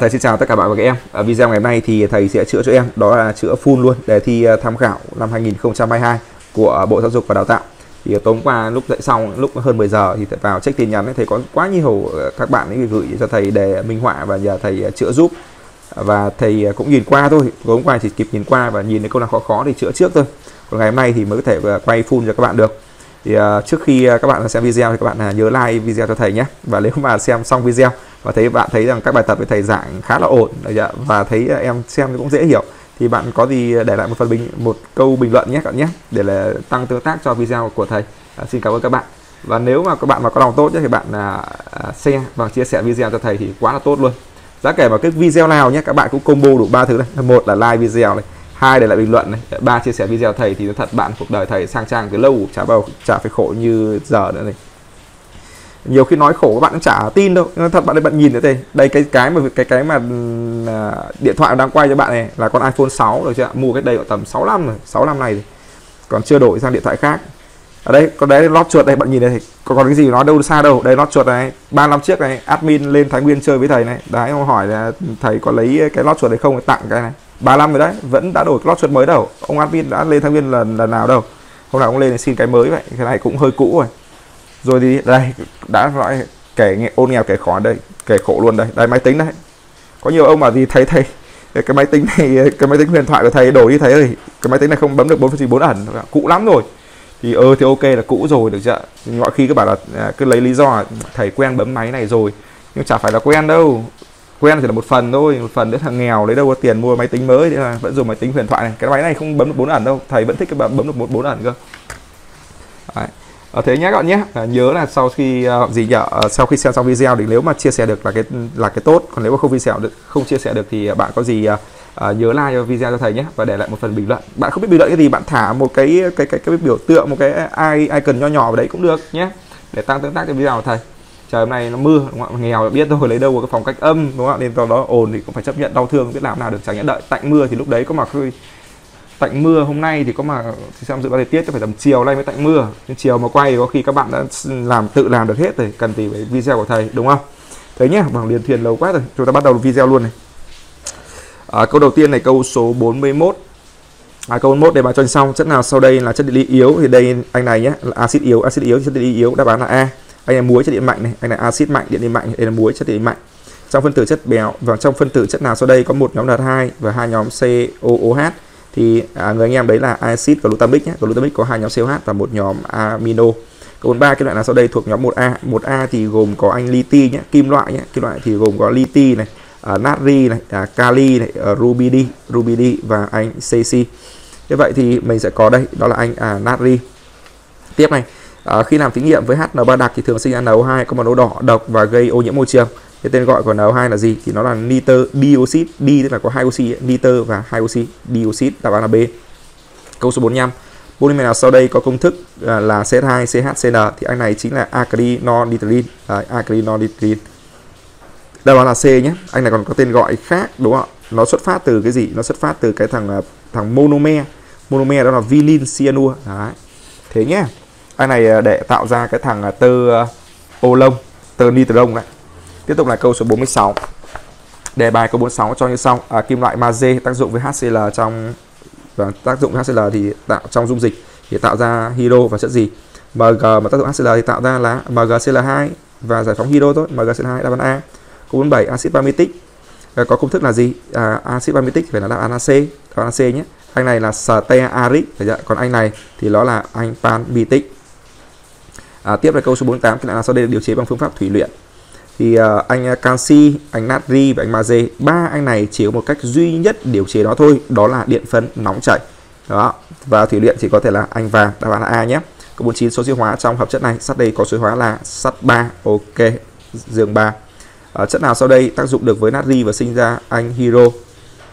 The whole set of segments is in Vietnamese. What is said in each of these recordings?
Thầy xin chào tất cả bạn và các em. Ở video ngày hôm nay thì thầy sẽ chữa cho em, đó là chữa full luôn đề thi tham khảo năm 2022 của Bộ Giáo dục và Đào tạo. Thì tối hôm qua lúc dậy xong, lúc hơn 10 giờ thì thầy vào check tin nhắn, thầy có quá nhiều các bạn ấy gửi cho thầy đề minh họa và nhờ thầy chữa giúp. Và thầy cũng nhìn qua thôi, tối hôm qua chỉ kịp nhìn qua và nhìn thấy câu nào khó thì chữa trước thôi. Còn ngày hôm nay thì mới có thể quay full cho các bạn được. Thì trước khi các bạn xem video thì các bạn nhớ like video cho thầy nhé. Và nếu mà xem xong video và bạn thấy rằng các bài tập với thầy giảng khá là ổn và thấy em xem cũng dễ hiểu thì bạn có gì để lại một câu bình luận nhé các bạn nhé, để là tăng tương tác cho video của thầy. Xin cảm ơn các bạn. Và nếu mà các bạn mà có lòng tốt nhé, thì bạn share và chia sẻ video cho thầy thì quá là tốt luôn. Giá kể vào cái video nào nhé, các bạn cũng combo đủ ba thứ này: một là like video này, hai để lại bình luận này, ba chia sẻ video thầy thì thật bạn cuộc đời thầy sang trang cái lâu chả phải khổ như giờ nữa này. Nhiều khi nói khổ các bạn cũng chả tin đâu, thật bạn ơi, bạn nhìn nữa đây, đây cái mà điện thoại đang quay cho bạn này là con iPhone 6 rồi chưa, mua cái đây tầm 65 rồi, 65 này còn chưa đổi sang điện thoại khác. Ở đây con đấy lót chuột đây, bạn nhìn này, còn cái gì nó đâu xa đâu, đây lót chuột này, 35 chiếc này, admin lên Thái Nguyên chơi với thầy này, đấy ông hỏi là thầy có lấy cái lót chuột này không, tặng cái này 35 rồi đấy, vẫn đã đổi lót chuột mới đâu, ông admin đã lên Thái Nguyên lần nào đâu, hôm nào ông lên xin cái mới vậy, cái này cũng hơi cũ rồi. Rồi thì đây đã nói kẻ ôn nghèo kẻ khó đây, kẻ khổ luôn đây, đây máy tính đấy. Có nhiều ông mà gì thầy cái máy tính này, cái máy tính huyền thoại của thầy đổi đi thầy ơi, cái máy tính này không bấm được 4.4 ẩn, cũ lắm rồi. Thì thì ok là cũ rồi được chưa? Mọi khi các bạn là cứ lấy lý do thầy quen bấm máy này rồi, nhưng chả phải là quen đâu. Quen thì là một phần thôi, một phần nữa là nghèo lấy đâu có tiền mua máy tính mới, thế là vẫn dùng máy tính huyền thoại này. Cái máy này không bấm được 4 ẩn đâu, thầy vẫn thích các bạn bấm được 4 ẩn cơ. Đấy. Thế nhé các bạn nhé, nhớ là sau khi xem xong video thì nếu mà chia sẻ được là cái tốt, còn nếu mà không chia sẻ được thì bạn có gì nhớ like cho video cho thầy nhé và để lại một phần bình luận. Bạn không biết bình luận cái gì, bạn thả một cái biểu tượng, một cái icon nho nhỏ vào đấy cũng được nhé, để tăng tương tác cho video của thầy. Trời hôm nay nó mưa đúng không? Nghèo biết rồi, lấy đâu có cái phòng cách âm đúng không, nên do đó ồn thì cũng phải chấp nhận, đau thương biết làm nào được, chẳng nhẽ đợi tạnh mưa thì lúc đấy có mà khơi. Tạnh mưa hôm nay thì có mà xem dự báo thời tiết thì phải tầm chiều nay mới tạnh mưa, nhưng chiều mà quay có khi các bạn đã tự làm được hết rồi, cần tìm với video của thầy đúng không? Thế nhé, bằng liền thuyền lâu quá rồi, chúng ta bắt đầu video luôn này. Câu đầu tiên này, câu số 41. Câu 41 để bài cho anh xong, chất nào sau đây là chất điện lý yếu, thì đây anh này nhé, là axit yếu chất điện lý yếu, đáp án là A. Anh là muối chất điện mạnh này, anh là axit mạnh, điện lý mạnh, đây là muối chất điện mạnh. Trong phân tử chất béo và trong phân tử chất nào sau đây có một nhóm N2 và hai nhóm COOH. Thì người anh em đấy là acid glutamic nhé, glutamic có hai nhóm COH và một nhóm amino. Câu 43 cái loại nào sau đây thuộc nhóm 1A. 1A thì gồm có anh liti nhé, kim loại thì gồm có liti này, natri này, kali này, rubidi và anh cesi. Như vậy thì mình sẽ có đây, đó là anh natri. Tiếp này, khi làm thí nghiệm với HN3 đặc thì thường sinh ra NO2 có màu đỏ độc và gây ô nhiễm môi trường. Cái tên gọi của NO2 là gì? Thì nó là nitơ dioxide, đi tức là có hai oxy, nitơ và hai oxy, dioxide, đáp án là B. Câu số 45. Polymer nào sau đây có công thức là C2CHCN thì anh này chính là acrylonitrile, acrylonitrile. Đáp án là C nhé. Anh này còn có tên gọi khác đúng không ạ? Nó xuất phát từ cái gì? Nó xuất phát từ cái thằng monomer đó là vinil cyanua. Đấy. Thế nhé. Anh này để tạo ra cái thằng tơ ô lông, tơ nitron này. Tiếp tục là câu số 46. Đề bài câu 46 cho như sau. Kim loại magie tác dụng với HCl thì tạo trong dung dịch thì tạo ra hydro và chất gì? Mg mà tác dụng HCl thì tạo ra là MgCl2 và giải phóng hydro thôi, MgCl2 đáp án A. Câu 47 axit palmitic có công thức là gì? Axit palmitic phải là đáp án là C, đáp án là C nhé. Anh này là stearic, còn anh này thì nó là anh palmitic. Tiếp là câu số 48, cái này là sau đây là điều chế bằng phương pháp thủy luyện. Thì anh canxi, anh natri và anh magie, ba anh này chỉ có một cách duy nhất điều chế đó thôi, đó là điện phân nóng chảy đó, và thủy luyện chỉ có thể là anh vàng, đáp án là A nhé. Câu 49, số siêu hóa trong hợp chất này sắt đây có số hóa là sắt 3, ok, dương 3. Chất nào sau đây tác dụng được với natri và sinh ra anh hydro?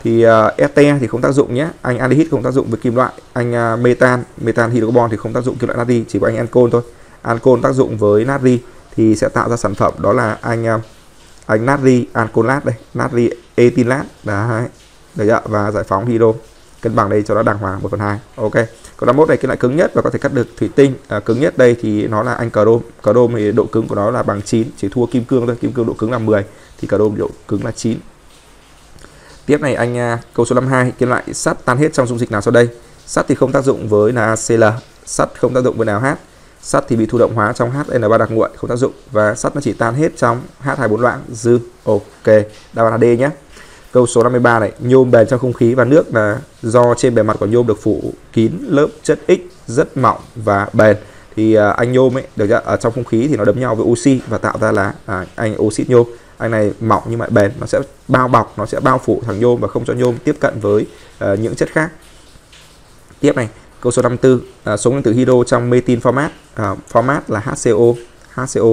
Thì este thì không tác dụng nhé, anh aldehyde không tác dụng với kim loại, anh metan hydrocarbon thì không tác dụng kim loại natri, chỉ có anh ancol thôi. Ancol tác dụng với natri thì sẽ tạo ra sản phẩm đó là anh natri ancolat đây, natri etilat đấy, được chưa? Và giải phóng hydro, cân bằng đây cho nó đàng hoàng 1/2. Ok. Còn 51 này cái loại cứng nhất và có thể cắt được thủy tinh, cứng nhất đây thì nó là anh crom. Crom thì độ cứng của nó là bằng 9, chỉ thua kim cương thôi, kim cương độ cứng là 10 thì crom độ cứng là 9. Tiếp này anh câu số 52, kim loại sắt tan hết trong dung dịch nào sau đây? Sắt thì không tác dụng với NaCl, sắt không tác dụng với NaOH, sắt thì bị thụ động hóa trong HN3 đặc nguội, không tác dụng, và sắt nó chỉ tan hết trong H2O loãng, dư. Ok, đáp án là D nhé. Câu số 53 này, nhôm bền trong không khí và nước là do trên bề mặt của nhôm được phủ kín lớp chất X rất mỏng và bền. Thì anh nhôm ấy được ở trong không khí thì nó đấm nhau với oxy và tạo ra là anh oxit nhôm. Anh này mỏng nhưng mà bền, nó sẽ bao bọc, nó sẽ bao phủ thằng nhôm và không cho nhôm tiếp cận với những chất khác. Tiếp này, câu số 54, số nguyên tử hydro trong metin format, format là HCO,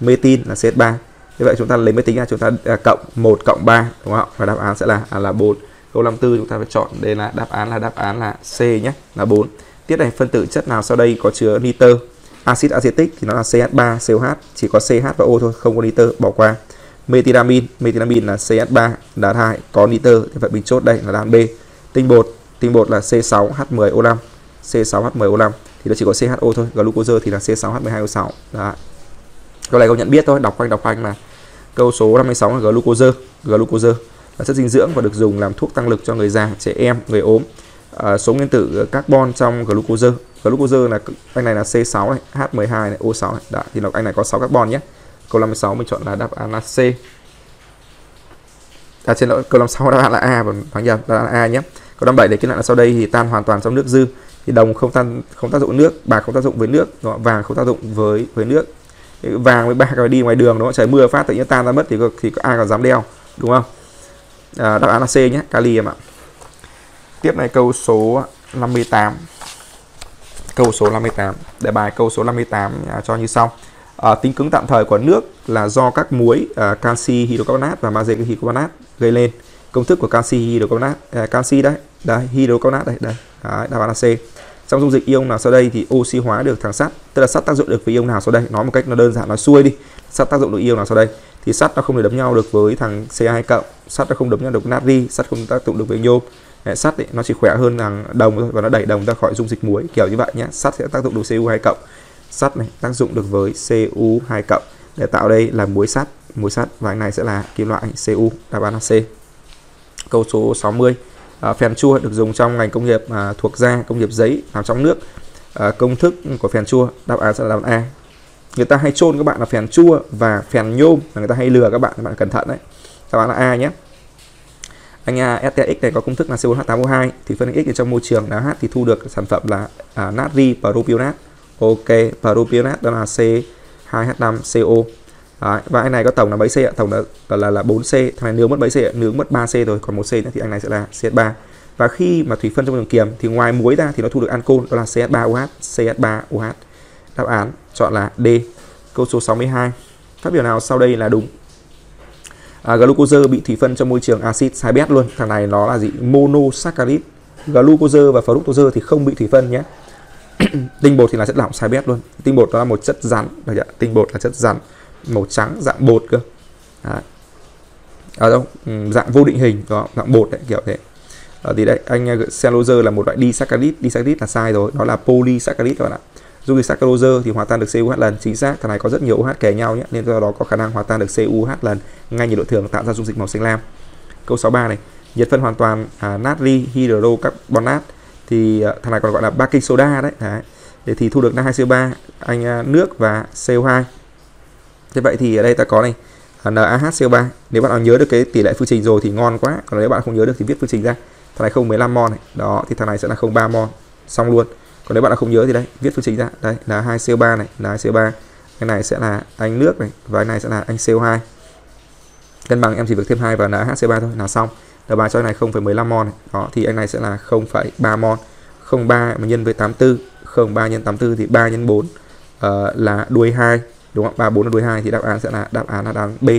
metin là CH3. Như vậy chúng ta lấy máy tính ra, chúng ta cộng 1 cộng 3 đúng không? Và đáp án sẽ là 4. Câu 54 chúng ta phải chọn đây là đáp án là C nhé, là 4. Tiếp này, phân tử chất nào sau đây có chứa nitơ? Axit acetic thì nó là CH3, COH, chỉ có CH và O thôi, không có nitơ, bỏ qua. Methylamin là CH3, đá 2 có nitơ, thì vậy mình chốt đây là đáp án B. Tinh bột là C6H10O5, C6H10O5 thì nó chỉ có CHO thôi, glucose thì là C6H12O6. Đó. Câu này câu nhận biết thôi, đọc quanh mà. Câu số 56 là glucose là chất dinh dưỡng và được dùng làm thuốc tăng lực cho người già, trẻ em, người ốm. Số nguyên tử carbon trong glucose là anh này là C6 này, H12 này, O6 này. Đó, thì anh này có 6 carbon nhé. Câu 56 mình chọn là đáp án là C. Trên lỗi, câu 56 đáp án là A, và nhầm, đáp án là A nhé. Câu 57 để kết luận là sau đây thì tan hoàn toàn trong nước dư. Thì đồng không tác dụng nước, bạc không tác dụng với nước, vàng không tác dụng với nước. Vàng với bạc rồi đi ngoài đường đúng không? Trời mưa phát tự nhiên tan ra mất thì ai còn dám đeo đúng không? Đáp án là C nhé, kali em ạ. Tiếp này câu số 58. Đề bài câu số 58 cho như sau. Tính cứng tạm thời của nước là do các muối canxi hydrocarbonato và magie hydrocarbonato gây lên. Công thức của canxi hydrocarbonato, canxi đấy, hydrocarbonato đây. Đấy, đáp án là C. Trong dung dịch ion nào sau đây thì oxy hóa được thằng sắt, tức là sắt tác dụng được với ion nào sau đây, nói một cách nó đơn giản, nó xuôi đi, sắt tác dụng được ion nào sau đây thì sắt nó không thể đấm nhau được với thằng Ca2+, sắt nó không đấm nhau được natri, sắt không tác dụng được với ion, sắt nó chỉ khỏe hơn thằng đồng thôi và nó đẩy đồng ra khỏi dung dịch muối kiểu như vậy nhé. Sắt sẽ tác dụng được Cu2+, sắt này tác dụng được với Cu2+ để tạo đây là muối sắt và anh này sẽ là kim loại Cu, đáp án là C. Câu số 60. Phèn chua được dùng trong ngành công nghiệp thuộc da, công nghiệp giấy, làm trong nước. Công thức của phèn chua, đáp án sẽ là A. Người ta hay chôn các bạn là phèn chua và phèn nhôm, là người ta hay lừa các bạn cẩn thận đấy. Đáp án là A nhé. Anh STX này có công thức là C4H8O2, thì phân X trong môi trường NaH thì thu được sản phẩm là natri propionate. Ok, propionate đó là C2H5CO. Đấy, và anh này có tổng là mấy C ạ? Tổng là 4C, thằng này nướng mất mấy C ạ? Nướng mất 3C rồi, còn 1C nữa thì anh này sẽ là CH3. Và khi mà thủy phân trong đường kiềm thì ngoài muối ra thì nó thu được ancol, đó là CH3OH, CH3OH. Đáp án chọn là D. Câu số 62. Phát biểu nào sau đây là đúng? Glucose bị thủy phân trong môi trường axit sai bét luôn. Thằng này nó là gì? Monosaccharide. Glucose và fructose thì không bị thủy phân nhé. Tinh bột thì là chất lỏng sai bét luôn. Tinh bột đó là một chất rắn, tinh bột là chất rắn, màu trắng dạng bột cơ. Đấy. Dạng vô định hình, dạng bột đấy, kiểu thế. Thì đấy, anh cellulose là một loại disaccharide là sai rồi, đó là polysaccharide các bạn ạ. Dung dịch saccharose thì hòa tan được CuH lần, chính xác, thằng này có rất nhiều OH kề nhau nhé, nên do đó có khả năng hòa tan được CuH lần ngay nhiệt độ thường, tạo ra dung dịch màu xanh lam. Câu 63 này, nhiệt phân hoàn toàn natri hydrocarbonat thì thằng này còn gọi là baking soda đấy. Đấy. Để thì thu được Na2CO3, anh nước và CO2. Thế vậy thì ở đây ta có này NaHCO3. Nếu bạn nào nhớ được cái tỷ lệ phương trình rồi thì ngon quá. Còn nếu bạn không nhớ được thì viết phương trình ra. Thằng này 0,15 mol này. Đó thì thằng này sẽ là 0,3 mol. Xong luôn. Còn nếu bạn nào không nhớ thì đây, viết phương trình ra. Đây là NaHCO3 này, NaHCO3. Cái này sẽ là anh nước này và cái này sẽ là anh CO2. Cân bằng em chỉ việc thêm 2 vào NaHCO3 thôi là xong. Đáp án cho anh này 0,15 mol này. Đó thì anh này sẽ là 0,3 mol. 0,3 mà nhân với 84, 0,3 nhân 84 thì 3 nhân 4 là đuôi 2. Đúng không? 34 đuôi 2 thì đáp án là B.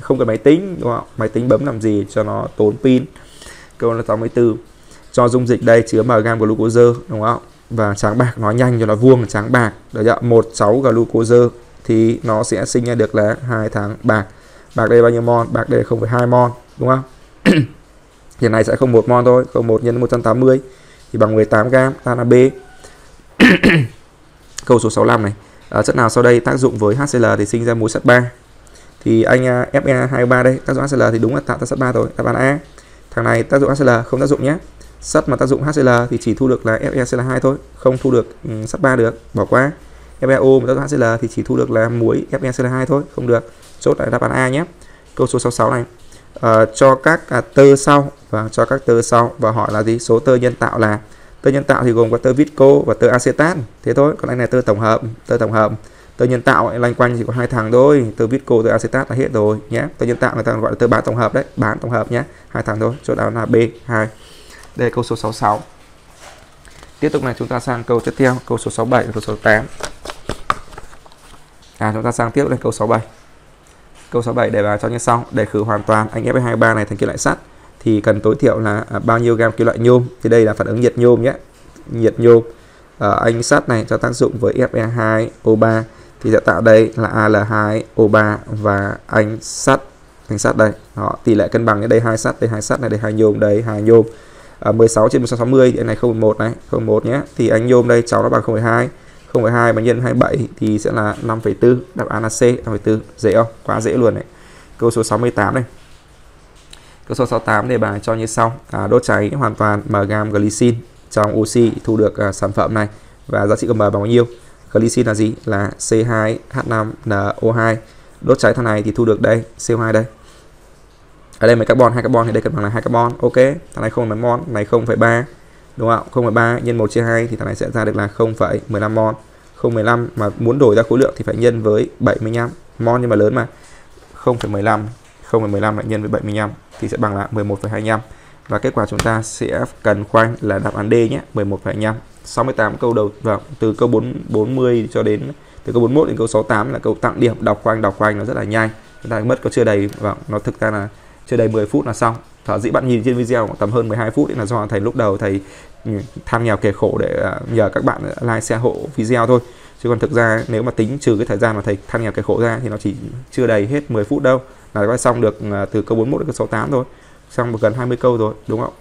Không cần máy tính đúng không? Máy tính bấm làm gì cho nó tốn pin. Câu 64. Cho dung dịch đây chứa mg glucose đúng không? Và tráng bạc, nói nhanh cho nó vuông tráng bạc. Được chưa? 16 glucose thì nó sẽ sinh ra được là 2 tháng bạc. Bạc đây bao nhiêu mol? Bạc đây 0,2 mol đúng không? Hiện này sẽ 0,1 mol thôi, 0,1 nhân 180 thì bằng 18 g, ta là B. Câu số 65 này. Chất nào sau đây tác dụng với HCl thì sinh ra muối sắt 3. Thì anh Fe2O3 đây, tác dụng HCl thì đúng là tạo ra sắt 3 rồi, đáp án A. Thằng này tác dụng HCl không tác dụng nhé. Sắt mà tác dụng HCl thì chỉ thu được là FeCl2 thôi, không thu được sắt 3 được, bỏ qua. FeO mà tác dụng HCl thì chỉ thu được là muối FeCl2 thôi, không được. Chốt lại đáp án A nhé. Câu số 66 này. Cho các tơ sau và hỏi là gì? Số tơ nhân tạo là, tơ nhân tạo thì gồm có tơ Visco và tơ acetat, thế thôi. Còn anh này tơ tổng hợp, tơ nhân tạo loanh quanh chỉ có hai thằng thôi, tơ Visco, tơ acetat là hết rồi nhé. Tơ nhân tạo người ta gọi là tơ bán tổng hợp đấy, bán tổng hợp nhé, hai thằng thôi. Chỗ đó là B2. Đây là câu số 66. Tiếp tục này, chúng ta sang câu tiếp theo, câu số 67 và câu số 68. Chúng ta sang tiếp đến câu 67. Câu 67 đề bài cho như sau: đề khử hoàn toàn anh Fe2O3 này thành kim loại sắt thì cần tối thiểu là bao nhiêu gam kim loại nhôm. Thì đây là phản ứng nhiệt nhôm nhé, nhiệt nhôm. Anh sắt này cho tác dụng với Fe2O3 thì sẽ tạo đây là Al2O3 và anh sắt, đây. Đó, tỷ lệ cân bằng ở đây hai sắt, này, đây hai nhôm, 16/1660 thì anh này 0,1 này, 0,1 nhé. Thì anh nhôm đây cháu nó bằng 0,2. 0,2 mà nhân 27 thì sẽ là 5,4. Đáp án là C, 5,4. Dễ không? Quá dễ luôn đấy. Câu số 68 này. Câu số 68 đề bài cho như sau: đốt cháy hoàn toàn mg glycine trong oxy thu được sản phẩm này và giá trị của m bằng bao nhiêu? Glycine là gì? Là C2H5NO2. Đốt cháy thằng này thì thu được đây CO2 đây. Ở đây mấy carbon, 2 carbon thì đây cân bằng là 2 carbon. Ok, thằng này không là mol, này 0,3. Đúng không? 0,3 nhân 1/2 thì thằng này sẽ ra được là 0,15 mol. 0,15 mà muốn đổi ra khối lượng thì phải nhân với 75 mol, nhưng mà lớn mà. 0,15 lại nhân với 75 thì sẽ bằng là 11,25. Và kết quả chúng ta sẽ cần khoanh là đáp án D nhé, 11,25. 68 câu đầu, từ câu 40 cho đến từ câu 41 đến câu 68 là câu tặng điểm, đọc khoanh nó rất là nhanh. Chúng ta mất có chưa đầy, nó thực ra là chưa đầy 10 phút là xong. Thở dĩ bạn nhìn trên video tầm hơn 12 phút là do thầy lúc đầu thầy tham nghèo kẻ khổ để nhờ các bạn like share hộ video thôi. Chứ còn thực ra nếu mà tính trừ cái thời gian mà thầy tham nghèo kẻ khổ ra thì nó chỉ chưa đầy hết 10 phút đâu. Là đã xong được từ câu 41 đến câu 68 thôi. Xong được gần 20 câu rồi, đúng không?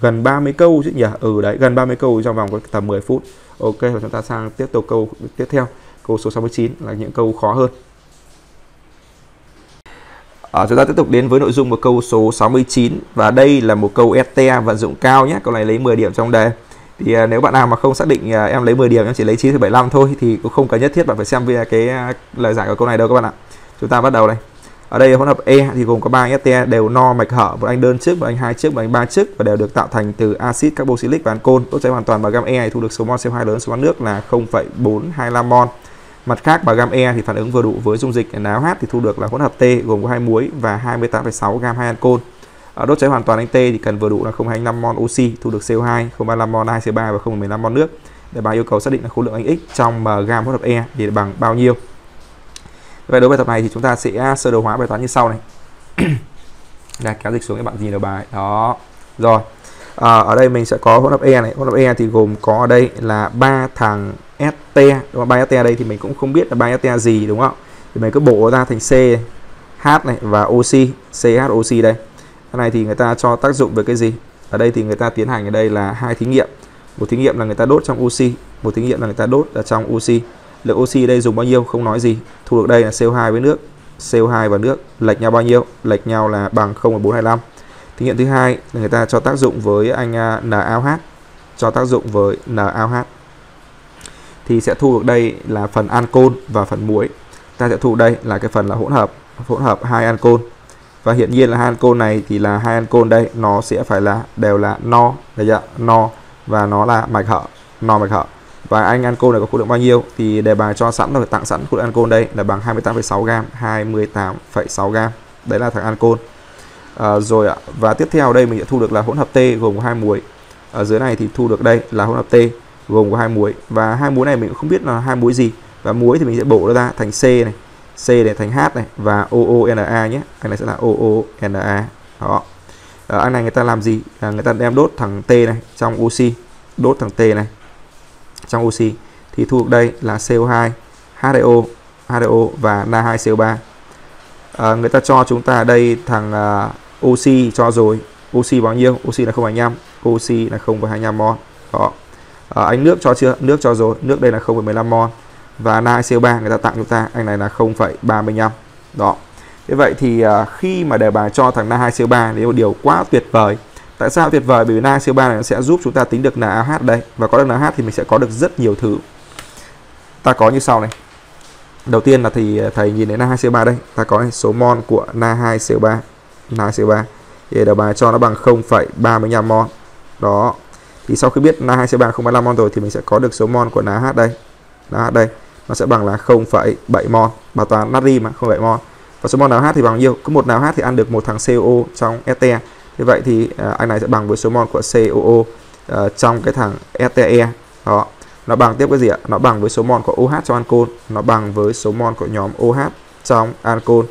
Gần 30 câu chứ nhỉ? Ừ đấy, gần 30 câu trong vòng tầm 10 phút. Ok, và chúng ta sang tiếp tục câu tiếp theo. Câu số 69 là những câu khó hơn. Chúng ta tiếp tục đến với nội dung của câu số 69 và đây là một câu STA vận dụng cao nhé. Câu này lấy 10 điểm trong đề. Thì nếu bạn nào mà không xác định em lấy 10 điểm, em chỉ lấy 9,75 thôi thì cũng không cần nhất thiết bạn phải xem cái lời giải của câu này đâu các bạn ạ. Chúng ta bắt đầu này. Ở đây hỗn hợp E thì gồm có 3 STA đều no mạch hở, một anh đơn chức, một anh hai chức, một anh ba chức và đều được tạo thành từ axit carboxylic và ancol. Đốt cháy hoàn toàn bằng gam E này thu được số mol CO2 lớn, số mol nước là 0,425 mol. Mặt khác, bà gam E thì phản ứng vừa đủ với dung dịch NaOH thì thu được là hỗn hợp T gồm có 2 muối và 28,6 gam 2 ancol. Đốt cháy hoàn toàn anh T thì cần vừa đủ là 0,25 mol oxy thu được CO2, 0,35 mol 2CO3 và 0,15 mol nước. Để bài yêu cầu xác định là khối lượng anh X trong gam hỗn hợp E thì bằng bao nhiêu. Vậy đối với bài tập này thì chúng ta sẽ sơ đồ hóa bài toán như sau này. Đã kéo dịch xuống các bạn nhìn được bài. Đó. Rồi. Ở đây mình sẽ có hỗn hợp E này, hỗn hợp E thì gồm có ở đây là 3 thằng STA, đúng không? 3 STA đây thì mình cũng không biết là 3 STA gì, đúng không? Thì mình cứ bổ ra thành C, H này và oxy, CHOC đây. Cái này thì người ta cho tác dụng với cái gì? Ở đây thì người ta tiến hành ở đây là 2 thí nghiệm. Một thí nghiệm là người ta đốt trong oxy, một thí nghiệm là người ta đốt ở trong oxy. Lượng oxy đây dùng bao nhiêu không nói gì. Thu được đây là CO2 với nước, CO2 và nước lệch nhau bao nhiêu? Lệch nhau là bằng 0,425. Thí nghiệm thứ hai là người ta cho tác dụng với anh NaOH, thì sẽ thu được đây là phần ancol và phần muối. Ta sẽ thu đây là cái phần là hỗn hợp 2 ancol. Và hiển nhiên là 2 ancol này thì là 2 ancol đây nó sẽ phải là đều là no, đây ạ, no và nó là mạch hở, no mạch hở. Và anh ancol này có khối lượng bao nhiêu thì đề bài cho sẵn rồi, tặng sẵn khối lượng ancol đây là bằng 28,6 gam, 28,6 gam. Đấy là thằng ancol. Rồi ạ. Và tiếp theo đây mình sẽ thu được là hỗn hợp T gồm có 2 muối. Ở dưới này thì thu được đây là hỗn hợp T gồm có 2 muối và 2 muối này mình cũng không biết là 2 muối gì. Và muối thì mình sẽ bổ ra thành C này, C để thành H này và OONA nhé. Cái này sẽ là OONA. Đó. Anh này người ta làm gì? Người ta đem đốt thằng T này trong oxy, đốt thằng T này trong oxy thì thu được đây là CO2, H2O, và Na2CO3. Người ta cho chúng ta đây thằng oxy cho rồi. Oxy bao nhiêu? Oxy là 0,25, oxy là 0,25 mol. Đó. Anh nước cho chưa? Nước cho rồi, nước đây là 0,15 mol. Và Na2CO3 người ta tặng chúng ta, anh này là 0,35. Đó. Thế vậy thì khi mà đề bài cho thằng Na2CO3 thì một điều quá tuyệt vời. Tại sao tuyệt vời? Bởi vì Na2CO3 này nó sẽ giúp chúng ta tính được NaOH đây, và có được NaOH thì mình sẽ có được rất nhiều thứ. Ta có như sau này. Đầu tiên là thì thầy nhìn đến Na2CO3 đây, ta có số mol của Na2CO3 thì đề bài cho nó bằng 0,35 mol. Đó. Thì sau khi biết Na2CO3 0,35 mol rồi thì mình sẽ có được số mol của NaOH đây. Nó sẽ bằng là 0,7 mol, mà toàn natri mà 0,7 mol. Và số mol NaOH thì bằng bao nhiêu? Có một NaOH thì ăn được một thằng COO trong ete. Như vậy thì anh này sẽ bằng với số mol của COO trong cái thằng ete. Đó. Nó bằng tiếp cái gì ạ? Nó bằng với số mol của OH trong ancol, nó bằng với số mol của nhóm OH trong ancol,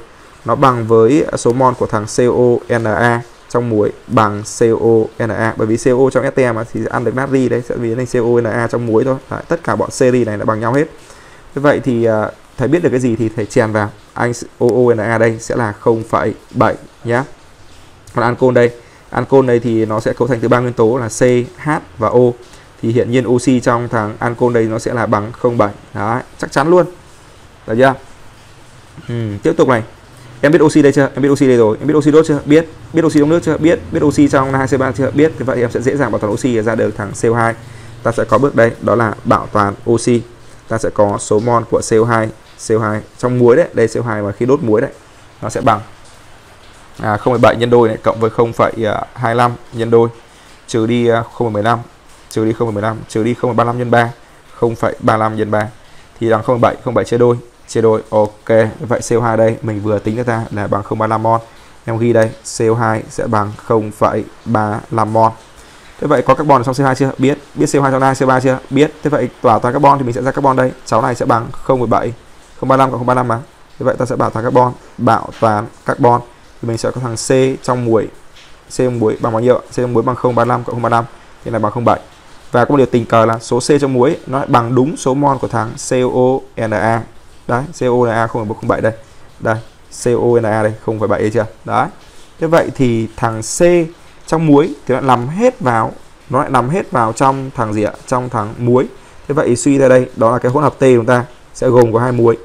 nó bằng với số mol của thằng CONa trong muối, bằng CONa, bởi vì CO trong ete mà thì ăn được natri đấy, sẽ biến thành CONa trong muối thôi. Đấy, tất cả bọn seri này là bằng nhau hết. Như vậy thì thầy biết được cái gì thì thầy chèn vào, anh OONa đây sẽ là 0,7 nhé. Còn ancol đây thì nó sẽ cấu thành từ ba nguyên tố là CH và O. Thì hiển nhiên oxy trong thằng ancol đây nó sẽ là bằng 0,7. Đấy, chắc chắn luôn. Được chưa? Tiếp tục này. Em biết oxy đây chưa? Em biết oxy đây rồi. Em biết oxy đốt chưa? Biết. Biết oxy trong nước chưa? Biết. Biết oxy trong Na2CO3 chưa? Biết. Thì vậy em sẽ dễ dàng bảo toàn oxy ra được thằng CO2. Ta sẽ có bước đây, đó là bảo toàn oxy. Ta sẽ có số mol của CO2 trong muối đấy, đây CO2 mà khi đốt muối đấy, nó sẽ bằng 0,7 nhân đôi này cộng với 0,25 nhân đôi trừ đi 0,15 trừ đi 0,15 trừ đi 0,35 nhân 3, 0,35 nhân 3 thì bằng 0,7 chia đôi. Ok, vậy CO2 đây mình vừa tính ra là bằng 0,35 mol. Em ghi đây, CO2 sẽ bằng 0,35 mol. Thế vậy có carbon trong CO2 chưa? Biết. Biết CO2 trong Na2CO3 chưa? Biết. Thế vậy bảo toàn carbon thì mình sẽ ra carbon đây. Cháu này sẽ bằng 0,7, 0,35 cộng 0,35 mà. Thế vậy ta sẽ bảo toàn carbon. Thì mình sẽ có thằng C trong muối. C trong muối bằng bao nhiêu? C trong muối bằng 0,35 cộng 0,35 thì là bằng 0,7. Và có một điều tình cờ là số C trong muối nó lại bằng đúng số mol của thằng CONa. Đấy, CONa 0,7 đây. Đây, CONa đây 0,7 đây chưa? Đấy. Thế vậy thì thằng C trong muối thì nó lại nằm hết vào trong thằng gì ạ? Trong thằng muối. Thế vậy suy ra đây, đó là cái hỗn hợp T chúng ta sẽ gồm có hai muối.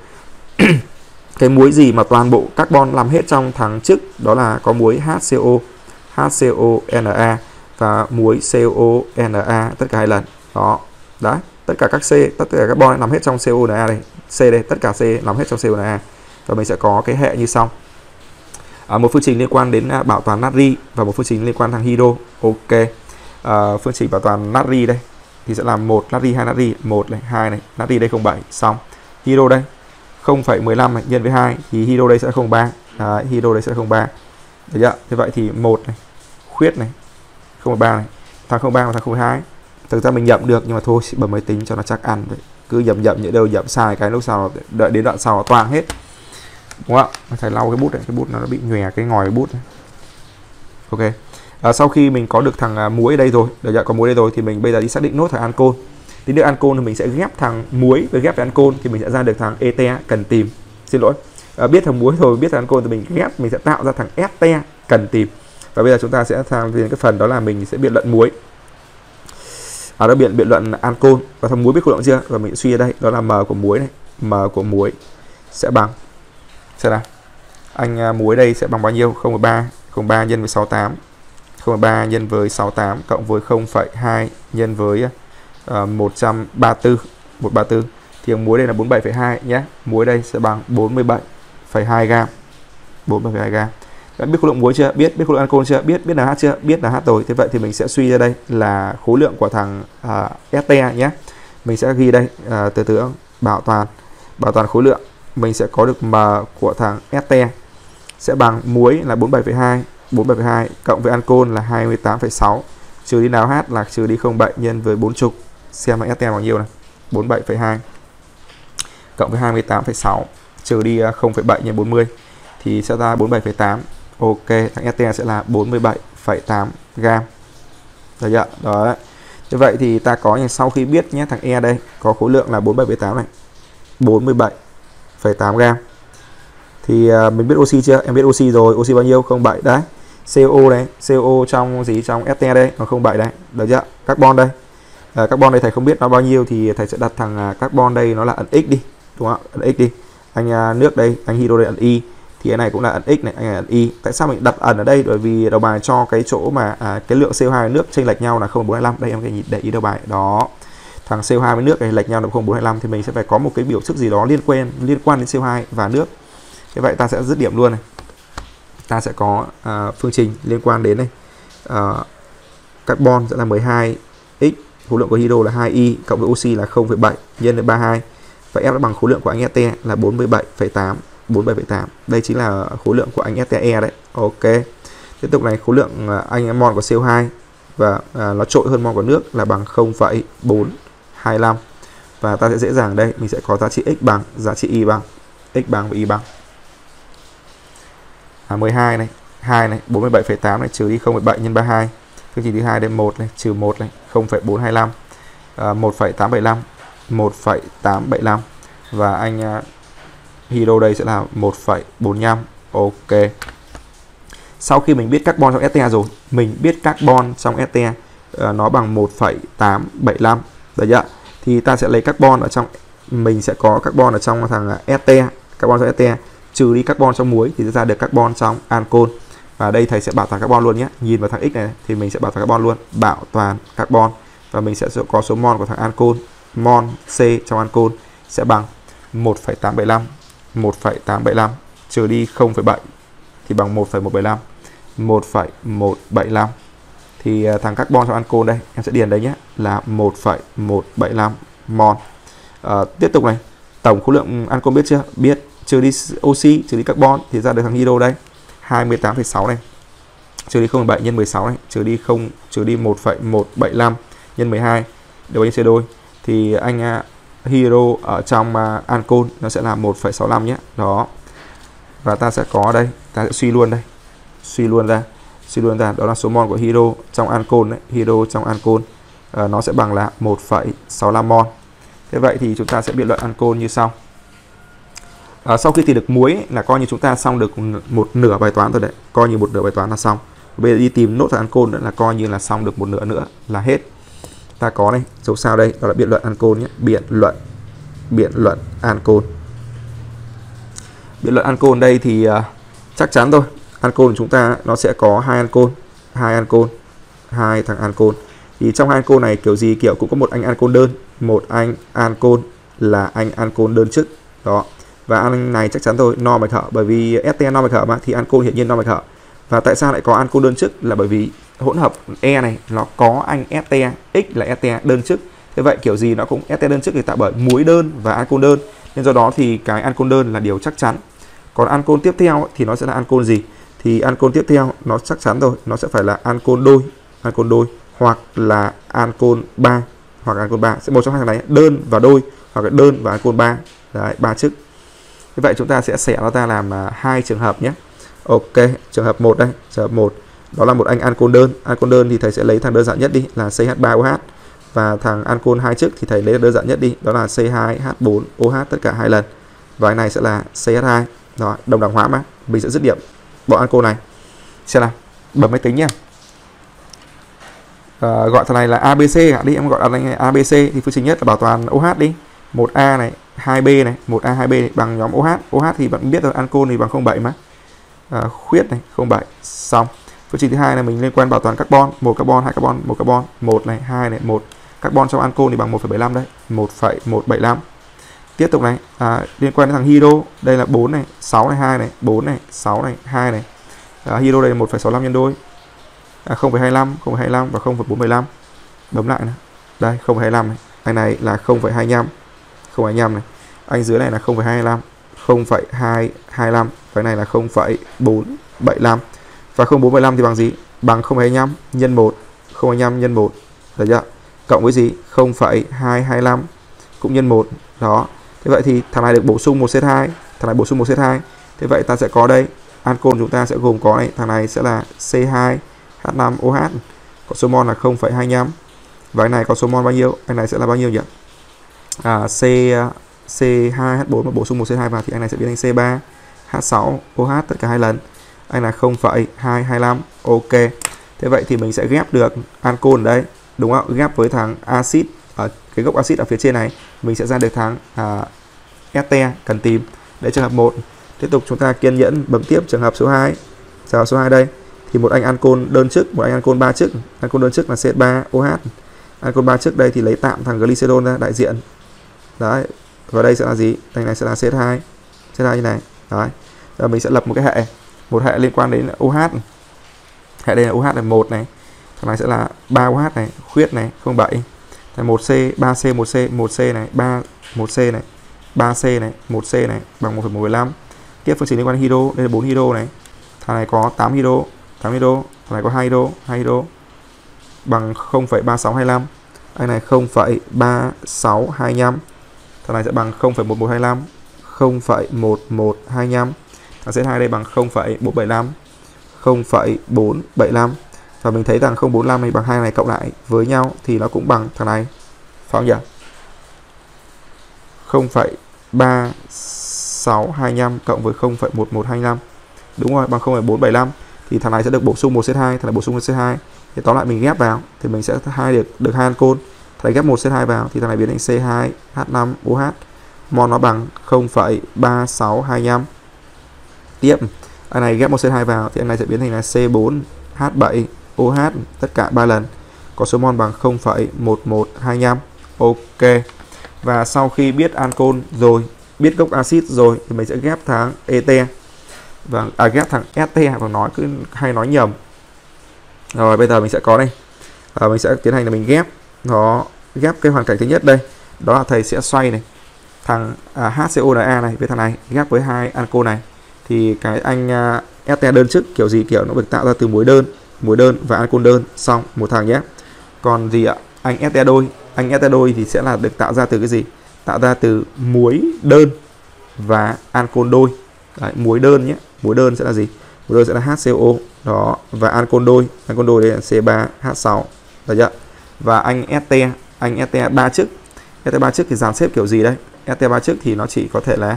Cái muối gì mà toàn bộ carbon nằm hết trong thằng trước, đó là có muối HCONa và muối CONa tất cả hai lần. Đó. Đấy, tất cả các C, tất cả carbon nằm hết trong CONa này. C đây, tất cả C nằm hết trong CONa. Và mình sẽ có cái hệ như sau. Một phương trình liên quan đến bảo toàn natri và một phương trình liên quan thằng hydro. Ok. Phương trình bảo toàn natri đây thì sẽ là 1 natri, 2 natri, 1 này, 2 này, natri đây 0,7 xong. Hydro đây 0,15 này nhân với 2 thì hydro đây sẽ 0,3. Đấy, hydro đây sẽ 0,3. Được chưa? Thế vậy thì 1 này, khuyết này, 0,3 này, thằng 0,3 và thằng 0,2. Thực ra mình nhầm được nhưng mà thôi bấm máy tính cho nó chắc ăn. Cứ nhầm những đâu nhầm sai cái lúc sau đợi đến đoạn sau nó toang hết. Đúng không ạ? Thầy lau cái bút này, cái bút nó bị nhòe cái ngòi bút này. Ok. Sau khi mình có được thằng muối đây rồi, được chưa? Có muối đây rồi thì mình bây giờ đi xác định nốt thằng ancol. Tính được ancol thì mình sẽ ghép thằng muối với ghép với ancol thì mình sẽ ra được thằng ete cần tìm. Xin lỗi. Biết thằng muối rồi, biết thằng ancol thì mình ghép, mình sẽ tạo ra thằng ete cần tìm. Và bây giờ chúng ta sẽ sang đến cái phần đó là mình sẽ biện luận muối. Đó biện luận ancol và thằng muối biết khối lượng chưa? Và mình suy ra đây, đó là m của muối này, m của muối sẽ bằng xem nào. Anh muối đây sẽ bằng bao nhiêu? 0,3 nhân với 68. 0,3 nhân với 68 cộng với 0,2 nhân với 134. Thì muối đây là 47,2 nhé. Muối đây sẽ bằng 47,2 g. 47,2 g. Đã biết khối lượng muối chưa? Biết. Biết khối lượng ancol chưa? Biết. Biết NaH chưa? Biết NaH rồi. Thế vậy thì mình sẽ suy ra đây là khối lượng của thằng ete nhé. Mình sẽ ghi đây từ từ bảo toàn khối lượng. Mình sẽ có được m của thằng ete sẽ bằng muối là 47,2 cộng với ancol là 28,6 trừ đi NaOH là trừ đi 0,7 nhân với 40, xem ete bao nhiêu này, 47,2 cộng với 28,6 trừ đi 0,7 nhân 40 thì sẽ ra 47,8. Ok, thằng ete sẽ là 47,8 gam. Được chưa? Đó. Như vậy thì ta có như sau khi biết nhé, thằng E đây có khối lượng là 47,8 này. 47,8 gam. Thì mình biết oxy chưa? Em biết oxy rồi, oxy bao nhiêu? 0,7 đấy. CO này, CO trong gì? Trong ete đây, còn 0,7 đấy. Được chưa? Carbon đây. Carbon đây thầy không biết nó bao nhiêu thì thầy sẽ đặt thằng carbon đây nó là ẩn x đi, đúng không ạ? Ẩn x đi. Anh nước đây, anh hydro đây ẩn y. thì cái này cũng là ẩn x này, anh ẩn y. Tại sao mình đặt ẩn ở đây? Bởi vì đầu bài cho cái chỗ mà cái lượng CO2 nước chênh lệch nhau là 0,425. Đây em để ý đầu bài đó, thằng CO2 với nước này lệch nhau là 0,425, thì mình sẽ phải có một cái biểu thức gì đó liên quan đến CO2 và nước. Thế vậy ta sẽ dứt điểm luôn này, ta sẽ có phương trình liên quan đến này, carbon sẽ là 12x, khối lượng của hydro là 2y, cộng với oxy là 0,7 nhân với 32, và F đã bằng khối lượng của anh STE là 47,8. Đây chính là khối lượng của anh STE đấy. Ok, tiếp tục này, khối lượng anh mol của CO2 và nó trội hơn mol của nước là bằng 0,425, và ta sẽ dễ dàng đây mình sẽ có giá trị x bằng, giá trị y bằng, x bằng và y bằng 12 này, 2 này, 47,8 này trừ đi 0,7 nhân 32. Phương trình thứ hai đây, 1 này trừ 1 này 0,425, 1,875 và anh hydro đây sẽ là 1,45. Ok. Sau khi mình biết carbon trong STE rồi, mình biết carbon trong STE nó bằng 1,875. Được chưa? Thì ta sẽ lấy carbon ở trong, mình sẽ có carbon ở trong thằng STE, carbon trong STE trừ đi carbon trong muối thì sẽ ra được carbon trong ancol. Và đây thầy sẽ bảo toàn carbon luôn nhé. Nhìn vào thằng X này thì mình sẽ bảo toàn carbon luôn, bảo toàn carbon, và mình sẽ có số mol của thằng ancol, mol C trong ancol sẽ bằng 1,875 trừ đi 0,7 thì bằng 1,175. Thì thằng carbon trong ancol đây em sẽ điền đây nhé, là 1,175 mol. Tiếp tục này, tổng khối lượng ancol biết chưa? Biết, trừ đi oxy, trừ đi carbon thì ra được thằng hydro đây, 28,6 này, trừ đi 0,7 nhân 16 này, trừ đi 1,175 nhân 12 đều anh chia đôi, thì anh hydro ở trong ancol nó sẽ là 1,65 nhé. Đó. Và ta sẽ có đây, ta sẽ suy luôn đây. Suy luôn ra, đó là số mol của hydro trong ancol đấy, hydro trong ancol nó sẽ bằng là 1,65 mol. Thế vậy thì chúng ta sẽ biện luận ancol như sau. Sau khi tìm được muối ấy, là coi như chúng ta xong được một nửa bài toán rồi đấy, coi như một nửa bài toán là xong. Bây giờ đi tìm nốt thằng ancol nữa là coi như là xong được một nửa nữa là hết. Ta có này, dấu sao đây, đó là biện luận ancol nhé, biện luận ancol. Biện luận ancol đây thì chắc chắn thôi, ancol của chúng ta nó sẽ có hai thằng ancol. Thì trong hai ancol này kiểu gì kiểu cũng có một anh ancol đơn, một anh ancol là anh ancol đơn chức. Đó. Và anh này chắc chắn thôi, no bạch hở, bởi vì STE no bạch hở mà, thì ancol hiển nhiên no bạch hở. Và tại sao lại có ancol đơn chức? Là bởi vì hỗn hợp E này nó có anh STE, X là STE đơn chức. Thế vậy kiểu gì nó cũng STE đơn chức thì tạo bởi muối đơn và ancol đơn. Nên do đó thì cái ancol đơn là điều chắc chắn. Còn ancol tiếp theo thì nó sẽ là ancol gì? Thì ancol tiếp theo nó chắc chắn rồi, nó sẽ phải là ancol đôi hoặc là ancol 3 hoặc ancol 3, sẽ một trong hai thằng này, đơn và đôi hoặc là đơn và ancol 3. Đấy, 3 chức. Như vậy chúng ta sẽ xẻ nó ra làm hai trường hợp nhé. Ok, trường hợp 1 đây, trường hợp 1 đó là một anh ancol đơn. Ancol đơn thì thầy sẽ lấy thằng đơn giản nhất đi là CH3OH, và thằng ancol 2 chức thì thầy lấy đơn giản nhất đi, đó là C2H4OH tất cả hai lần. Và cái này sẽ là CH2. Đó, đồng đẳng hóa mà. Mình sẽ dứt điểm bọn ancol này. Xem nào, bấm máy tính nhé. Gọi thằng này là ABC đi, em gọi thằng này ABC thì phương trình nhất là bảo toàn OH đi. 1A này, 2B này, 1A 2B này, bằng nhóm OH. OH thì bạn biết rồi, ancol thì bằng 0,7 mà. Khuyết này, 0,7. Xong. Phương trình thứ hai là mình liên quan bảo toàn carbon, 1 carbon, 2 carbon, 1 carbon, 1 này, 2 này, 1. Carbon trong ancol thì bằng 1,75 đấy, 1,175. Tiếp tục này, liên quan đến thằng hydro, đây là 4 này, 6 này, 2 này, 4 này, 6 này, 2 này. Hydro đây là 1,65 nhân đôi. 0,25 và 0,415. Bấm lại này. Đây, 0,25 này. Anh này là 0,25. 0,25 này, anh dưới này là 0,225, cái này là 0,475. Và 0,475 thì bằng gì? Bằng 0,25 nhân 1, 0,25 nhân 1, được chưa? Cộng với gì? 0,225 cũng nhân 1, đó. Thế vậy thì thằng này được bổ sung một set 2, thằng này bổ sung một set 2. Thế vậy ta sẽ có đây, ancol chúng ta sẽ gồm có này, thằng này sẽ là C2H5OH, có số mol là 0,25. Và cái này có số mol bao nhiêu? Anh này sẽ là bao nhiêu nhỉ? C2H4 mà bổ sung một C2 vào thì anh này sẽ biến thành C3H6OH tất cả hai lần. Anh là 0,225. Ok. Thế vậy thì mình sẽ ghép được ancol đấy, đúng không? Ghép với thằng axit ở cái gốc axit ở phía trên này, mình sẽ ra được thằng STE cần tìm. Đấy trường hợp 1. Tiếp tục chúng ta kiên nhẫn bấm tiếp trường hợp số 2. Trường hợp số 2 đây thì một anh ancol đơn chức, một anh ancol 3 chức. Ancol đơn chức là C3OH. Ancol 3 chức đây thì lấy tạm thằng glycerol ra đại diện. Đấy, và đây sẽ là gì? Thằng này sẽ là C2. C2 như này. Đấy. Rồi mình sẽ lập một cái hệ, một hệ liên quan đến OH. Hệ đây là OH là 1 này. Thằng này sẽ là 3OH này, khuyết này, 07. Thằng 1C, 3C, 1C, 1C này, 3 1C này, 3C này, 1C này bằng 1,15. Tiếp phương trình liên quan đến hydro, đây là 4 hydro này. Thằng này có 8 hydro, 8 hydro, thằng này có 2 hydro, 2 hydro bằng 0,3625. Anh này 0,3625. Thằng này sẽ bằng 0,1125, 0,1125. Thằng Z2 đây bằng 0,475, 0,475. Và mình thấy rằng 0,45 này bằng hai này cộng lại với nhau thì nó cũng bằng thằng này. Phải không nhỉ? 0,3625 cộng với 0,1125. Đúng rồi, bằng 0,475 thì thằng này sẽ được bổ sung 1 Z2, thằng này bổ sung 1 Z2. Thì tóm lại mình ghép vào thì mình sẽ được hai ancol. Thằng này ghép 1 Z2 vào thì thằng này biến thành C2H5OH. Mol nó bằng 0,3625. Tiếp, anh này ghép 1 C2 vào thì anh này sẽ biến thành là C4H7OH, tất cả 3 lần. Có số mol bằng 0,1125. Ok. Và sau khi biết ancol rồi, biết gốc axit rồi thì mình sẽ ghép thằng ET. Và ghép thằng ST và nói cứ hay nói nhầm. Rồi bây giờ mình sẽ có đây. Mình sẽ tiến hành là mình ghép nó, ghép cái hoàn cảnh thứ nhất đây, đó là thầy sẽ xoay này thằng HCONa này với thằng này ghép với hai ancol này thì cái anh ST đơn chức kiểu gì kiểu nó được tạo ra từ muối đơn và ancol đơn, xong một thằng nhé. Còn gì ạ, anh ST đôi, anh ST đôi thì sẽ là được tạo ra từ cái gì, tạo ra từ muối đơn và ancol đôi. Đấy, muối đơn nhé, muối đơn sẽ là gì, muối đơn sẽ là HCO đó, và ancol đôi, ancol đôi đây là C3H6 được chưa. Và anh ST 3 chức. ST 3 chức thì dàn xếp kiểu gì đây? ST 3 chức thì nó chỉ có thể là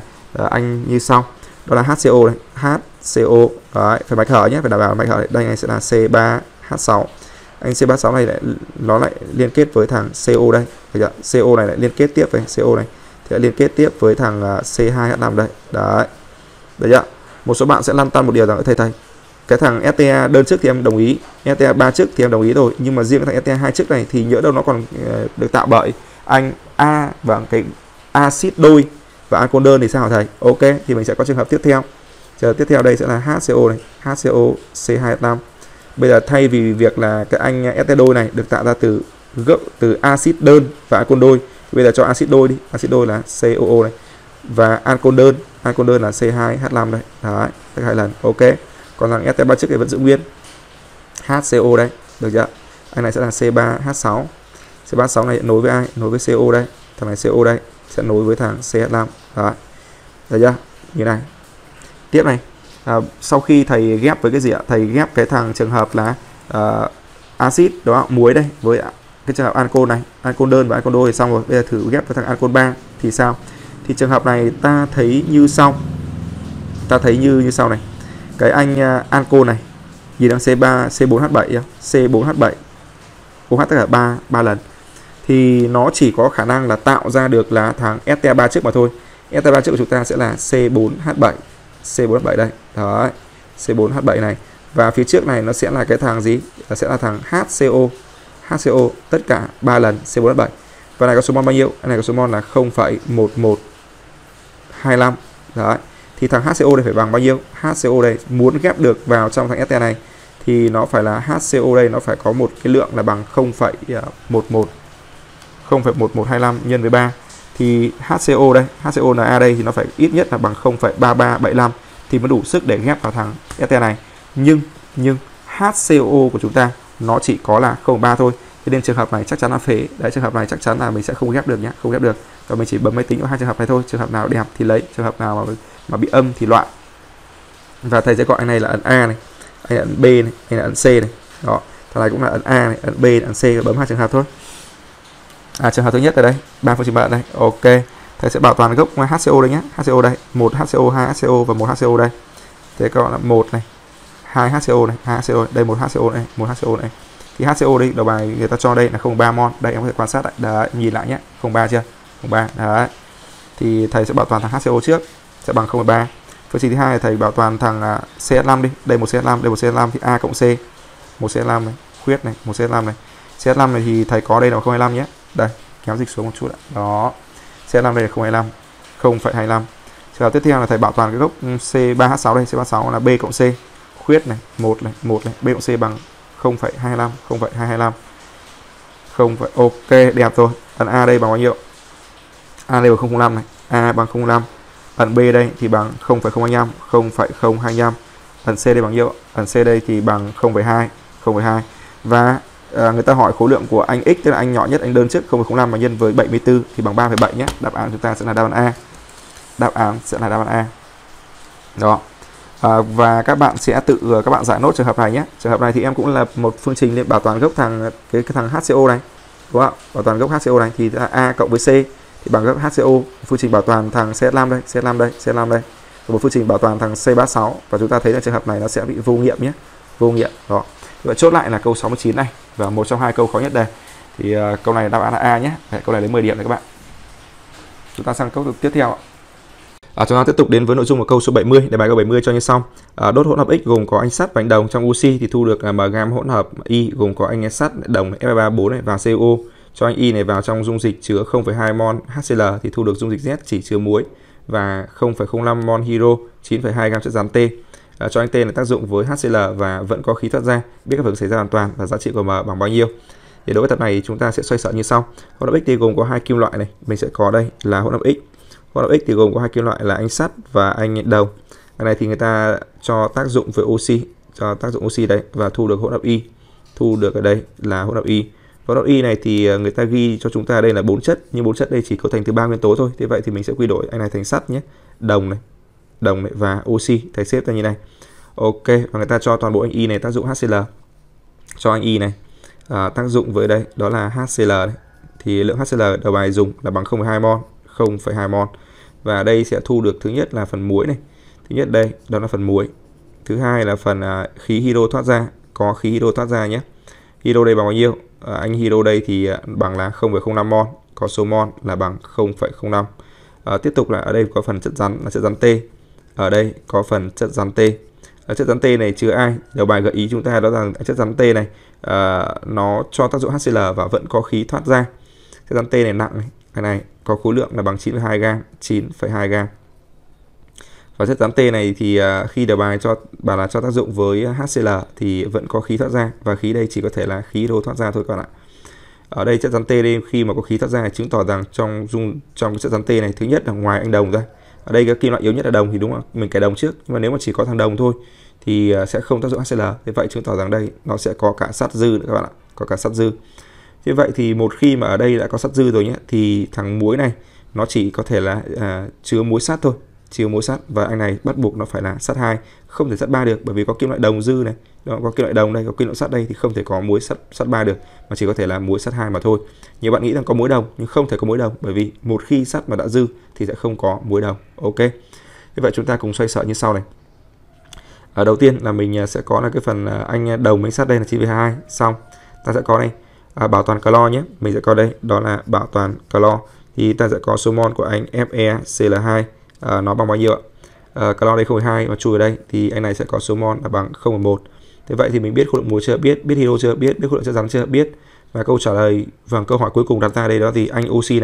anh như sau. Đó là HCO này, HCO. Đấy, phải bạch hở nhé, phải đảm bảo bạch hở này. Đây này sẽ là C3H6. Anh C36 này lại nó lại liên kết với thằng CO đây. Được chưa? CO này lại liên kết tiếp với CO này. Thì lại liên kết tiếp với thằng C2H5 đây. Đấy. Được chưa? Một số bạn sẽ lăn tăn một điều rằng thầy cái thằng STA đơn chức thì em đồng ý, STA 3 chức thì em đồng ý rồi, nhưng mà riêng cái thằng STA 2 chức này thì nhỡ đâu nó còn được tạo bởi anh A và cái axit đôi và ancol đơn thì sao hả thầy? Ok, thì mình sẽ có trường hợp tiếp theo. Trường hợp tiếp theo đây sẽ là HCO này, HCO C2H5. Bây giờ thay vì việc là cái anh STA đôi này được tạo ra từ axit đơn và ancol đôi, bây giờ cho axit đôi đi, axit đôi là COO này và ancol đơn là C2H5 đây. Đấy, tất hai lần. Ok. Còn rằng ST3 chức thì vẫn giữ nguyên HCO đây, được chưa? Anh này sẽ là C3H6. C3H6 này nối với ai? Nối với CO đây. Thằng này CO đây sẽ nối với thằng CH5. Đấy, được chưa? Như này. Tiếp này, sau khi thầy ghép với cái gì ạ? Thầy ghép cái thằng trường hợp là acid đó, muối đây với cái trường hợp ancol này, ancol đơn và ancol đôi thì xong rồi. Bây giờ thử ghép với thằng ancol 3 thì sao? Thì trường hợp này ta thấy như sau. Ta thấy như sau này. Cái anh ancol này gì đang C3 C4H7 C4H7 OH tất cả 3 lần thì nó chỉ có khả năng là tạo ra được là thằng ST3 trước mà thôi. ST3 trước của chúng ta sẽ là C4H7 C4H7 đây. Đấy, C4H7 này và phía trước này nó sẽ là cái thằng gì? Nó sẽ là thằng HCO. HCO tất cả 3 lần C4H7. Và này có số mol bao nhiêu? Cái này có số mol là 0,1125. Đấy. Thì thằng HCO đây phải bằng bao nhiêu? HCO đây muốn ghép được vào trong thằng ST này thì nó phải là HCO đây nó phải có một cái lượng là bằng 0,1125 nhân với 3. Thì HCO đây, HCONa đây thì nó phải ít nhất là bằng 0,3375 thì mới đủ sức để ghép vào thằng ST này. Nhưng HCO của chúng ta nó chỉ có là 0,3 thôi. Thế nên trường hợp này chắc chắn là phế. Đấy, trường hợp này chắc chắn là mình sẽ không ghép được nhé, không ghép được. Và mình chỉ bấm máy tính ở hai trường hợp này thôi. Trường hợp nào đẹp thì lấy, trường hợp nào mà bị âm thì loại. Và thầy sẽ gọi anh này là ấn A này, anh ấn B này, anh ấn C này. Đó, thằng này cũng là ấn A này, ấn B, ấn C, bấm hai trường hợp thôi. Trường hợp thứ nhất ở đây, 3 phương trình bạn đây. Ok. Thầy sẽ bảo toàn gốc HCO đây nhé, HCO đây, 1 HCO, 2 HCO và 1 HCO đây. Thế còn là 1 này, 2 HCO này, 2 HCO, đây 1 HCO này, 1 HCO này. Thì HCO đây, đầu bài người ta cho đây là 0,3 mol. Đây em có thể quan sát lại. Đấy, nhìn lại nhé, 0,3 chưa? 0,3. Đấy. Thì thầy sẽ bảo toàn thằng HCO trước sẽ bằng 0,3. Phương trình thứ hai thầy bảo toàn thằng CS5 đi, đây một CS5, đây một CS5 thì A cộng C, một CS5 này, khuyết này, một CS5 này. CS5 này thì thầy có đây là 0,25 nhé. Đây, kéo dịch xuống một chút ạ. Đó. CS5 đây là 0,25, 0,25. Trường hợp tiếp theo là thầy bảo toàn cái gốc C3H6 đây, C36 là B cộng C, khuyết này, 1 này, 1 này, B cộng C bằng 0,25, 0,225. 0, ok, đẹp rồi. Ấn A đây bằng bao nhiêu? A đây bằng 0,05 này, A bằng 0,05. Ấn B đây thì bằng 0,025, 0,025. Ấn C đây bằng nhiêu? Ấn C đây thì bằng 0,2, 0,2. Và người ta hỏi khối lượng của anh X, tức là anh nhỏ nhất, anh đơn chức 0,05 mà nhân với 74 thì bằng 3,7 nhé. Đáp án chúng ta sẽ là đáp án A. Đáp án sẽ là đáp án A. Đó. Và các bạn sẽ tự các bạn giải nốt trường hợp này nhé. Trường hợp này thì em cũng là một phương trình để bảo toàn gốc thằng cái thằng HCO này. Đúng không? Bảo toàn gốc HCO này thì A cộng với C thì bằng gốc HCO. Phương trình bảo toàn thằng CS5 đây, CS5 đây, CS5 đây. Và một phương trình bảo toàn thằng C36 và chúng ta thấy là trường hợp này nó sẽ bị vô nghiệm nhé. Vô nghiệm. Đó. Vậy chốt lại là câu 69 này và một trong hai câu khó nhất đây. Thì câu này đáp án là A nhé. Đấy, câu này lấy 10 điểm này các bạn. Chúng ta sang câu tiếp theo ạ. Chúng ta tiếp tục đến với nội dung của câu số 70. Đề bài câu 70 cho như sau. Đốt hỗn hợp X gồm có anh sắt và anh đồng trong oxy thì thu được mg hỗn hợp Y gồm có anh sắt, đồng Fe3O4 này và CO. Cho anh Y này vào trong dung dịch chứa 0,2 mol HCl thì thu được dung dịch Z chỉ chứa muối và 0,05 mol hiro, 9,2 g chất rắn T. Cho anh T là tác dụng với HCl và vẫn có khí thoát ra, biết các phản ứng xảy ra hoàn toàn và giá trị của M bằng bao nhiêu. Thì đối với tập này chúng ta sẽ xoay sở như sau. Hỗn hợp X thì gồm có hai kim loại này, mình sẽ có đây là hỗn hợp X. Hỗn hợp X thì gồm có hai kim loại là anh sắt và anh đồng. Cái này thì người ta cho tác dụng với oxy, cho tác dụng oxy đấy và thu được hỗn hợp Y. Thu được ở đây là hỗn hợp Y. Hỗn hợp Y này thì người ta ghi cho chúng ta đây là 4 chất, nhưng 4 chất đây chỉ cấu thành từ 3 nguyên tố thôi. Thế vậy thì mình sẽ quy đổi anh này thành sắt nhé, đồng này và oxy, thầy xếp ra như này. Ok, và người ta cho toàn bộ anh Y này tác dụng HCl. Cho anh Y này tác dụng với đây đó là HCl này. Thì lượng HCl đầu bài dùng là bằng 0,2 mol. 0,2 mol. Và đây sẽ thu được thứ nhất là phần muối này. Thứ nhất đây, đó là phần muối. Thứ hai là phần khí hydro thoát ra, có khí hydro thoát ra nhé. Hydro đây bằng bao nhiêu? Anh hydro đây thì bằng là 0,05 mol, có số mol là bằng 0,05. Tiếp tục là ở đây có phần chất rắn là chất rắn T. Ở đây có phần chất rắn T. Chất rắn T này chứa ai? Đầu bài gợi ý chúng ta đó là chất rắn T này nó cho tác dụng HCl và vẫn có khí thoát ra. Chất rắn T này nặng này, cái này có khối lượng là bằng 9,2 g, 9,2 g. Và chất rắn T này thì khi đề bài cho bà là cho tác dụng với HCl thì vẫn có khí thoát ra và khí đây chỉ có thể là khí hydro thoát ra thôi các bạn ạ. Ở đây chất rắn T đây khi mà có khí thoát ra chứng tỏ rằng trong chất rắn T này thứ nhất là ngoài anh đồng ra. Ở đây cái kim loại yếu nhất là đồng thì đúng là mình kẻ đồng trước, nhưng mà nếu mà chỉ có thằng đồng thôi thì sẽ không tác dụng HCl. Thế vậy chứng tỏ rằng đây nó sẽ có cả sắt dư nữa các bạn ạ, có cả sắt dư. Thế vậy thì một khi mà ở đây đã có sắt dư rồi nhé, thì thằng muối này nó chỉ có thể là chứa muối sắt thôi, chứa muối sắt, và anh này bắt buộc nó phải là sắt 2, không thể sắt 3 được, bởi vì có kim loại đồng dư này, đó, có kim loại đồng đây, có kim loại sắt đây thì không thể có muối sắt 3 được, mà chỉ có thể là muối sắt 2 mà thôi. Nhiều bạn nghĩ rằng có muối đồng nhưng không thể có muối đồng, bởi vì một khi sắt mà đã dư thì sẽ không có muối đồng. Ok. Thế vậy chúng ta cùng xoay sở như sau này. Đầu tiên là mình sẽ có là cái phần anh đồng với sắt đây là 9,2, xong ta sẽ có đây bảo toàn clo nhé, mình sẽ có đây đó là bảo toàn clo thì ta sẽ có số mol của anh FeCl2 nó bằng bao nhiêu ạ? Clo đây 0,2 mà chui ở đây thì anh này sẽ có số mol là bằng 0,1. Thế vậy thì mình biết khối lượng muối chưa, biết hydro chưa, biết khối lượng chất rắn chưa, biết. Và câu trả lời và câu hỏi cuối cùng đặt ra đây đó thì anh oxy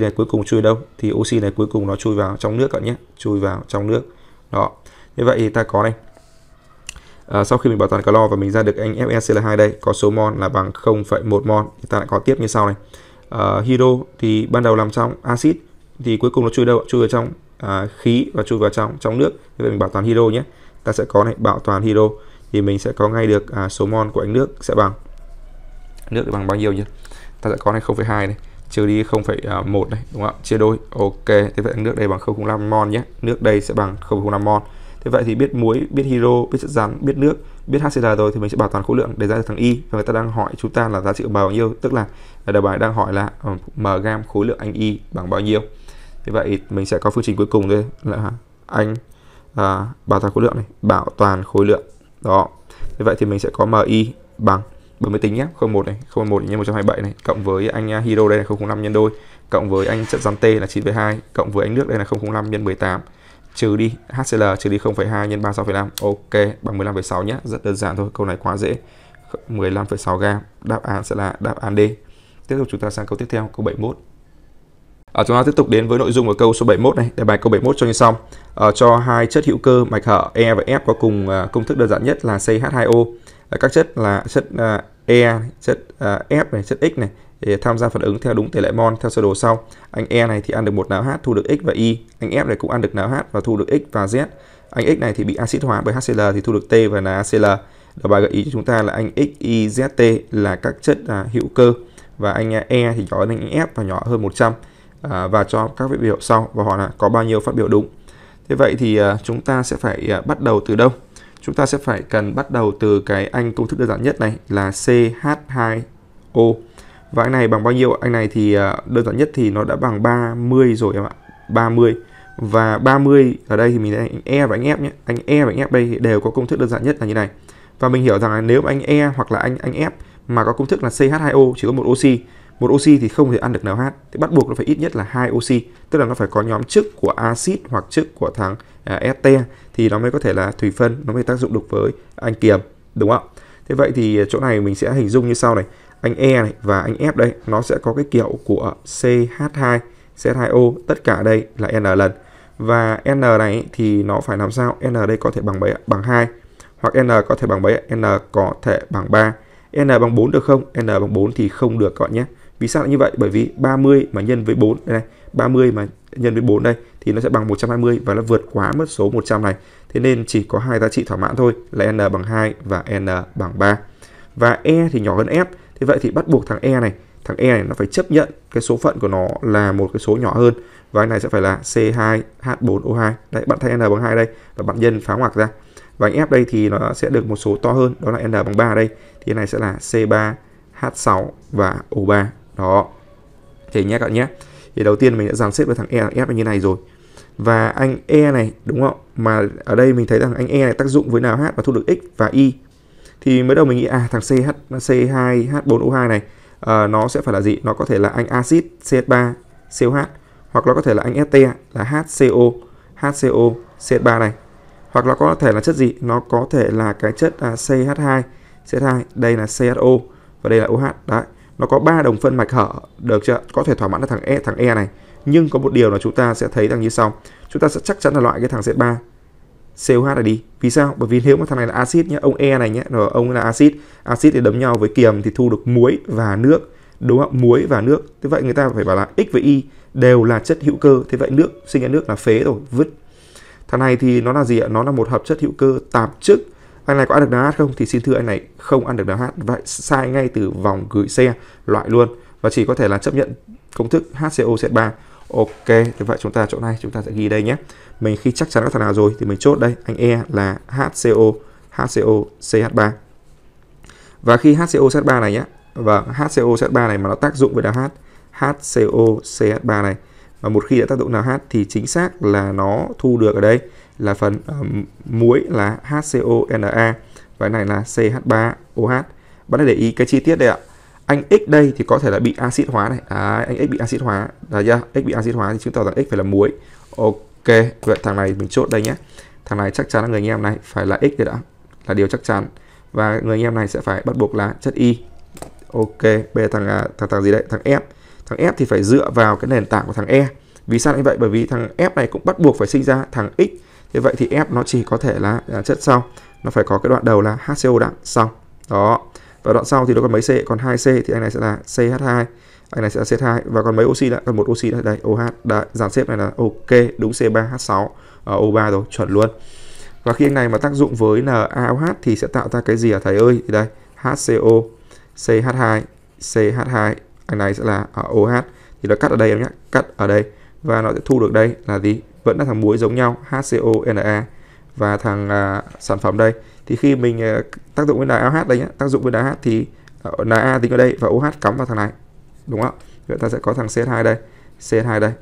này cuối cùng chui đâu? Thì oxy này cuối cùng nó chui vào trong nước các bạn nhé, chui vào trong nước. Đó. Thế vậy thì ta có đây. Sau khi mình bảo toàn clo và mình ra được anh FeCl2 đây có số mol là bằng 0,1 mol thì ta lại có tiếp như sau này. Hydro thì ban đầu làm trong axit thì cuối cùng nó chui đâu? Chui vào trong khí và chui vào trong nước. Thế vậy mình bảo toàn hydro nhé. Ta sẽ có này bảo toàn hydro thì mình sẽ có ngay được số mol của anh nước sẽ bằng bao nhiêu nhỉ? Ta sẽ có này 0,2 này trừ đi 0,1 này đúng không ạ? Chia đôi. Ok, thế vậy anh nước đây bằng 0,05 mol nhé. Nước đây sẽ bằng 0,05 mol. Thế vậy thì biết muối, biết hydro, biết chất rắn, biết nước, biết HCl rồi thì mình sẽ bảo toàn khối lượng để ra được thằng Y. Và người ta đang hỏi chúng ta là giá trị M bao nhiêu, tức là đề bài đang hỏi là mg khối lượng anh Y bằng bao nhiêu. Thế vậy mình sẽ có phương trình cuối cùng đây là anh bảo toàn khối lượng này, bảo toàn khối lượng. Đó. Thế vậy thì mình sẽ có MI bằng mới tính nhé, 01 này, 01 nhân 127 này cộng với anh hydro đây là 0,05 nhân đôi, cộng với anh chất rắn T là 9,2, cộng với anh nước đây là 0,05 nhân 18. trừ đi HCL trừ đi 0,2 nhân 36,5, ok bằng 15,6 nhé. Rất đơn giản thôi, câu này quá dễ. 15,6 g, đáp án sẽ là đáp án D. Tiếp tục chúng ta sang câu tiếp theo, câu 71. Chúng ta tiếp tục đến với nội dung của câu số 71 này. Đề bài câu 71 cho như sau. Cho hai chất hữu cơ mạch hở E và F có cùng công thức đơn giản nhất là CH2O. Các chất là chất E, chất F này, chất X này để tham gia phản ứng theo đúng tỷ lệ mol theo sơ đồ sau. Anh E này thì ăn được một nào H, thu được X và Y. Anh F này cũng ăn được nào H và thu được X và Z. Anh X này thì bị axit hóa bởi HCl thì thu được T và NaCl. Đầu bài gợi ý cho chúng ta là anh X, Y, Z, T là các chất hữu cơ và anh E thì nhỏ hơn anh F và nhỏ hơn 100. Và cho các biểu sau và hỏi là có bao nhiêu phát biểu đúng. Thế vậy thì chúng ta sẽ phải bắt đầu từ đâu? Chúng ta sẽ phải cần bắt đầu từ cái anh công thức đơn giản nhất này là CH2O. Và anh này bằng bao nhiêu? Anh này thì đơn giản nhất thì nó đã bằng 30 rồi em ạ. 30. Và 30 ở đây thì mình thấy anh E và anh F nhé. Anh E và anh F đây đều có công thức đơn giản nhất là như này. Và mình hiểu rằng là nếu anh E hoặc là anh F mà có công thức là CH2O chỉ có một oxy. Một oxy thì không thể ăn được NH, thì bắt buộc nó phải ít nhất là 2 oxy, tức là nó phải có nhóm chức của axit hoặc chức của thằng este thì nó mới có thể là thủy phân, nó mới tác dụng được với anh kiềm, đúng không? Thế vậy thì chỗ này mình sẽ hình dung như sau này, anh E này và anh F đây, nó sẽ có cái kiểu của CH2, CH2O, tất cả đây là N lần. Và N này thì nó phải làm sao? N đây có thể bằng mấy? Bằng 2, hoặc N có thể bằng mấy? N có thể bằng 3. N bằng 4 được không? N bằng 4 thì không được các bạn nhé. Vì sao lại như vậy? Bởi vì 30 mà nhân với 4 đây này, 30 mà nhân với 4 đây thì nó sẽ bằng 120 và nó vượt quá mất số 100 này. Thế nên chỉ có hai giá trị thỏa mãn thôi là N bằng 2 và N bằng 3. Và E thì nhỏ hơn F. Thế vậy thì bắt buộc thằng E này nó phải chấp nhận cái số phận của nó là một cái số nhỏ hơn. Và anh này sẽ phải là C2H4O2. Đấy, bạn thay N bằng 2 đây và bạn nhân phá ngoặc ra. Và anh F đây thì nó sẽ được một số to hơn, đó là N bằng 3 đây. Thì này sẽ là C3H6 và O3. Đó, thì nhé các bạn nhé. Thì đầu tiên mình đã dàn xếp với thằng E và F như này rồi. Và anh E này đúng không? Mà ở đây mình thấy rằng anh E này tác dụng với nào H và thu được X và Y. Thì mới đầu mình nghĩ thằng C2H4O2 này nó sẽ phải là gì? Nó có thể là anh acid CH3COH, hoặc nó có thể là anh este là HCO CH3 này. Hoặc nó có thể là chất gì? Nó có thể là cái chất CH2, đây là CHO và đây là OH. Đấy. Nó có 3 đồng phân mạch hở, được chưa? Có thể thỏa mãn là thằng E này. Nhưng có một điều là chúng ta sẽ thấy rằng như sau. Chúng ta sẽ chắc chắn là loại cái thằng C3 COH này đi. Vì sao? Bởi vì nếu mà thằng này là axit nhé, ông E này nhé, rồi ông là axit thì đấm nhau với kiềm thì thu được muối và nước, đúng không? Muối và nước. Thế vậy người ta phải bảo là X với Y đều là chất hữu cơ. Thế vậy nước, sinh ra nước là phế rồi, vứt. Thằng này thì nó là gì ạ? Nó là một hợp chất hữu cơ tạp chất. Anh này có ăn được NH không? Thì xin thưa anh này không ăn được NH. Vậy sai ngay từ vòng gửi xe, loại luôn. Và chỉ có thể là chấp nhận công thức HCOZ3. Ok, thế vậy chúng ta chỗ này chúng ta sẽ ghi đây nhé. Mình khi chắc chắn các thằng nào rồi thì mình chốt đây. Anh E là HCOCH3. Và khi HCOCH3 này nhé. Và HCOCH3 này mà nó tác dụng với NH, HCOCH3 này. Và một khi đã tác dụng NH thì chính xác là nó thu được ở đây là phần muối là HCONa và cái này là CH3OH. Bạn hãy để ý cái chi tiết đây ạ. Anh X đây thì có thể là bị axit hóa này. Anh X bị axit hóa. Đấy chưa? X bị axit hóa thì chứng tỏ rằng X phải là muối. Ok, vậy thằng này mình chốt đây nhé. Thằng này chắc chắn là người anh em này phải là X rồi đã. Là điều chắc chắn. Và người anh em này sẽ phải bắt buộc là chất Y. Ok, bây giờ thằng gì đấy? Thằng F. Thằng F thì phải dựa vào cái nền tảng của thằng E. Vì sao như vậy? Bởi vì thằng F này cũng bắt buộc phải sinh ra thằng X. Thế vậy thì F nó chỉ có thể là chất sau. Nó phải có cái đoạn đầu là HCO đã xong. Đó. Và đoạn sau thì nó còn mấy C? Còn 2C thì anh này sẽ là CH2. Anh này sẽ là CH2. Và còn mấy oxy đã? Còn một oxy đã. Đây, OH. Đã. Dàn xếp này là ok. Đúng C3H6. O3 rồi. Chuẩn luôn. Và khi anh này mà tác dụng với NaOH thì sẽ tạo ra cái gì hả thầy ơi? Thì đây. HCO. CH2. CH2. Anh này sẽ là OH. Thì nó cắt ở đây em nhé. Cắt ở đây. Và nó sẽ thu được đây là gì? Vẫn là thằng muối giống nhau HCONa và thằng sản phẩm đây. Thì khi mình tác dụng với NaOH đây nhé, tác dụng với NaH thì Na tính ở đây và OH cắm vào thằng này, đúng không? Vậy ta sẽ có thằng CH2 đây, CH2 đây.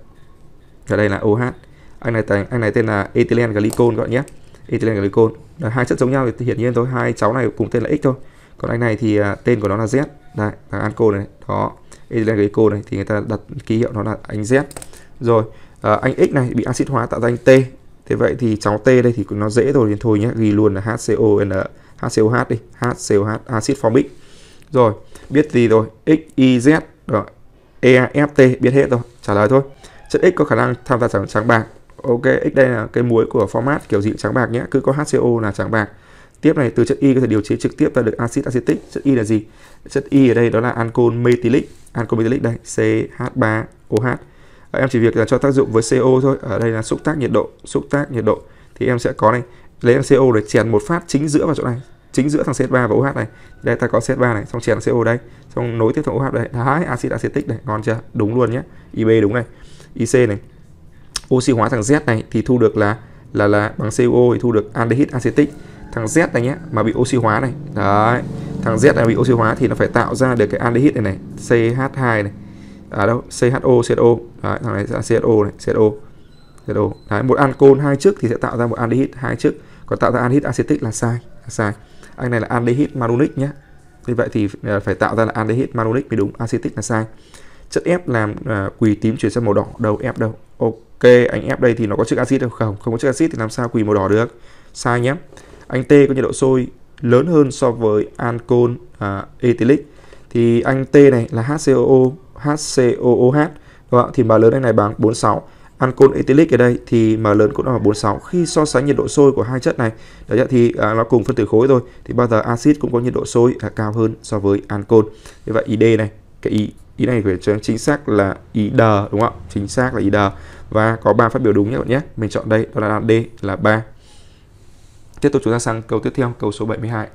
Ở đây là OH. Anh này tên là ethylene glycol các bạn nhé. Ethylene glycol. Là hai chất giống nhau thì hiển nhiên thôi, hai cháu này cùng tên là X thôi. Còn anh này thì tên của nó là Z. Đây, thằng ancol này. Đó, ethylene glycol này thì người ta đặt ký hiệu nó là anh Z. Rồi, anh X này bị axit hóa tạo ra anh T. Thế vậy thì cháu T đây thì nó dễ rồi thì thôi nhé, ghi luôn là HCOH đi, HCOH, acid formic. Rồi, biết gì rồi, X, Y, Z, đó, E, F, T, biết hết rồi, trả lời thôi. Chất X có khả năng tham gia trắng bạc. Ok, X đây là cái muối của format kiểu gì trắng bạc nhé, cứ có HCO là trắng bạc. Tiếp này, từ chất Y có thể điều chế trực tiếp ra được axit acetic. Chất Y là gì? Chất Y ở đây đó là ancol methylic. Ancol methylic đây, CH3OH. Em chỉ việc là cho tác dụng với CO thôi. Ở đây là xúc tác nhiệt độ, thì em sẽ có này, lấy CO để chèn một phát chính giữa vào chỗ này, chính giữa thằng C3 và OH này. Đây ta có C3 này, xong chèn CO đây, xong nối tiếp thằng OH đây. Đấy, axit acetic này, ngon chưa? Đúng luôn nhé. IB đúng này. IC này. Oxy hóa thằng Z này thì thu được là bằng CuO thì thu được aldehyde acetic. Thằng Z này nhé, mà bị oxy hóa này. Đấy, thằng Z này bị oxy hóa thì nó phải tạo ra được cái aldehyde này CH2 này. À đâu, CHO, CHO. Đấy, thằng này là CHO này, CHO. Đấy, một ancol hai chức thì sẽ tạo ra một aldehyde hai chức. Còn tạo ra aldehyde acetic là sai, Anh này là aldehyde malonic nhé. Như vậy thì phải tạo ra là aldehyde malonic mới đúng, acetic là sai. Chất F làm quỳ tím chuyển sang màu đỏ, đâu F đâu. Ok, anh F đây thì nó có chức axit không? Không có chức axit thì làm sao quỳ màu đỏ được? Sai nhé. Anh T có nhiệt độ sôi lớn hơn so với ancol ethylic. Thì anh T này là HCOO, HCOOH. Thì m lớn anh này bằng 46. Ancol ethylic ở đây thì m lớn cũng là 46. Khi so sánh nhiệt độ sôi của hai chất này, đấy thì nó cùng phân tử khối thôi. Thì bao giờ axit cũng có nhiệt độ sôi cao hơn so với ancol. Như vậy ID này, cái ý này phải cho chính xác là ID đúng không? Chính xác là ID. Và có 3 phát biểu đúng nhé bạn nhé. Mình chọn đây, đó là D là 3. Tiếp tục chúng ta sang câu tiếp theo, câu số 72.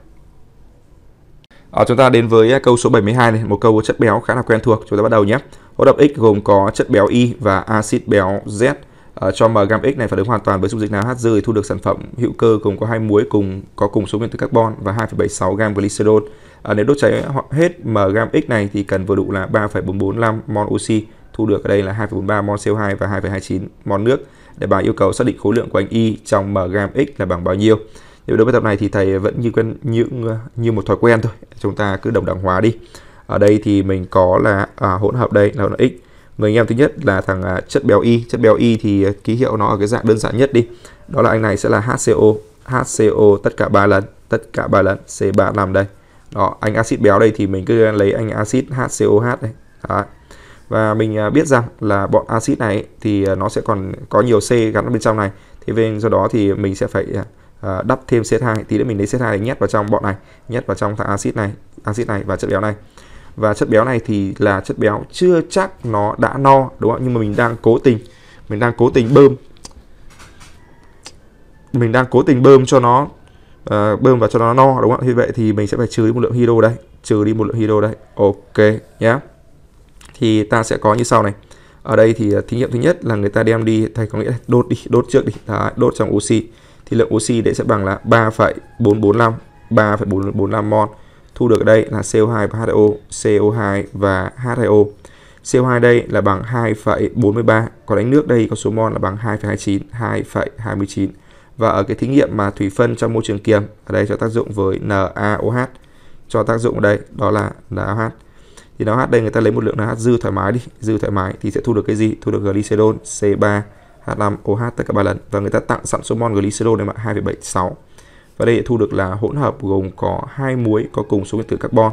Chúng ta đến với câu số 72 này, một câu có chất béo khá là quen thuộc. Chúng ta bắt đầu nhé. Hỗn hợp X gồm có chất béo Y và axit béo Z. Cho m gam X này phản ứng hoàn toàn với dung dịch nào H dư thì thu được sản phẩm hữu cơ gồm có hai muối có cùng số nguyên tử carbon và 2,76 gam glycerol. Nếu đốt cháy hết m gam X này thì cần vừa đủ là 3,445 mol oxy, thu được ở đây là 2,43 mol CO2 và 2,29 mol nước. Để bài yêu cầu xác định khối lượng của anh Y trong m gam X là bằng bao nhiêu. Nếu đối với tập này thì thầy vẫn như một thói quen thôi, chúng ta cứ đồng đẳng hóa đi. Ở đây thì mình có là hỗn hợp đây là hỗn hợp X. Người anh em thứ nhất là thằng chất béo Y. Chất béo Y thì ký hiệu nó ở cái dạng đơn giản nhất đi. Đó là anh này sẽ là HCO, HCO tất cả 3 lần, C35 đây. Đó, anh axit béo đây thì mình cứ lấy anh axit HCOH đây. Đó. Và mình biết rằng là bọn axit này thì nó sẽ còn có nhiều C gắn ở bên trong này. Thế nên do đó thì mình sẽ phải đắp thêm C2, tí nữa mình lấy C2 để nhét vào trong bọn này, nhét vào trong thằng axit này và chất béo này. Và chất béo này thì là chất béo chưa chắc nó đã no đúng không? Nhưng mà mình đang cố tình, bơm. Mình đang cố tình bơm cho nó bơm vào cho nó no đúng không? Thì vậy thì mình sẽ phải trừ đi một lượng hydro đây, Ok nhé. Thì ta sẽ có như sau này. Ở đây thì thí nghiệm thứ nhất là người ta đem đi, thầy có nghĩa là đốt đi, Đó, đốt trong oxy. Thì lượng oxy đấy sẽ bằng là 3,445 mol. Thu được ở đây là CO2 và H2O, CO2 và H2O. CO2 đây là bằng 2,43, còn đánh nước đây có số mol là bằng 2,29, 2,29. Và ở cái thí nghiệm mà thủy phân trong môi trường kiềm, ở đây cho tác dụng với NaOH, cho tác dụng ở đây đó là NaOH. Thì NaOH đây người ta lấy một lượng NaOH dư thoải mái đi, thì sẽ thu được cái gì? Thu được glycerol C3H5OH tất cả 3 lần và người ta tặng sẵn số mol glycerol này mà 2,76. Và đây thu được là hỗn hợp gồm có hai muối có cùng số nguyên tử carbon.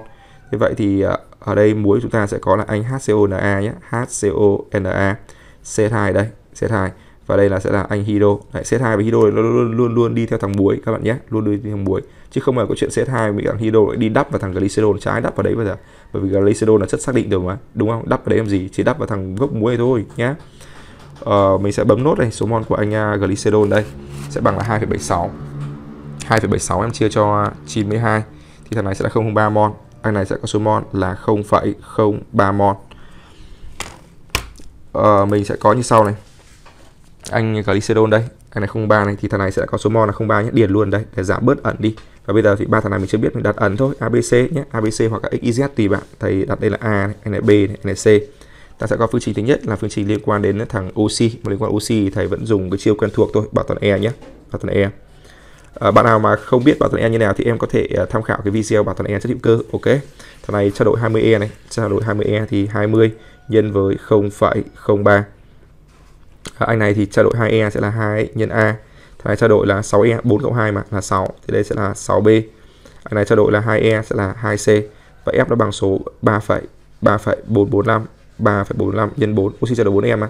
Thế vậy thì ở đây muối chúng ta sẽ có là anh HCONa nhé, HCONa, C2 đây, C2. Và đây là sẽ là anh hydro. Đấy, C2 và hydro nó luôn đi theo thằng muối các bạn nhé, chứ không phải có chuyện C2 với thằng hydro đi đắp vào thằng glycerol, trái đắp vào đấy bây giờ. Bởi vì glycerol là chất xác định rồi mà, đúng không? Đắp vào đấy làm gì? Chỉ đắp vào thằng gốc muối thôi nhé. Mình sẽ bấm nốt này, số mol của anh glycerol đây sẽ bằng là 2,76. 2,76 em chia cho 92 thì thằng này sẽ là 0,03 mol, anh này sẽ có số mol là 0,03 mol. Mình sẽ có như sau này, anh glycerol đây, anh này 0,3 này thì thằng này sẽ có số mol là 0,3 nhé, điền luôn đây để giảm bớt ẩn đi. Và bây giờ thì ba thằng này mình chưa biết, mình đặt ẩn thôi, ABC nhé, ABC hoặc là XYZ tùy bạn, thầy đặt đây là A này, anh này B này, anh này C. Ta sẽ có phương trình thứ nhất là phương trình liên quan đến thằng oxy, mà liên quan oxy thầy vẫn dùng cái chiêu quen thuộc thôi, bảo toàn E nhé, bảo toàn E. Bạn nào mà không biết bảo toàn E như nào thì em có thể tham khảo cái video bảo toàn E chất hữu cơ. Ok, thằng này trao đổi 20E này, trao đổi 20E thì 20 nhân với 0,03. Anh này thì trao đổi 2E sẽ là 2 nhân A Thằng này trao đổi là 6E, 4 cộng 2 mà là 6. Thì đây sẽ là 6B. Thằng này trao đổi là 2E sẽ là 2C. Và F nó bằng số 3,445 nhân 4. Oxy trao đổi 4 em mà.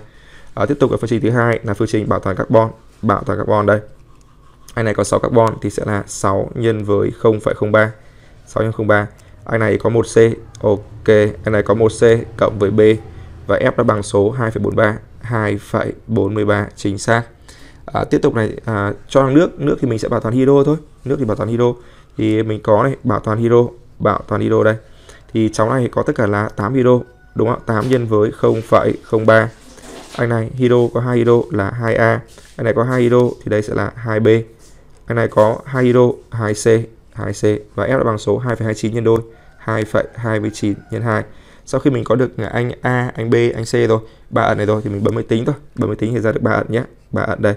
Tiếp tục với phương trình thứ hai là phương trình bảo toàn carbon. Bảo toàn carbon đây. Anh này có 6 carbon thì sẽ là 6 nhân với 0,03. 6 nhân 0,03. Anh này có 1C. Ok, anh này có 1C cộng với B. Và F nó bằng số 2,43. 2,43 chính xác. Tiếp tục này, cho hàng nước. Nước thì mình sẽ bảo toàn hydro thôi. Nước thì bảo toàn hydro. Thì mình có này, bảo toàn hydro. Bảo toàn hydro đây. Thì cháu này có tất cả là 8 hydro. Đúng không? 8 nhân với 0,03. Anh này hydro có 2 hydro là 2A. Anh này có 2 hydro thì đây sẽ là 2B. Anh này có 2 hydro 2C. 2C và F đã bằng số 2,29 nhân đôi. 2,29 nhân 2. Sau khi mình có được anh A, anh B, anh C rồi, 3 ẩn này rồi thì mình bấm máy tính thôi. Bấm máy tính thì ra được 3 ẩn nhé. 3 ẩn đây.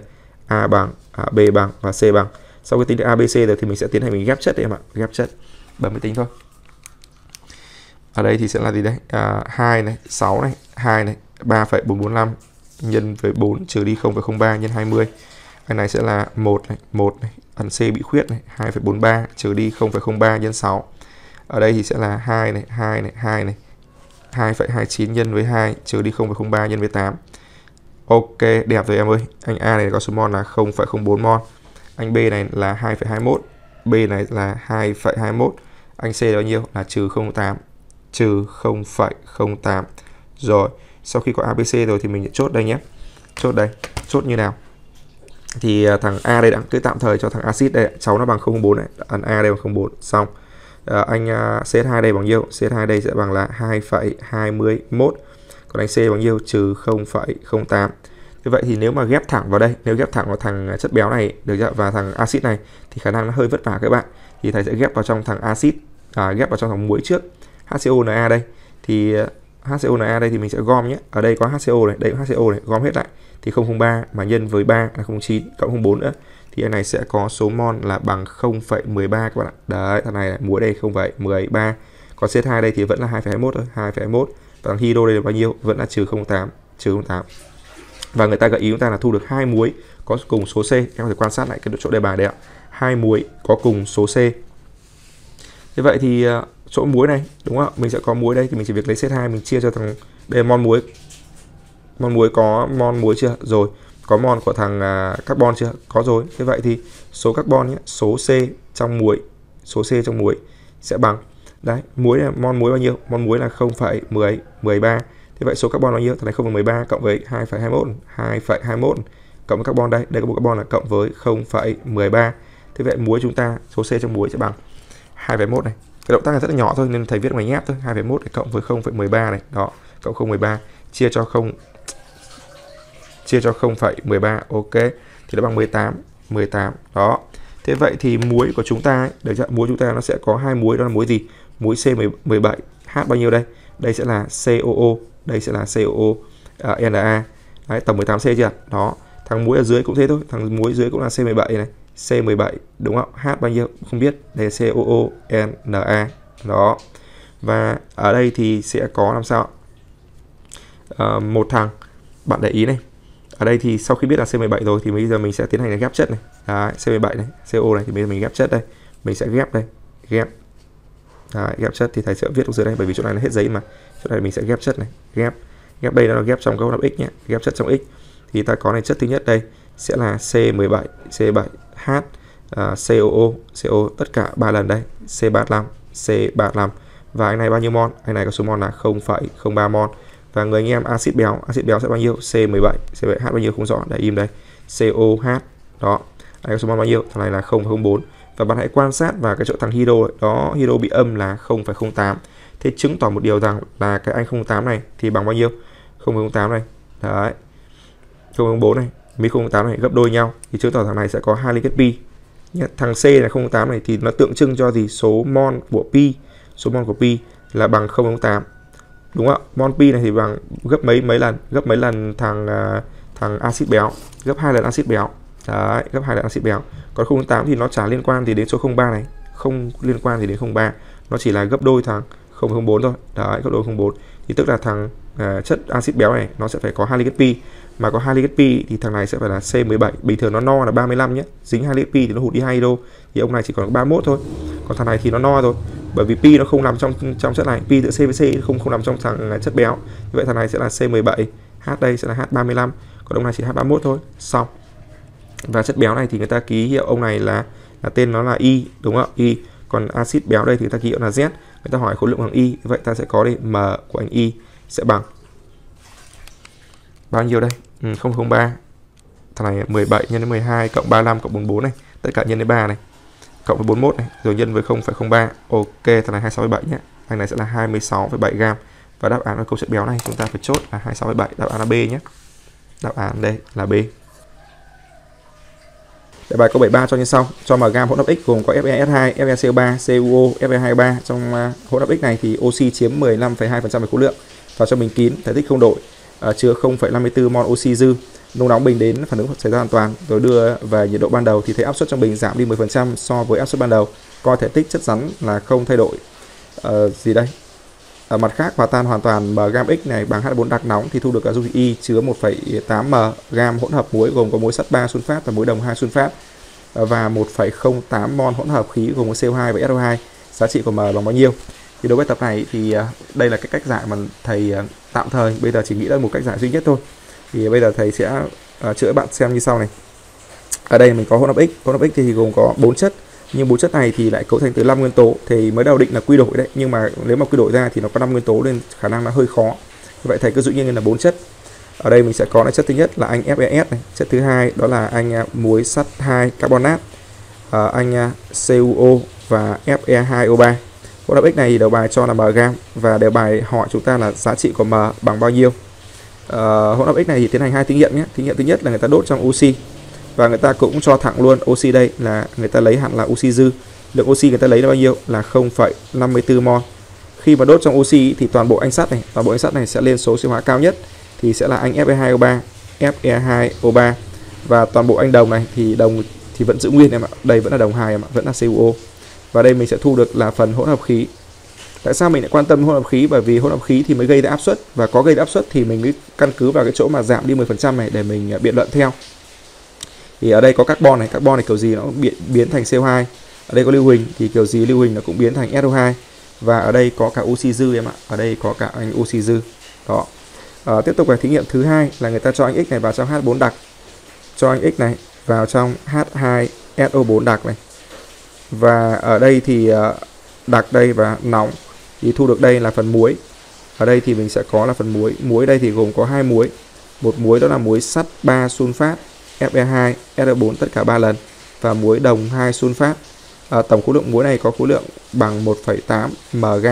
A bằng, B bằng và C bằng. Sau khi tính được A, B, C rồi thì mình sẽ tiến hành mình ghép chất đấy em ạ. Ghép chất. Bấm máy tính thôi. Ở đây thì sẽ là gì đây? 2 này, 6 này, 2 này, 3,445 nhân với 4 trừ đi 0,03 nhân 20. Cái này sẽ là 1 này, 1 này, ẩn C bị khuyết này, 2,43 trừ đi 0,03 nhân 6. Ở đây thì sẽ là 2 này, 2 này, 2 này. 2,29 nhân với 2 trừ đi 0,03 nhân với 8. Ok, đẹp rồi em ơi. Anh A này có số mol là 0,04 mol. Anh B này là 2,21. B này là 2,21. Anh C là bao nhiêu? Là trừ 0,8. Trừ 0,08. Rồi, sau khi có ABC rồi thì mình chốt đây nhé. Chốt đây. Chốt như nào? Thì thằng A đây đã cứ tạm thời cho thằng axit đây. Cháu nó bằng 0,4 này. Thằng A đây bằng 0,4. Xong. Anh CS2 đây bằng nhiêu? CS2 đây sẽ bằng là 2,21. Còn anh C bằng nhiêu? Trừ 0,08. Như vậy thì nếu mà ghép thẳng vào đây, nếu ghép thẳng vào thằng chất béo này được chưa? Và thằng axit này thì khả năng nó hơi vất vả các bạn. Thì thầy sẽ ghép vào trong thằng axit, ghép vào trong thằng muối trước. HCONa đây thì HCONa đây thì mình sẽ gom nhé. Ở đây có HCO này, đây có HCO này, gom hết lại thì 0,03 mà nhân với 3 là 0,9 cộng 0,4 nữa. Thì anh này sẽ có số mol là bằng 0,13 các bạn ạ. Đấy, thằng này là muối đây 0,13. Còn C2 đây thì vẫn là 2,21 thôi, 2,21. Và thằng hydro đây là bao nhiêu? Vẫn là trừ 0,8, trừ 0,8. Và người ta gợi ý chúng ta là thu được 2 muối có cùng số C. Em có thể quan sát lại cái chỗ đề bài đây ạ. 2 muối có cùng số C. Như vậy thì chỗ muối này đúng không ạ? Mình sẽ có muối đây thì mình chỉ việc lấy C2 mình chia cho thằng đây mol muối. Mol muối có mol muối chưa? Rồi. Có mol của thằng carbon chưa? Có rồi. Thế vậy thì số carbon nhé, số C trong muối, số C trong muối sẽ bằng đấy, muối là mol muối bao nhiêu? Mol muối là 0,13. Thế vậy số carbon bao nhiêu? Thằng này 0,13 cộng với 2,21, 2,21 cộng với carbon đây, đây có một carbon là cộng với 0,13. Thế vậy muối chúng ta, số C trong muối sẽ bằng 2,1 này. Cái động tác này rất là nhỏ thôi nên thầy viết ngoài nháp thôi, 2,1 cộng với 0,13 này, đó, cộng 0,13 chia cho 0,13, ok, thì nó bằng 18, đó. Thế vậy thì muối của chúng ta, được chưa? Muối chúng ta nó sẽ có hai muối, đó là muối gì? Muối C17, H bao nhiêu đây? Đây sẽ là COO, đây sẽ là COO, Na, đấy, tầm 18C chưa? Đó, thằng muối ở dưới cũng thế thôi, thằng muối dưới cũng là C17 này, C17, đúng không? H bao nhiêu? Không biết, đây là COO, Na, đó. Và ở đây thì sẽ có làm sao? Một thằng, bạn để ý này. Ở đây thì sau khi biết là C17 rồi thì bây giờ mình sẽ tiến hành ghép chất này. Đấy, C17 này, CO này thì bây giờ mình ghép chất đây. Mình sẽ ghép đây, ghép. Đấy, ghép chất thì thầy sẽ viết ở dưới đây bởi vì chỗ này nó hết giấy mà. Chỗ này mình sẽ ghép chất này, ghép. Ghép đây nó ghép trong câu đáp x nhé, ghép chất trong x. Thì ta có này chất thứ nhất đây sẽ là C17, C7H, COO, CO tất cả 3 lần đây, C35, C35. Và anh này bao nhiêu mol? Anh này có số mol là 0,03 mol. Và người anh em axit béo sẽ bao nhiêu? C17, C17H bao nhiêu không rõ, để im đây. COH đó. Anh có số mol bao nhiêu? Thằng này là 0,04. Và bạn hãy quan sát vào cái chỗ thằng hydro ấy. Đó, hydro bị âm là 0,08. Thế chứng tỏ một điều rằng là cái anh 0,08 này thì bằng bao nhiêu? 0,08 này. Đấy. 0,04 này, mi 0,08 này gấp đôi nhau thì chứng tỏ thằng này sẽ có hai liên kết pi. Thằng C là 0,08 này thì nó tượng trưng cho gì? Số mol của pi. Số mol của pi là bằng 0,08. Đúng không ạ? Mol pi này thì bằng gấp mấy lần? Gấp mấy lần thằng axit béo? Gấp 2 lần axit béo. Đấy, gấp 2 lần axit béo. Còn 0,08 thì nó chả liên quan thì đến số 0,3 này, không liên quan thì đến 0,3. Nó chỉ là gấp đôi thằng 0,04 thôi. Đấy, gấp đôi 0,04. Thì tức là thằng chất axit béo này nó sẽ phải có 2 liên kết pi. mà có 2 ly pi thì thằng này sẽ phải là C17. Bình thường nó no là 35 nhé, dính 2 ly pi thì nó hụt đi 2 đô, thì ông này chỉ còn 31 thôi. Còn thằng này thì nó no rồi, bởi vì pi nó không nằm trong chất này, pi giữa C với C không nằm trong thằng chất béo. Như vậy thằng này sẽ là C17, H đây sẽ là H35, còn ông này chỉ H31 thôi, xong. Và chất béo này thì người ta ký hiệu ông này là tên nó là Y, đúng không? Y. Còn axit béo đây thì người ta ký hiệu là Z. Người ta hỏi khối lượng bằng Y, vậy ta sẽ có đây M của anh Y sẽ bằng bao nhiêu đây? 003. Thằng này 17 nhân với 12 cộng 35 cộng 44 này, tất cả nhân với 3 này, cộng với 41 này, rồi nhân với 0,03. Ok, thằng này 267 nhé. Thằng này sẽ là 26,7 gram. Và đáp án ở câu chất béo này chúng ta phải chốt là 26,7, đáp án là B nhé. Đáp án đây là B. Để bài câu 73 cho như sau. Cho gam hỗn hợp X gồm có FeS2, FeCO3, CuO, Fe23. Trong hỗn hợp X này thì oxy chiếm 15,2% về khối lượng. Và cho bình kín, thể tích không đổi, chứa 0,54 mol oxy dư. Nung nóng bình đến phản ứng xảy ra hoàn toàn, rồi đưa về nhiệt độ ban đầu thì thấy áp suất trong bình giảm đi 10% so với áp suất ban đầu. Coi thể tích chất rắn là không thay đổi. Gì đây? Ở mặt khác, hòa tan hoàn toàn gam X này bằng H4 đặc nóng thì thu được dung dịch Y chứa 1,8 gam hỗn hợp muối gồm có muối sắt 3 sunfat và muối đồng 2 sunfat và 1,08 mol hỗn hợp khí gồm có CO2 và SO2. Giá trị của M bằng bao nhiêu? Thì đối với tập này thì đây là cái cách giải mà thầy tạm thời bây giờ chỉ nghĩ ra một cách giải duy nhất thôi. Thì bây giờ thầy sẽ chữa bạn xem như sau này. Ở đây mình có hỗn hợp X thì gồm có 4 chất. Nhưng 4 chất này thì lại cấu thành từ 5 nguyên tố, thì mới đầu định là quy đổi đấy, nhưng mà nếu mà quy đổi ra thì nó có 5 nguyên tố nên khả năng nó hơi khó. Vậy thầy cứ dụ nhiên là 4 chất. Ở đây mình sẽ có là chất thứ nhất là anh FeS này, chất thứ hai đó là anh muối sắt 2 carbonat, anh CuO và Fe2O3. Hỗn hợp X này thì đầu bài cho là M gam và đề bài hỏi chúng ta là giá trị của M bằng bao nhiêu. Hỗn hợp X này thì tiến hành 2 thí nghiệm nhé. Thí nghiệm thứ nhất là người ta đốt trong oxy và người ta cũng cho thẳng luôn oxy đây là người ta lấy hẳn là oxy dư. Lượng oxy người ta lấy là bao nhiêu? Là 0,54 mol. Khi mà đốt trong oxy thì toàn bộ anh sắt này sẽ lên số siêu hóa cao nhất thì sẽ là anh Fe2O3, Fe2O3 và toàn bộ anh đồng này thì vẫn giữ nguyên em ạ. Đây vẫn là đồng 2 em ạ, vẫn là CuO. Và đây mình sẽ thu được là phần hỗn hợp khí. Tại sao mình lại quan tâm hỗn hợp khí? Bởi vì hỗn hợp khí thì mới gây ra áp suất, và có gây ra áp suất thì mình mới căn cứ vào cái chỗ mà giảm đi 10% này để mình biện luận theo. Thì ở đây có carbon này kiểu gì nó cũng biến thành CO2. Ở đây có lưu huỳnh thì kiểu gì lưu huỳnh nó cũng biến thành SO2. Và ở đây có cả oxy dư em ạ. Ở đây có cả anh oxy dư. Đó. Tiếp tục là thí nghiệm thứ hai là người ta cho anh X này vào trong H4 đặc. Cho anh X này vào trong H2SO4 đặc này. Và ở đây thì đặc đây và nóng thì thu được đây là phần muối. Ở đây thì mình sẽ có là phần muối. Muối đây thì gồm có 2 muối. Một muối đó là muối sắt 3 sunfat, Fe2, SO4 tất cả 3 lần và muối đồng 2 sunfat. Tổng khối lượng muối này có khối lượng bằng 1,8 mg,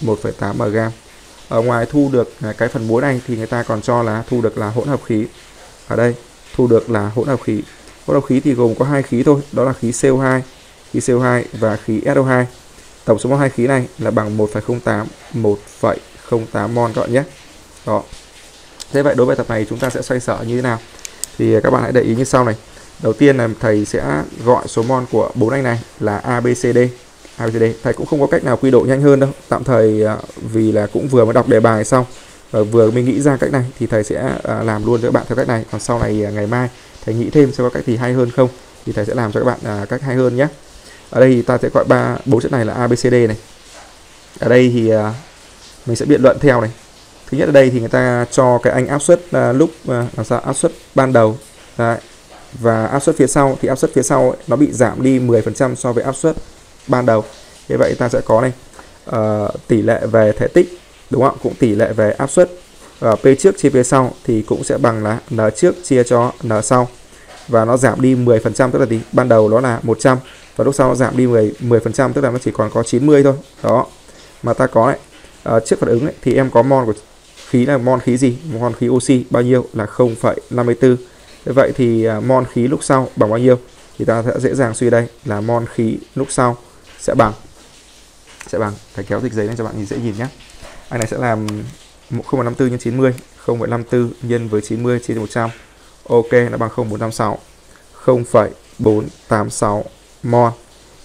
1,8 mg. Ở ngoài thu được cái phần muối này thì người ta còn cho là thu được là hỗn hợp khí. Ở đây thu được là hỗn hợp khí. Hỗn hợp khí thì gồm có 2 khí thôi, đó là khí CO2 và khí SO2. Tổng số mol hai khí này là bằng 1,08 mol các bạn nhé. Đó. Thế vậy đối với tập này chúng ta sẽ xoay sở như thế nào? Thì các bạn hãy để ý như sau này. Đầu tiên là thầy sẽ gọi số mol của 4 anh này là ABCD. Thầy cũng không có cách nào quy đổi nhanh hơn đâu. Tạm thời vì là cũng vừa mới đọc đề bài xong và vừa mới nghĩ ra cách này thì thầy sẽ làm luôn cho các bạn theo cách này. Còn sau này ngày mai thầy nghĩ thêm xem có cách gì hay hơn không thì thầy sẽ làm cho các bạn cách hay hơn nhé. Ở đây thì ta sẽ gọi 4 chất này là ABCD này. Ở đây thì mình sẽ biện luận theo này. Thứ nhất ở đây thì người ta cho cái anh áp suất áp suất ban đầu. Đấy. Và áp suất phía sau thì áp suất phía sau ấy, nó bị giảm đi 10% so với áp suất ban đầu. Thế vậy ta sẽ có này tỷ lệ về thể tích, đúng không? Cũng tỷ lệ về áp suất P trước chia P sau thì cũng sẽ bằng là N trước chia cho N sau. Và nó giảm đi 10%, tức là gì? Ban đầu nó là 100 và lúc sau nó giảm đi 10%, tức là nó chỉ còn có 90 thôi. Đó. Mà ta có này, trước phản ứng ấy, thì em có mol của khí là mol khí gì? Mol khí oxy bao nhiêu? Là 0,54. Vậy thì mol khí lúc sau bằng bao nhiêu? Thì ta sẽ dễ dàng suy đây là mol khí lúc sau sẽ bằng. Thầy kéo dịch giấy lên cho bạn nhìn dễ nhìn nhé. Anh này sẽ làm 0,54 nhân 90, 0,54 nhân với 90 chia 100. Ok, nó bằng 0,486 mol.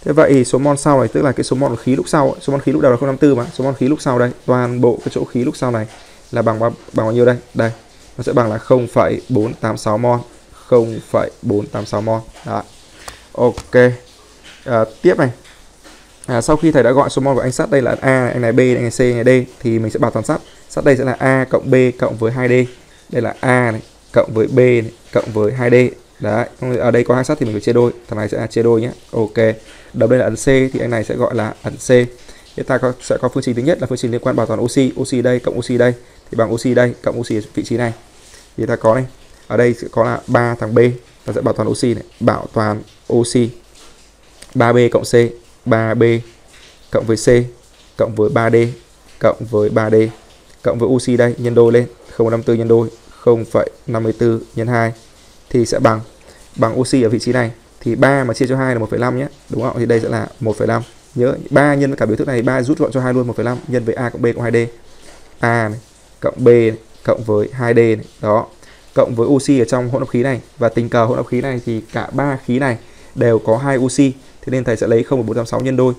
Thế vậy số mol sau này tức là cái số mol khí lúc sau ấy. Số mol khí lúc đầu là 054 mà, số mol khí lúc sau đây, toàn bộ cái chỗ khí lúc sau này là bằng bao nhiêu đây? Đây, nó sẽ bằng là 0,486 mol, 0,486 mol. Đó. Ok. Tiếp này. Sau khi thầy đã gọi số mol của anh sắt, đây là A, anh này B, anh này C, anh này D, thì mình sẽ bảo toàn sắt. Sắt đây sẽ là A cộng B cộng với 2D. Đây là A này cộng với B này, cộng với 2D. Đấy, ở đây có hai sắt thì mình phải chia đôi, thằng này sẽ là chia đôi nhé. Ok. Đầu đây là ấn C thì anh này sẽ gọi là ấn C. Hiện tại sẽ có phương trình thứ nhất là phương trình liên quan bảo toàn oxy, oxy đây cộng oxy đây thì bằng oxy đây cộng oxy ở vị trí này. Thì ta có này, ở đây sẽ có là 3 thằng B, ta sẽ bảo toàn oxy này, bảo toàn oxy. 3B cộng C, 3B cộng với C cộng với 3D cộng với 3D cộng với oxy đây, nhân đôi lên, 0,54 nhân đôi, 0,54 nhân 2 thì sẽ bằng oxy ở vị trí này thì 3 mà chia cho 2 là 1,5 nhé, đúng không? Thì đây sẽ là 1,5. Nhớ 3 nhân với cả biểu thức này, 3 rút gọn cho 2 luôn, 1,5 nhân với A cộng B cộng 2D. A này, cộng B này, cộng với 2D này. Đó, cộng với oxy ở trong hỗn hợp khí này, và tình cờ hỗn hợp khí này thì cả 3 khí này đều có 2 oxy, thế nên thầy sẽ lấy 0,486 nhân đôi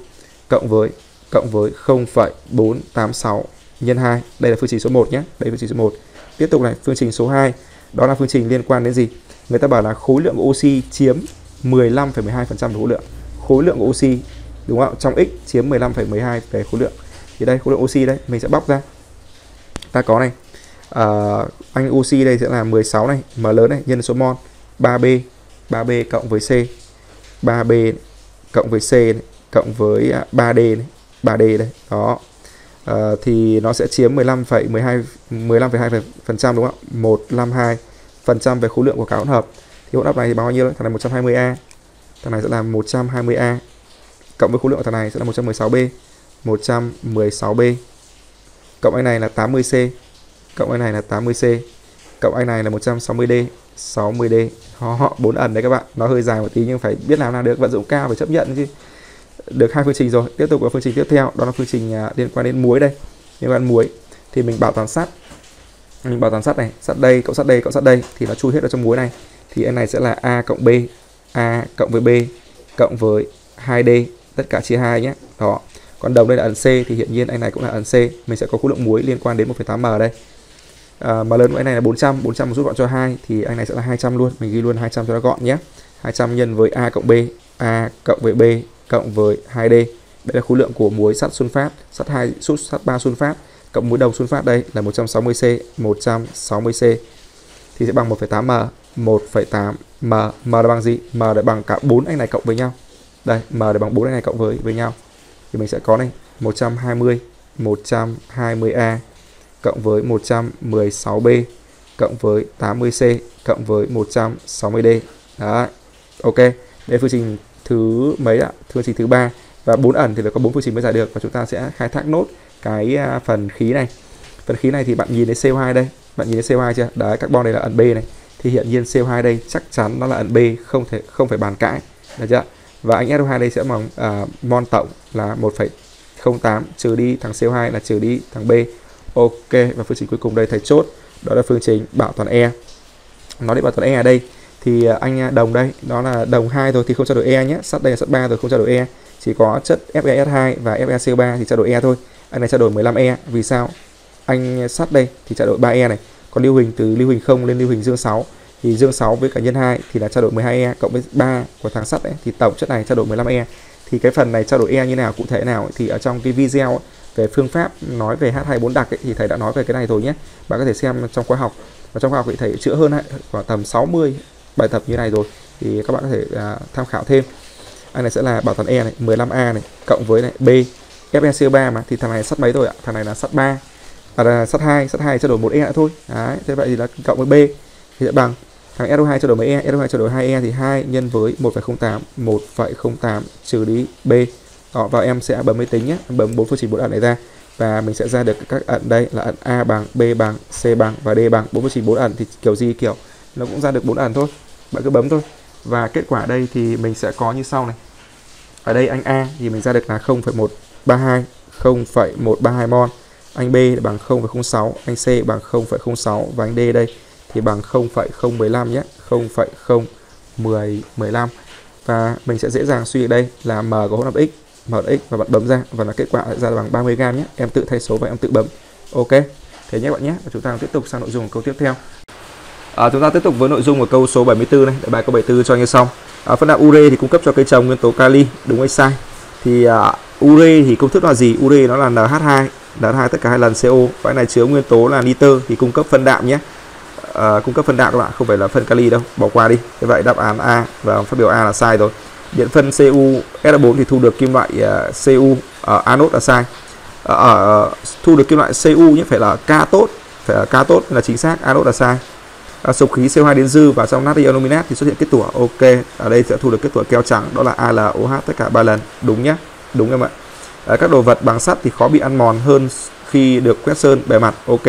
cộng với 0,486 nhân 2. Đây là phương trình số 1 nhé, đây là phương trình số 1. Tiếp tục này, phương trình số 2, đó là phương trình liên quan đến gì? Người ta bảo là khối lượng của oxy chiếm 15,12% khối lượng. Khối lượng của oxy, đúng không? Trong x chiếm 15,12 về khối lượng. Thì đây khối lượng oxy đây, mình sẽ bóc ra. Ta có này, anh oxy đây sẽ là 16 này, m lớn này nhân số mol, 3B, 3B cộng với C, 3B cộng với C này, cộng với 3D này, 3D đây. Đó. Thì nó sẽ chiếm 15,2%, đúng không? 152% về khối lượng của cả hỗn hợp. Thì hỗn hợp này thì bằng bao nhiêu đấy? Thằng này 120A, thằng này sẽ là 120A cộng với khối lượng của thằng này sẽ là 116B, 116B cộng anh này là 80C, cộng anh này là 80C, cộng anh này là 160D, 60D. Họ 4 ẩn đấy các bạn, nó hơi dài một tí nhưng phải biết làm nào được, vận dụng cao phải chấp nhận chứ. Được hai phương trình rồi, tiếp tục là phương trình tiếp theo, đó là phương trình liên quan đến muối đây. Liên quan đến muối thì mình bảo toàn sắt. Mình bảo toàn sắt này, sắt đây cộng sắt đây cộng sắt đây thì nó chui hết vào trong muối này. Thì anh này sẽ là A cộng B, A cộng với B cộng với 2D, tất cả chia 2 nhé. Đó. Còn đầu đây là ấn C thì hiển nhiên anh này cũng là ấn C, mình sẽ có khối lượng muối liên quan đến 1,8m đây. Mà lớn của anh này là 400, 400 rút gọn cho 2 thì anh này sẽ là 200 luôn, mình ghi luôn 200 cho nó gọn nhé. 200 nhân với A cộng B, A cộng với B cộng với 2D. Đây là khối lượng của muối sắt sun phát, sắt 2 sút sắt 3 sun phát cộng muối đồng sun phát đây là 160C, 160C thì sẽ bằng 1,8m, 1,8m. M là bằng gì? M là bằng cả 4 anh này cộng với nhau. Đây, m là bằng 4 anh này cộng với nhau. Thì mình sẽ có này, 120, 120A cộng với 116B cộng với 80C cộng với 160D. Đấy. Ok. Đây là phương trình thứ mấy ạ? Phương trình thứ 3, và 4 ẩn thì phải có 4 phương trình mới giải được, và chúng ta sẽ khai thác nốt cái phần khí này. Phần khí này thì bạn nhìn thấy CO2 đây, bạn nhìn thấy CO2 chưa? Đấy, carbon đây là ẩn B này. Thì hiển nhiên CO2 đây chắc chắn nó là ẩn B, không phải bàn cãi. Được chưa? Và anh SO2 đây sẽ bằng mol tổng là 1,08 trừ đi thằng CO2 là trừ đi thằng B. Ok, và phương trình cuối cùng đây thầy chốt, đó là phương trình bảo toàn E. Nói đến bảo toàn E ở đây thì anh đồng đây, đó là đồng 2 thôi thì không trao đổi E nhé, sắt đây là sắt 3 rồi không trao đổi E, chỉ có chất FeS2 và FeCO3 thì trao đổi E thôi. Anh này trao đổi 15E, vì sao? Anh sắt đây thì trao đổi 3E này, còn lưu huỳnh từ lưu huỳnh 0 lên lưu huỳnh dương 6 thì dương 6 với cả nhân 2 thì là trao đổi 12E cộng với 3 của thằng sắt ấy, thì tổng chất này trao đổi 15E. Thì cái phần này trao đổi E như nào, cụ thể nào thì ở trong cái video về phương pháp nói về H24 đặc ấy, thì thầy đã nói về cái này rồi nhé. Bạn có thể xem trong khóa học, và trong khóa học thì thầy chữa hơn khoảng tầm 60 bài tập như này rồi thì các bạn có thể tham khảo thêm. Anh này sẽ là bảo toàn E này, 15A này cộng với này B, FeCO3 mà thì thằng này sắt mấy rồi ạ? Thằng này là sắt 3. À, sắt 2 trao đổi 1E nữa thôi. Đấy, thế vậy thì là cộng với B thì sẽ bằng thằng SO2 trao đổi mấy E, SO2 trao đổi 2E thì 2 nhân với 1,08 trừ đi B. Đó, và em sẽ bấm máy tính nhé, bấm 4 phương trình 4 ẩn này ra và mình sẽ ra được các ẩn đây là ẩn A bằng, B bằng, C bằng và D bằng. 4 phương trình 4 ẩn thì kiểu gì kiểu nó cũng ra được 4 ẩn thôi, bạn cứ bấm thôi. Và kết quả đây thì mình sẽ có như sau này. Ở đây anh A thì mình ra được là 0,132 mol, anh B bằng 0,06, anh C bằng 0,06 và anh D đây thì bằng 0,015 nhé, 0,015. Và mình sẽ dễ dàng suy đây là m của hỗn hợp x, m x, và bạn bấm ra và là kết quả ra bằng 30g nhé. Em tự thay số và em tự bấm. Ok. Thế nhé bạn nhé, và chúng ta tiếp tục sang nội dung câu tiếp theo. Chúng ta tiếp tục với nội dung của câu số 74 này, bài câu 74 cho anh xong. Phân đạm ure thì cung cấp cho cây trồng nguyên tố kali, đúng hay sai? Thì ure thì công thức là gì? Ure nó là NH2 tất cả hai lần CO. Cái này chứa nguyên tố là nitơ thì cung cấp phân đạm nhé. Cung cấp phân đạm các bạn, không phải là phân kali đâu, bỏ qua đi. Thế vậy đáp án A và phát biểu A là sai rồi. Điện phân CuSO4 thì thu được kim loại Cu anode là sai. Thu được kim loại Cu nhé, phải là K-tốt, là chính xác, anode là sai. Số khí CO2 đến dư và trong natri aluminat thì xuất hiện kết tủa. Ok, ở đây sẽ thu được kết tủa keo trắng, đó là AlOH tất cả 3 lần, đúng nhé, đúng em ạ. Các đồ vật bằng sắt thì khó bị ăn mòn hơn khi được quét sơn bề mặt. Ok,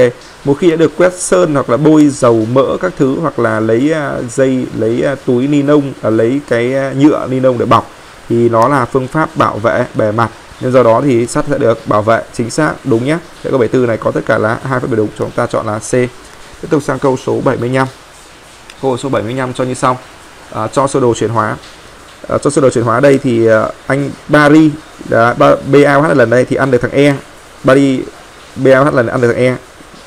một khi đã được quét sơn hoặc là bôi dầu mỡ các thứ, hoặc là lấy dây, lấy túi ni lông, lấy cái nhựa ni lông để bọc thì nó là phương pháp bảo vệ bề mặt, nên do đó thì sắt sẽ được bảo vệ, chính xác, đúng nhé. Thế câu 74 này có tất cả là 2 phát biểu đúng, chúng ta chọn là C. Tiếp tục sang câu số 75. Câu số 75 cho như sau. Cho sơ đồ chuyển hóa. Cho sơ đồ chuyển hóa đây thì anh Bari BAOH lần đây thì ăn được thằng E. Bari BAOH lần ăn được thằng E.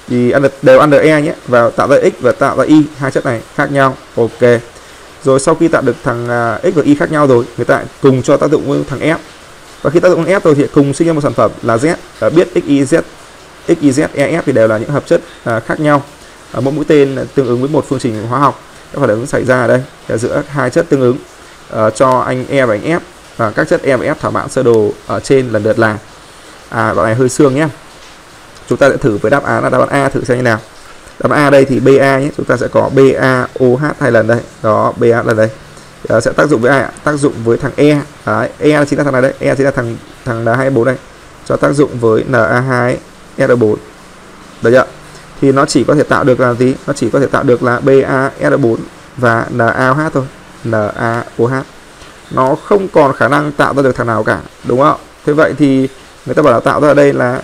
Thì đều ăn được E nhé, và tạo ra X và tạo ra Y, hai chất này khác nhau. Ok. Rồi sau khi tạo được thằng X và Y khác nhau rồi, người ta cùng cho tác dụng với thằng F. Và khi tác dụng F rồi thì cùng sinh ra một sản phẩm là Z. Biết X, Y, Z, E, F thì đều là những hợp chất khác nhau. Mỗi mũi tên tương ứng với một phương trình hóa học. Các phản ứng xảy ra ở đây là giữa hai chất tương ứng, cho anh E và anh F, và các chất E và F thỏa mãn sơ đồ ở trên lần lượt là đoạn này hơi xương nhé. Chúng ta sẽ thử với đáp án là đáp án A, thử xem như nào. Đáp án A đây thì BA nhé, chúng ta sẽ có BaOH 2 lần đây, đó BA lần đây. Sẽ tác dụng với ai ạ? Tác dụng với thằng E. E chính là thằng này đấy, E chính là thằng N24 đây. Cho tác dụng với Na2SO4. Được chưa? Thì nó chỉ có thể tạo được là gì? Nó chỉ có thể tạo được là BaSO4 và NaOH thôi, NaOH. Nó không còn khả năng tạo ra được thằng nào cả, đúng không? Thế vậy thì người ta bảo là tạo ra ở đây là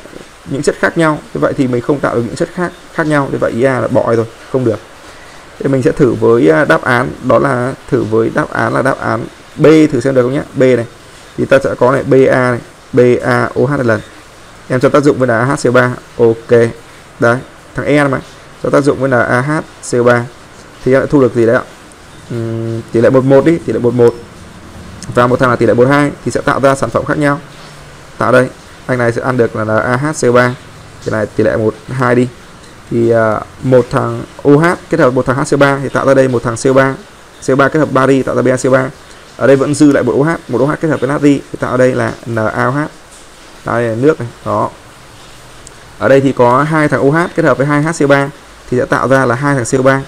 những chất khác nhau. Thế vậy thì mình không tạo được những chất khác nhau, thế vậy A là bọi rồi, không được. Thế mình sẽ thử với đáp án, đó là thử với đáp án là đáp án B, thử xem được không nhé. B này. Thì ta sẽ có này BA này, BaOH này lần. Em cho tác dụng với là HCO3. Ok. Đấy. Thằng E mà cho tác dụng với là AHCO3 thì lại thu được gì đấy ạ? Tỷ lệ 11 đi, tỷ lệ 11 và một thằng là tỷ lệ 12 thì sẽ tạo ra sản phẩm khác nhau. Tạo đây, anh này sẽ ăn được là AHCO3, cái này tỷ lệ 12 đi, thì một thằng OH kết hợp một thằng HCO3 thì tạo ra đây một thằng CO3, CO3 kết hợp bari tạo ra BaCO3. Ở đây vẫn dư lại một OH kết hợp với natri thì tạo ra đây là NaOH. Đây là nước này, đó. Ở đây thì có hai thằng OH kết hợp với hai HCO3 thì sẽ tạo ra là hai thằng CO3,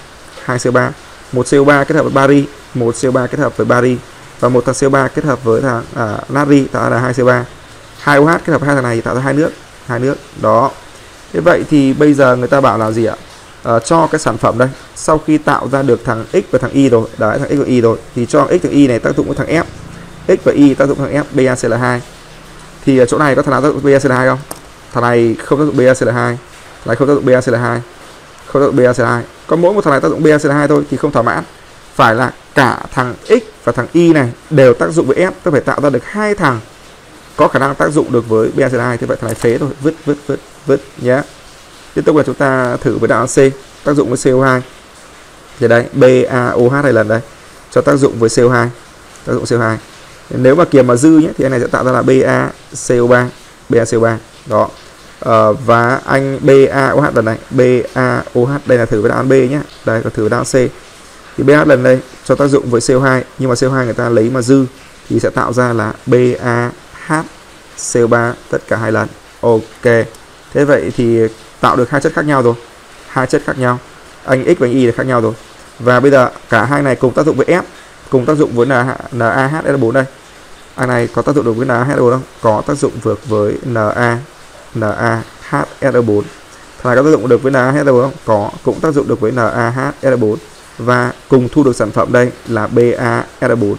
một CO3 kết hợp với bari, và một thằng CO3 kết hợp với thằng natri tạo ra là hai CO3. Hai OH kết hợp hai thằng này thì tạo ra hai nước đó. Thế vậy thì bây giờ người ta bảo là gì ạ? Cho cái sản phẩm đây, sau khi tạo ra được thằng X và thằng Y rồi, đấy, thằng X và Y rồi thì cho X và Y này tác dụng với thằng F. X và Y tác dụng thằng F, BaCl2. Thì ở chỗ này có thằng nào tác dụng BaCl2 không? Thằng này không tác dụng BaCl2, lại không tác dụng BaCl2, không tác dụng BaCl2. Có mỗi một thằng này tác dụng BaCl2 thôi thì không thỏa mãn. Phải là cả thằng X và thằng Y này đều tác dụng với F, tôi phải tạo ra được hai thằng có khả năng tác dụng được với BaCl2. Thế vậy thằng này phế thôi, vứt nhé. Tiếp tục là chúng ta thử với đáp án C, tác dụng với CO2. Thì đây, BaOH này lần đây, cho tác dụng với CO2, Nếu mà kiềm mà dư nhé thì anh này sẽ tạo ra là BaCO3, đó. Và anh BaOH lần này, đây là thử với đáp án B nhé. Đây còn thử với đáp án C. Thì BaOH lần đây cho tác dụng với CO2, nhưng mà CO2 người ta lấy mà dư thì sẽ tạo ra là BaHCO3 tất cả hai lần. Ok. Thế vậy thì tạo được hai chất khác nhau rồi. Anh X và anh Y là khác nhau rồi. Và bây giờ cả hai này cùng tác dụng với F, cùng tác dụng với NaHL4 đây. Anh này có tác dụng được với NaHL4 không? Có tác dụng vượt với NaHL4. Thằng này có tác dụng được với NaHL4 không? Có, cũng tác dụng được với NaHL4 và cùng thu được sản phẩm đây là BaSL4,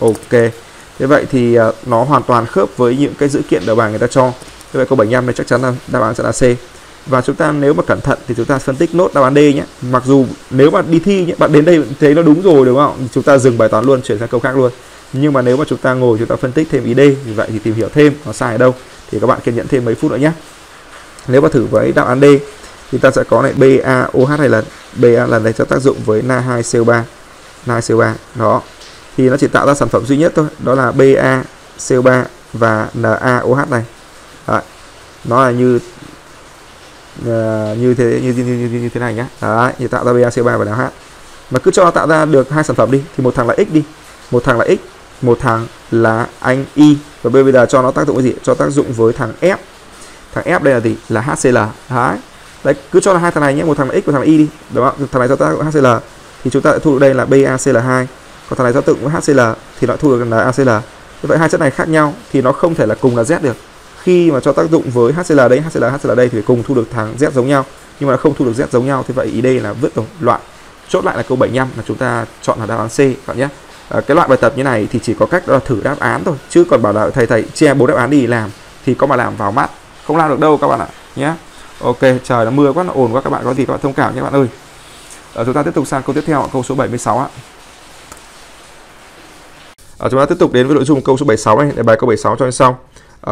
Ok. Thế vậy thì nó hoàn toàn khớp với những cái dữ kiện đầu bài người ta cho. Thế vậy câu 75 này chắc chắn là đáp án sẽ là C. Và chúng ta nếu mà cẩn thận thì chúng ta phân tích nốt đáp án D nhé. Mặc dù nếu mà đi thi nhé, bạn đến đây thấy nó đúng rồi đúng không? Chúng ta dừng bài toán luôn, chuyển sang câu khác luôn. Nhưng mà nếu mà chúng ta ngồi chúng ta phân tích thêm ý D như vậy thì tìm hiểu thêm nó sai ở đâu thì các bạn kiên nhẫn thêm mấy phút nữa nhé. Nếu mà thử với đáp án D thì ta sẽ có lại BaOH này lần. Ba lần này sẽ tác dụng với Na2CO3. Na2CO3 đó. Thì nó chỉ tạo ra sản phẩm duy nhất thôi, đó là BaCO3 và NaOH này. Đấy. Nó là như thế này nhá. Đấy, thì tạo ra BaCO3 và NaOH. Mà cứ cho tạo ra được hai sản phẩm đi, thì một thằng là X đi, một thằng là X, một thằng là anh Y. Và bây giờ cho nó tác dụng với gì? Cho tác dụng với thằng F. Thằng F đây là gì? Là HCl. Đấy. Đấy, cứ cho là hai thằng này nhé, một thằng là X và thằng là Y đi, đúng không? Thằng này cho tác dụng HCl thì chúng ta lại thu được đây là BaCl2. Còn thằng này do tự với HCl thì nó thu được là ACl. Như vậy hai chất này khác nhau thì nó không thể là cùng là Z được. Khi mà cho tác dụng với HCl đấy, HCl đây thì phải cùng thu được thằng Z giống nhau, nhưng mà nó không thu được Z giống nhau. Thì vậy ý đây là vứt đồng loại. Chốt lại là câu 75 là chúng ta chọn là đáp án C bạn nhé. Cái loại bài tập như này thì chỉ có cách đó là thử đáp án thôi, chứ còn bảo là thầy che 4 đáp án đi làm thì có mà làm vào mắt, không làm được đâu các bạn ạ nhé. Ok, trời nó mưa quá, nó ồn quá, các bạn có gì các bạn thông cảm nhé các bạn ơi. Chúng ta tiếp tục sang câu tiếp theo, câu số 76 ạ. Chúng ta tiếp tục đến với nội dung câu số 76 này, để bài câu 76 cho anh sau.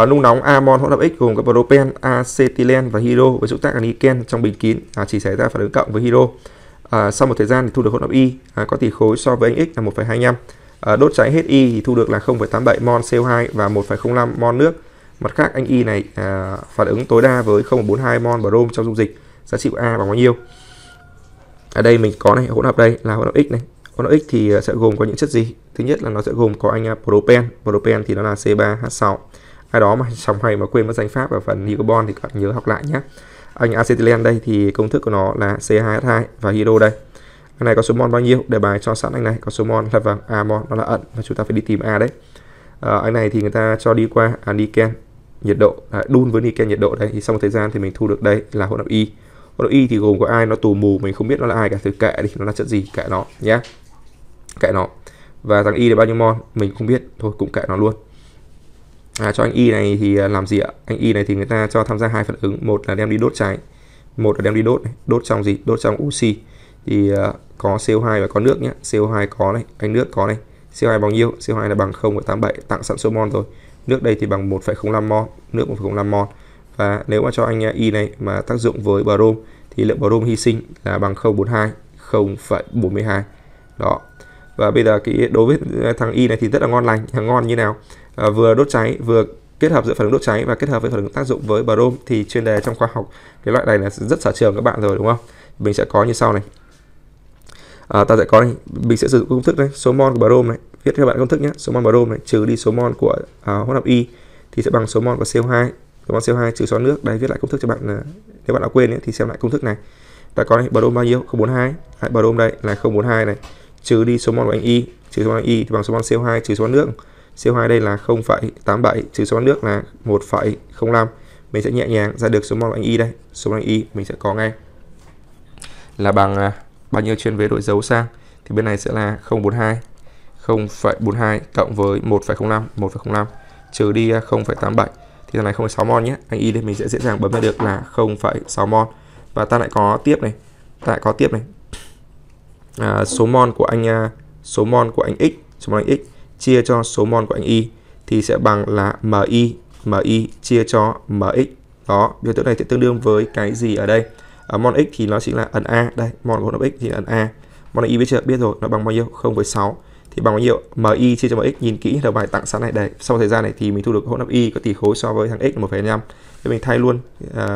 Nung nóng amon hỗn hợp X gồm các propen, acetylen và hydro với xúc tác là niken trong bình kín, chỉ xảy ra phản ứng cộng với hydro. Sau một thời gian thì thu được hỗn hợp Y có tỷ khối so với anh X là 1,25. Đốt cháy hết Y thì thu được là 0,87 mol CO2 và 1,05 mol nước. Mặt khác anh Y này phản ứng tối đa với 0,42 mol brom trong dung dịch. Giá trị của A bằng bao nhiêu? Ở đây mình có này, hỗn hợp đây là hỗn hợp X này. Hỗn hợp X thì sẽ gồm có những chất gì? Thứ nhất là nó sẽ gồm có anh propen. Propen thì nó là C3H6. Ai đó mà chẳng hay mà quên mất danh pháp và phần hydrocarbon thì các bạn nhớ học lại nhé. Anh acetylen đây thì công thức của nó là C2H2 và hydro đây. Anh này có số mol bao nhiêu? Đề bài cho sẵn anh này có số mol là vàng A mol, nó là ẩn và chúng ta phải đi tìm A đấy. Anh này thì người ta cho đi qua niken nhiệt độ, đun với niken nhiệt độ đây, thì sau một thời gian thì mình thu được đây là hỗn hợp Y. Hỗn hợp Y thì gồm có ai nó tù mù, mình không biết nó là ai cả, từ kệ đi, nó là chất gì kệ nó nhé, kệ nó. Và thằng Y là bao nhiêu mol mình không biết, thôi cũng kệ nó luôn. Cho anh Y này thì làm gì ạ? Anh Y này thì người ta cho tham gia hai phản ứng, một là đem đi đốt cháy, một là đem đi đốt này. Đốt trong gì? Đốt trong oxy thì có CO2 và có nước nhé. CO2 có này, anh nước có này. CO2 bao nhiêu? CO2 là bằng 0,87, tặng sẵn số mol rồi. Nước đây thì bằng 1,05 mol, nước 1,05 mol. Và nếu mà cho anh Y này mà tác dụng với brom thì lượng brom hy sinh là bằng 0,42 đó. Và bây giờ cái đối với thằng Y này thì rất là ngon lành, ngon như nào? Vừa đốt cháy, vừa kết hợp giữa phản ứng đốt cháy và kết hợp với phản ứng tác dụng với brom, thì chuyên đề trong khoa học cái loại này là rất sở trường các bạn rồi đúng không? Mình sẽ có như sau này. Ta sẽ có này, mình sẽ sử dụng công thức này, số mol của brom này, viết các bạn công thức nhé, số mol brom này trừ đi số mol của hỗn hợp Y thì sẽ bằng số mol của CO2, số mol CO2 trừ số nước. Đây viết lại công thức cho bạn, nếu bạn đã quên ấy, thì xem lại công thức này. Ta có này, brom bao nhiêu? 042. Hãy brom đây là 042 này, trừ đi số mol của anh Y, trừ số mol Y thì bằng số mol CO2 trừ số nước. CO2 đây là 0,87 trừ số nước là 1,05. Mình sẽ nhẹ nhàng ra được số mol anh Y đây. Số mol anh Y mình sẽ có ngay là bằng bao nhiêu chuyên vế đổi dấu sang thì bên này sẽ là 0,42 cộng với 1,05 trừ đi 0,87 thì thằng này 0,6 mol nhé. Anh Y đây mình sẽ dễ dàng bấm ra được là 0,6 mol. Và ta lại có tiếp này, số mol của anh X, chia cho số mol của anh Y thì sẽ bằng là MI chia cho MX. Đó, biểu tượng này sẽ tương đương với cái gì ở đây? Mol X thì nó chính là ẩn A đây, mol của hỗn hợp X thì là ẩn A. Mol Y biết chưa? Biết rồi, nó bằng bao nhiêu? 0,6 thì bằng bao nhiêu? MI chia cho MX, nhìn kỹ đầu bài tặng sẵn này đây. Sau thời gian này thì mình thu được hỗn hợp Y có tỷ khối so với thằng X là 1,5. Thế mình thay luôn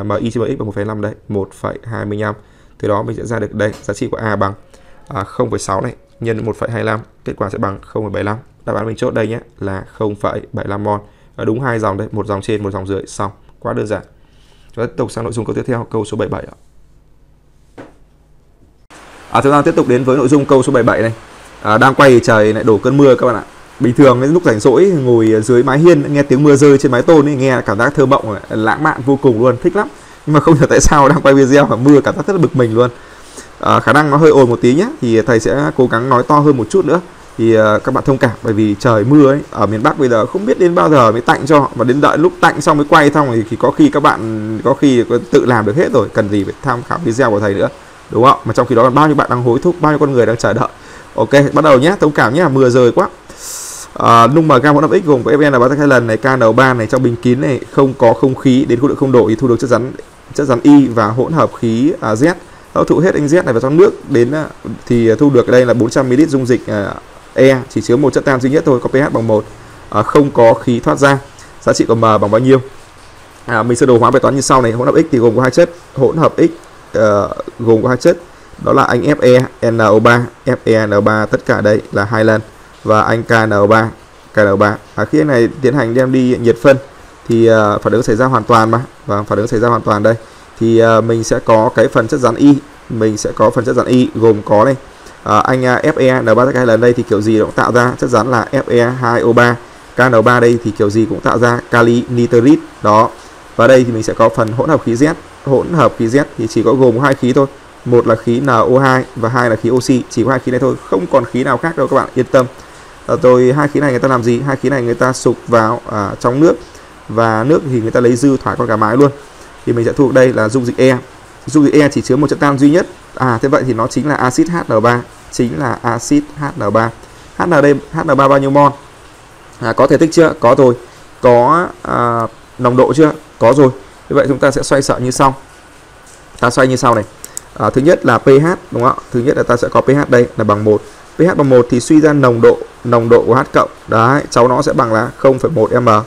MI chia MX bằng 1,5 đấy, 1,25. Từ đó mình sẽ ra được đây giá trị của A bằng 0,6 này nhân 1,25, kết quả sẽ bằng 0,75. Đáp án mình chốt đây nhé là 0,75 mol. Đúng hai dòng đấy, một dòng trên, một dòng dưới, xong, quá đơn giản. Chúng ta tiếp tục sang nội dung câu tiếp theo, câu số 77 ạ. Chúng ta tiếp tục đến với nội dung câu số 77 này. Đang quay trời lại đổ cơn mưa các bạn ạ. Bình thường lúc rảnh rỗi ngồi dưới mái hiên nghe tiếng mưa rơi trên mái tôn ấy, nghe cảm giác thơ mộng lãng mạn vô cùng luôn, thích lắm. Nhưng mà không hiểu tại sao đang quay video và mưa cảm giác rất là bực mình luôn. Khả năng nó hơi ồn một tí nhé, thì thầy sẽ cố gắng nói to hơn một chút nữa. Thì các bạn thông cảm, bởi vì trời mưa ấy, ở miền Bắc bây giờ không biết đến bao giờ mới tạnh cho, mà đến đợi lúc tạnh xong mới quay xong thì có khi các bạn tự làm được hết rồi, cần gì phải tham khảo video của thầy nữa, đúng không? Mà trong khi đó bao nhiêu bạn đang hối thúc, bao nhiêu con người đang chờ đợi. Ok, bắt đầu nhé, thông cảm nhé, mưa rơi quá. Nung mg hỗn hợp X gồm có FN là bao nhiêu lần này, KN3 này trong bình kín này, không có không khí đến khối lượng không độ thì thu được chất rắn chất rắn Y và hỗn hợp khí Z. Hấp thụ hết anh Z này vào trong nước đến thì thu được ở đây là 400 ml dung dịch E chỉ chứa một chất tan duy nhất thôi, có pH bằng 1, không có khí thoát ra. Giá trị của M bằng bao nhiêu? Mình sơ đồ hóa bài toán như sau này. Hỗn hợp X thì gồm có hai chất, hỗn hợp X gồm có hai chất, đó là anh FeNO3, FeNO3 tất cả đây là 2 lần, và anh KNO3, KNO3. Khi anh này tiến hành đem đi nhiệt phân thì phản ứng xảy ra hoàn toàn mà, và phản ứng xảy ra hoàn toàn đây thì mình sẽ có cái phần chất rắn Y, gồm có này anh FeN3 tất cả 2 lần đây thì kiểu gì nó cũng tạo ra chất rắn là Fe2O3, KN3 đây thì kiểu gì cũng tạo ra kali nitrit đó. Và đây thì mình sẽ có phần hỗn hợp khí Z. Hỗn hợp khí Z thì chỉ có gồm 2 khí thôi, một là khí NO2 và hai là khí oxy, chỉ có 2 khí này thôi, không còn khí nào khác đâu các bạn yên tâm. Rồi 2 khí này người ta làm gì? 2 khí này người ta sục vào trong nước, và nước thì người ta lấy dư thải con cá mái luôn, thì mình sẽ thu đây là dung dịch E. Dung dịch E chỉ chứa một chất tan duy nhất, thế vậy thì nó chính là axit HN3, HN đây, HN3 bao nhiêu mol? Có thể tích chưa? Có rồi. Có nồng độ chưa? Có rồi. Như vậy chúng ta sẽ xoay sở như sau. Ta xoay như sau này. Thứ nhất là pH, đúng không ạ? Thứ nhất là ta sẽ có pH đây là bằng 1. pH bằng 1 thì suy ra nồng độ của H cộng. Đấy, cháu nó sẽ bằng là 0,1 m.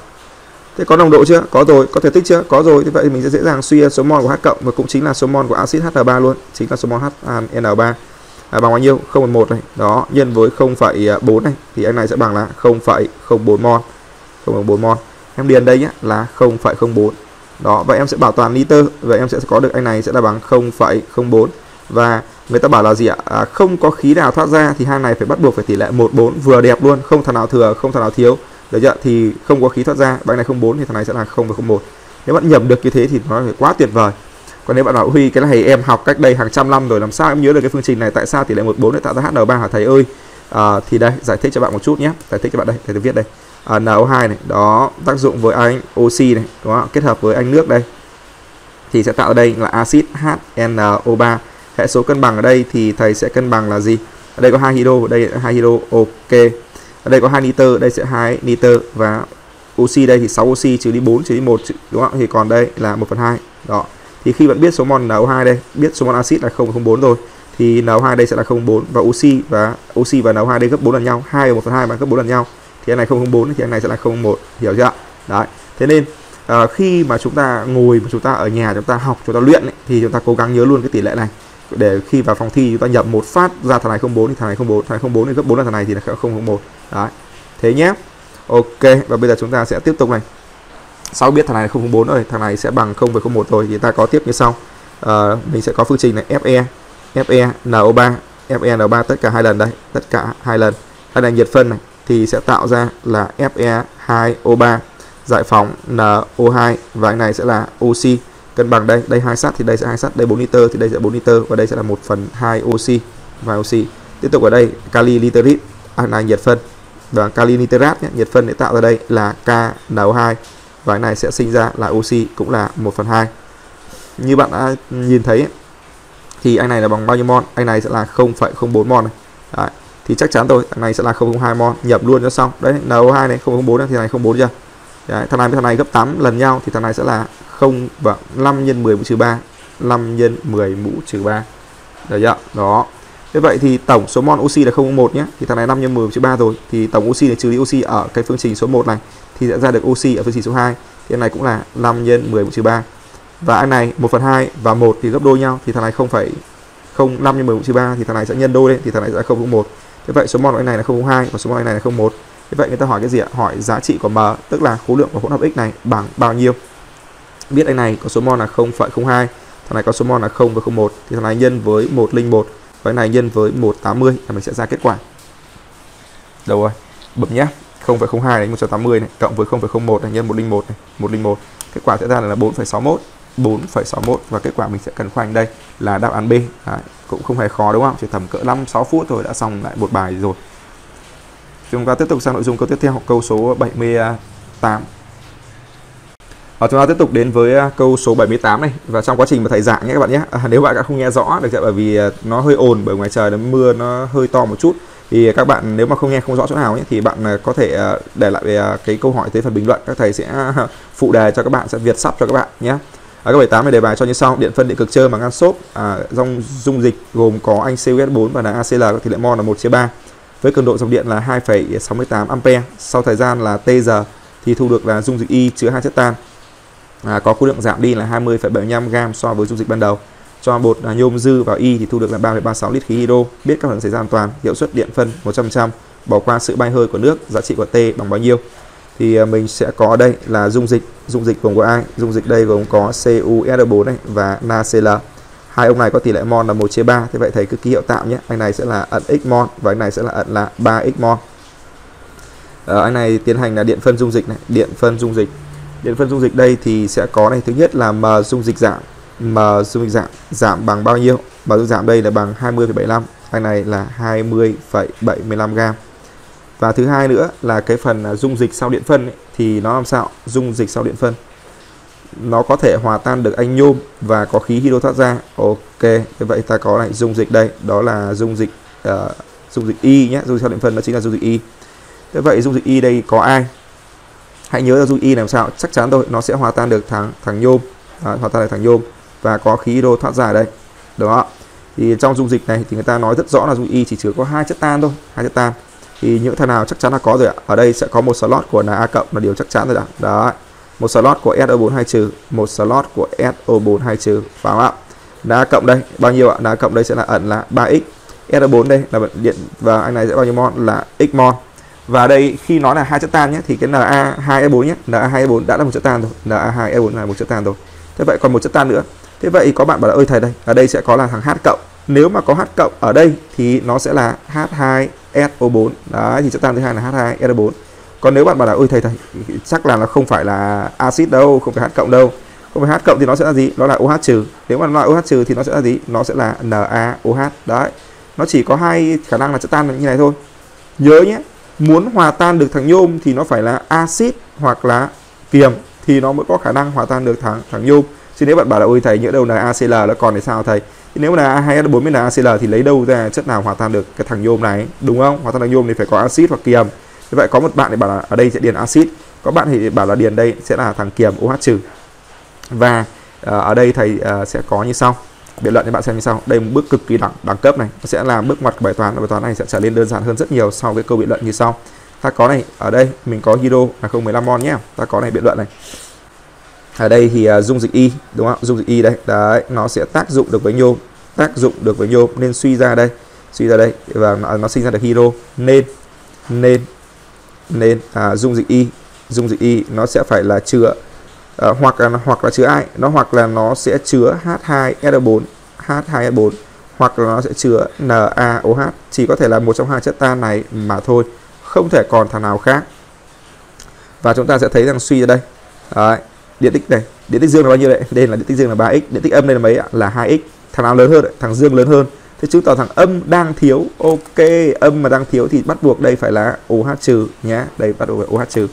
Thế có nồng độ chưa? Có rồi. Có thể tích chưa? Có rồi. Thế vậy thì mình sẽ dễ dàng suy ra số mol của H cộng, và cũng chính là số mol của axit HN3 luôn, chính là số mol HN3. Bằng bao nhiêu? 0,1 này. Đó, nhân với 0,4 này thì anh này sẽ bằng là 0,04 mol. 0,04 mol. Em điền đây nhé là 0,04. Đó, vậy em sẽ bảo toàn liter, vậy em sẽ có được anh này sẽ là bằng 0,04. Và người ta bảo là gì ạ? Không có khí nào thoát ra thì hai này phải bắt buộc phải tỷ lệ 1:4 vừa đẹp luôn, không thằng nào thừa, không thằng nào thiếu. Được chưa? Thì không có khí thoát ra, bạn này 0,4 thì thằng này sẽ là 0,01. Nếu bạn nhẩm được như thế thì nó phải quá tuyệt vời. Còn nếu bạn bảo Huy cái này em học cách đây hàng trăm năm rồi, làm sao em nhớ được cái phương trình này, tại sao tỷ lệ 1:4 lại tạo ra HN3 hả thầy ơi? Thì đây giải thích cho bạn một chút nhé, giải thích cho bạn đây, thầy viết đây. NO2 này, đó, tác dụng với anh oxy này, đúng không? Kết hợp với anh nước đây thì sẽ tạo đây là axit HNO3. Hệ số cân bằng ở đây thì thầy sẽ cân bằng là gì? Ở đây có 2 hydro, ở đây 2 hydro, ok. Ở đây có 2 nitơ, đây sẽ 2 nitơ, và oxy đây thì 6 oxy trừ đi 4 trừ đi 1, đúng không? Thì còn đây là 1/2. Đó. Thì khi bạn biết số mol NO2 đây, biết số mol axit là 0,04 rồi, thì NO2 đây sẽ là 0,4, và oxy và NO2 đây gấp 4 lần nhau, 2 và 1/2 mà gấp 4 lần nhau. Thì anh này 0,04 thì anh này sẽ là 0,1, hiểu chưa? Đấy. Thế nên khi mà chúng ta ngồi, mà chúng ta ở nhà chúng ta học, chúng ta luyện ấy, thì chúng ta cố gắng nhớ luôn cái tỷ lệ này, để khi vào phòng thi chúng ta nhập một phát ra thằng này 0,4 thì thằng này 0,4, thằng này 0,4 thì gấp 4 lần thằng này thì là 0,01. Đấy. Thế nhé. Ok, và bây giờ chúng ta sẽ tiếp tục này. Sau biết thằng này 0,04 rồi, thằng này sẽ bằng 0,01 rồi, thì ta có tiếp như sau. Mình sẽ có phương trình này FeNO3 tất cả 2 lần đây, tất cả 2 lần. Đây là nhiệt phân này thì sẽ tạo ra là Fe2O3, giải phóng NO2 và anh này sẽ là oxy. Cân bằng đây, đây 2 sắt thì đây sẽ 2 sắt, đây 4 liter thì đây sẽ 4 liter, và đây sẽ là 1/2 oxy và oxy. Tiếp tục ở đây kali nitrit, anh này nhiệt phân và kali nitrat nhé, nhiệt phân để tạo ra đây là KNO2 và anh này sẽ sinh ra là oxy, cũng là 1/2. Như bạn đã nhìn thấy ấy, thì anh này là bằng bao nhiêu mol? Anh này sẽ là 0,04 mol này. Đấy. Thì chắc chắn thôi, thằng này sẽ là 0,02 mol, nhập luôn cho xong. Đấy, NO2 này 0,04 thì thằng này 0,4 chưa? Đấy, thằng này với thằng này gấp 8 lần nhau thì thằng này sẽ là 5 × 10⁻³, 5 × 10⁻³. Được chưa? Đó. Thế vậy thì tổng số mol oxy là 0,1 nhé, thì thằng này 5 × 10⁻³ rồi, thì tổng oxy là trừ đi oxy ở cái phương trình số 1 này thì sẽ ra được oxy ở phương trình số 2. Thì anh này cũng là 5 × 10⁻³. Và anh này 1/2 và 1 thì gấp đôi nhau, thì thằng này 0,05 × 10⁻³ thì thằng này sẽ nhân đôi lên, thì thằng này sẽ 0,01. Thế vậy số mol của anh này là 0,02 và số mol anh này là 0,1. Thế vậy người ta hỏi cái gì ạ? Hỏi giá trị của M, tức là khối lượng của hỗn hợp X này bằng bao nhiêu. Biết anh này có số mol là 0,02, thằng này có số mol là 0,01, thì thằng này nhân với 101 và anh này nhân với 180 là mình sẽ ra kết quả. Đâu rồi? Bấm nhé. 0,02 này 180 này cộng với 0,01 này nhân 101 này, 101. Kết quả sẽ ra là 4,61. 4,61 và kết quả mình sẽ cần khoanh đây là đáp án B. Đấy, cũng không hề khó đúng không? Chỉ tầm cỡ 5-6 phút thôi đã xong lại một bài rồi. Chúng ta tiếp tục sang nội dung câu tiếp theo, câu số 78. Chúng ta tiếp tục đến với câu số 78 này, và trong quá trình mà thầy giảng nhé các bạn nhé. Nếu bạn đã không nghe rõ được, bởi vì nó hơi ồn, bởi ngoài trời nó mưa nó hơi to một chút, thì các bạn nếu mà không nghe không rõ chỗ nào ấy, thì bạn có thể để lại cái câu hỏi tới phần bình luận, các thầy sẽ phụ đề cho các bạn, sẽ việt sắp cho các bạn nhé. Các bài 8 này đề bài cho như sau: điện phân điện cực trơ bằng Anxop dòng dung dịch gồm có anh CuS4 và là ACL có tỷ lệ mol là 1/3 với cường độ dòng điện là 2,68 A. Sau thời gian là T giờ thì thu được là dung dịch Y chứa 2 chất tan có khối lượng giảm đi là 20,75 gam so với dung dịch ban đầu. Cho bột nhôm dư vào Y thì thu được là 3,36 lít khí hydro. Biết các phản ứng xảy ra an toàn, hiệu suất điện phân 100%, bỏ qua sự bay hơi của nước, giá trị của T bằng bao nhiêu? Thì mình sẽ có đây là dung dịch gồm có ai? Dung dịch đây gồm có CuSO4 này và NaCl. Hai ông này có tỷ lệ mol là 1/3. Thế vậy thầy cứ ký hiệu tạm nhé. Anh này sẽ là ẩn x mol và anh này sẽ là ẩn là 3x mol. Anh này tiến hành là điện phân dung dịch này, điện phân dung dịch đây thì sẽ có này, thứ nhất là m dung dịch giảm bằng bao nhiêu? Mà dung giảm đây là bằng 20,75, anh này là 20,75 gam. Và thứ hai nữa là cái phần dung dịch sau điện phân ấy, thì nó làm sao? Dung dịch sau điện phân nó có thể hòa tan được anh nhôm và có khí hydro thoát ra. Ok, vậy ta có lại dung dịch đây, đó là dung dịch Y nhé, dung dịch sau điện phân đó chính là dung dịch Y. Thế vậy dung dịch Y đây có ai? Hãy nhớ là dung Y làm sao? Chắc chắn thôi, nó sẽ hòa tan được thằng nhôm, hòa tan được thằng nhôm và có khí hydro thoát ra ở đây. Đó. Thì trong dung dịch này thì người ta nói rất rõ là dung Y chỉ chứa có 2 chất tan thôi, 2 chất tan. Thì những thằng nào chắc chắn là có rồi ạ. Ở đây sẽ có một slot của là A+ là điều chắc chắn rồi ạ. Đó. Một slot của SO4 2-, một slot của SO4 2-, phải không ạ? Là A+ đây bao nhiêu ạ? Là A+ đây sẽ là ẩn là 3x. SO4 đây là điện và anh này sẽ bao nhiêu mol? Là x mol. Và đây khi nói là 2 chất tan nhé thì cái Na2E4 nhé, Na2E4 đã là 1 chất tan rồi, Na2E4 là 1 chất tan rồi. Thế vậy còn 1 chất tan nữa. Thế vậy có bạn bảo là ơi thầy đây, ở đây sẽ có là thằng H+. Nếu mà có H+ ở đây thì nó sẽ là H2SO4. Đấy thì chất tan thứ hai là H2SO4. Còn nếu bạn bảo là ơi thầy chắc là nó không phải là axit đâu, không phải H+ đâu. Không phải H+ thì nó sẽ là gì? Nó là OH-. Nếu mà nó là OH- thì nó sẽ là gì? Nó sẽ là NaOH. Đấy. Nó chỉ có 2 khả năng là chất tan như này thôi. Nhớ nhé. Muốn hòa tan được thằng nhôm thì nó phải là axit hoặc là kiềm thì nó mới có khả năng hòa tan được thằng nhôm. Chứ nếu bạn bảo là ôi thầy nhỡ đâu là ACL nó còn thì sao thầy? Thì nếu là A2S4 mới là ACL thì lấy đâu ra chất nào hòa tan được cái thằng nhôm này, đúng không? Hòa tan thằng nhôm thì phải có axit hoặc kiềm. Như vậy có một bạn thì bảo là ở đây sẽ điền axit, có bạn thì bảo là điền đây sẽ là thằng kiềm OH-. Và ở đây thầy sẽ có như sau. Biện luận cho bạn xem như sau. Đây một bước cực kỳ đẳng cấp này, nó sẽ là bước ngoặt của bài toán. Bài toán này sẽ trở nên đơn giản hơn rất nhiều sau cái câu biện luận như sau. Ta có này, ở đây mình có hydro là 0,15 mol nhé. Ta có này biện luận này. Ở đây thì dung dịch Y, đúng không? Dung dịch Y đây, đấy, nó sẽ tác dụng được với nhôm nên suy ra đây và nó sinh ra được hydro nên dung dịch Y nó sẽ phải là chứa hoặc là chứa ai? Nó hoặc là nó sẽ chứa H2SO4 hoặc là nó sẽ chứa NaOH, chỉ có thể là một trong 2 chất tan này mà thôi, không thể còn thằng nào khác. Và chúng ta sẽ thấy rằng suy ra đây. Đấy, điện tích này, điện tích dương là bao nhiêu đấy? Đây là điện tích dương là 3x, điện tích âm đây là mấy ạ? Là 2x. Thằng nào lớn hơn đấy? Thằng dương lớn hơn. Thế chứng tỏ thằng âm đang thiếu. Ok, âm mà đang thiếu thì bắt buộc đây phải là OH- nhé. Đây bắt buộc là OH-.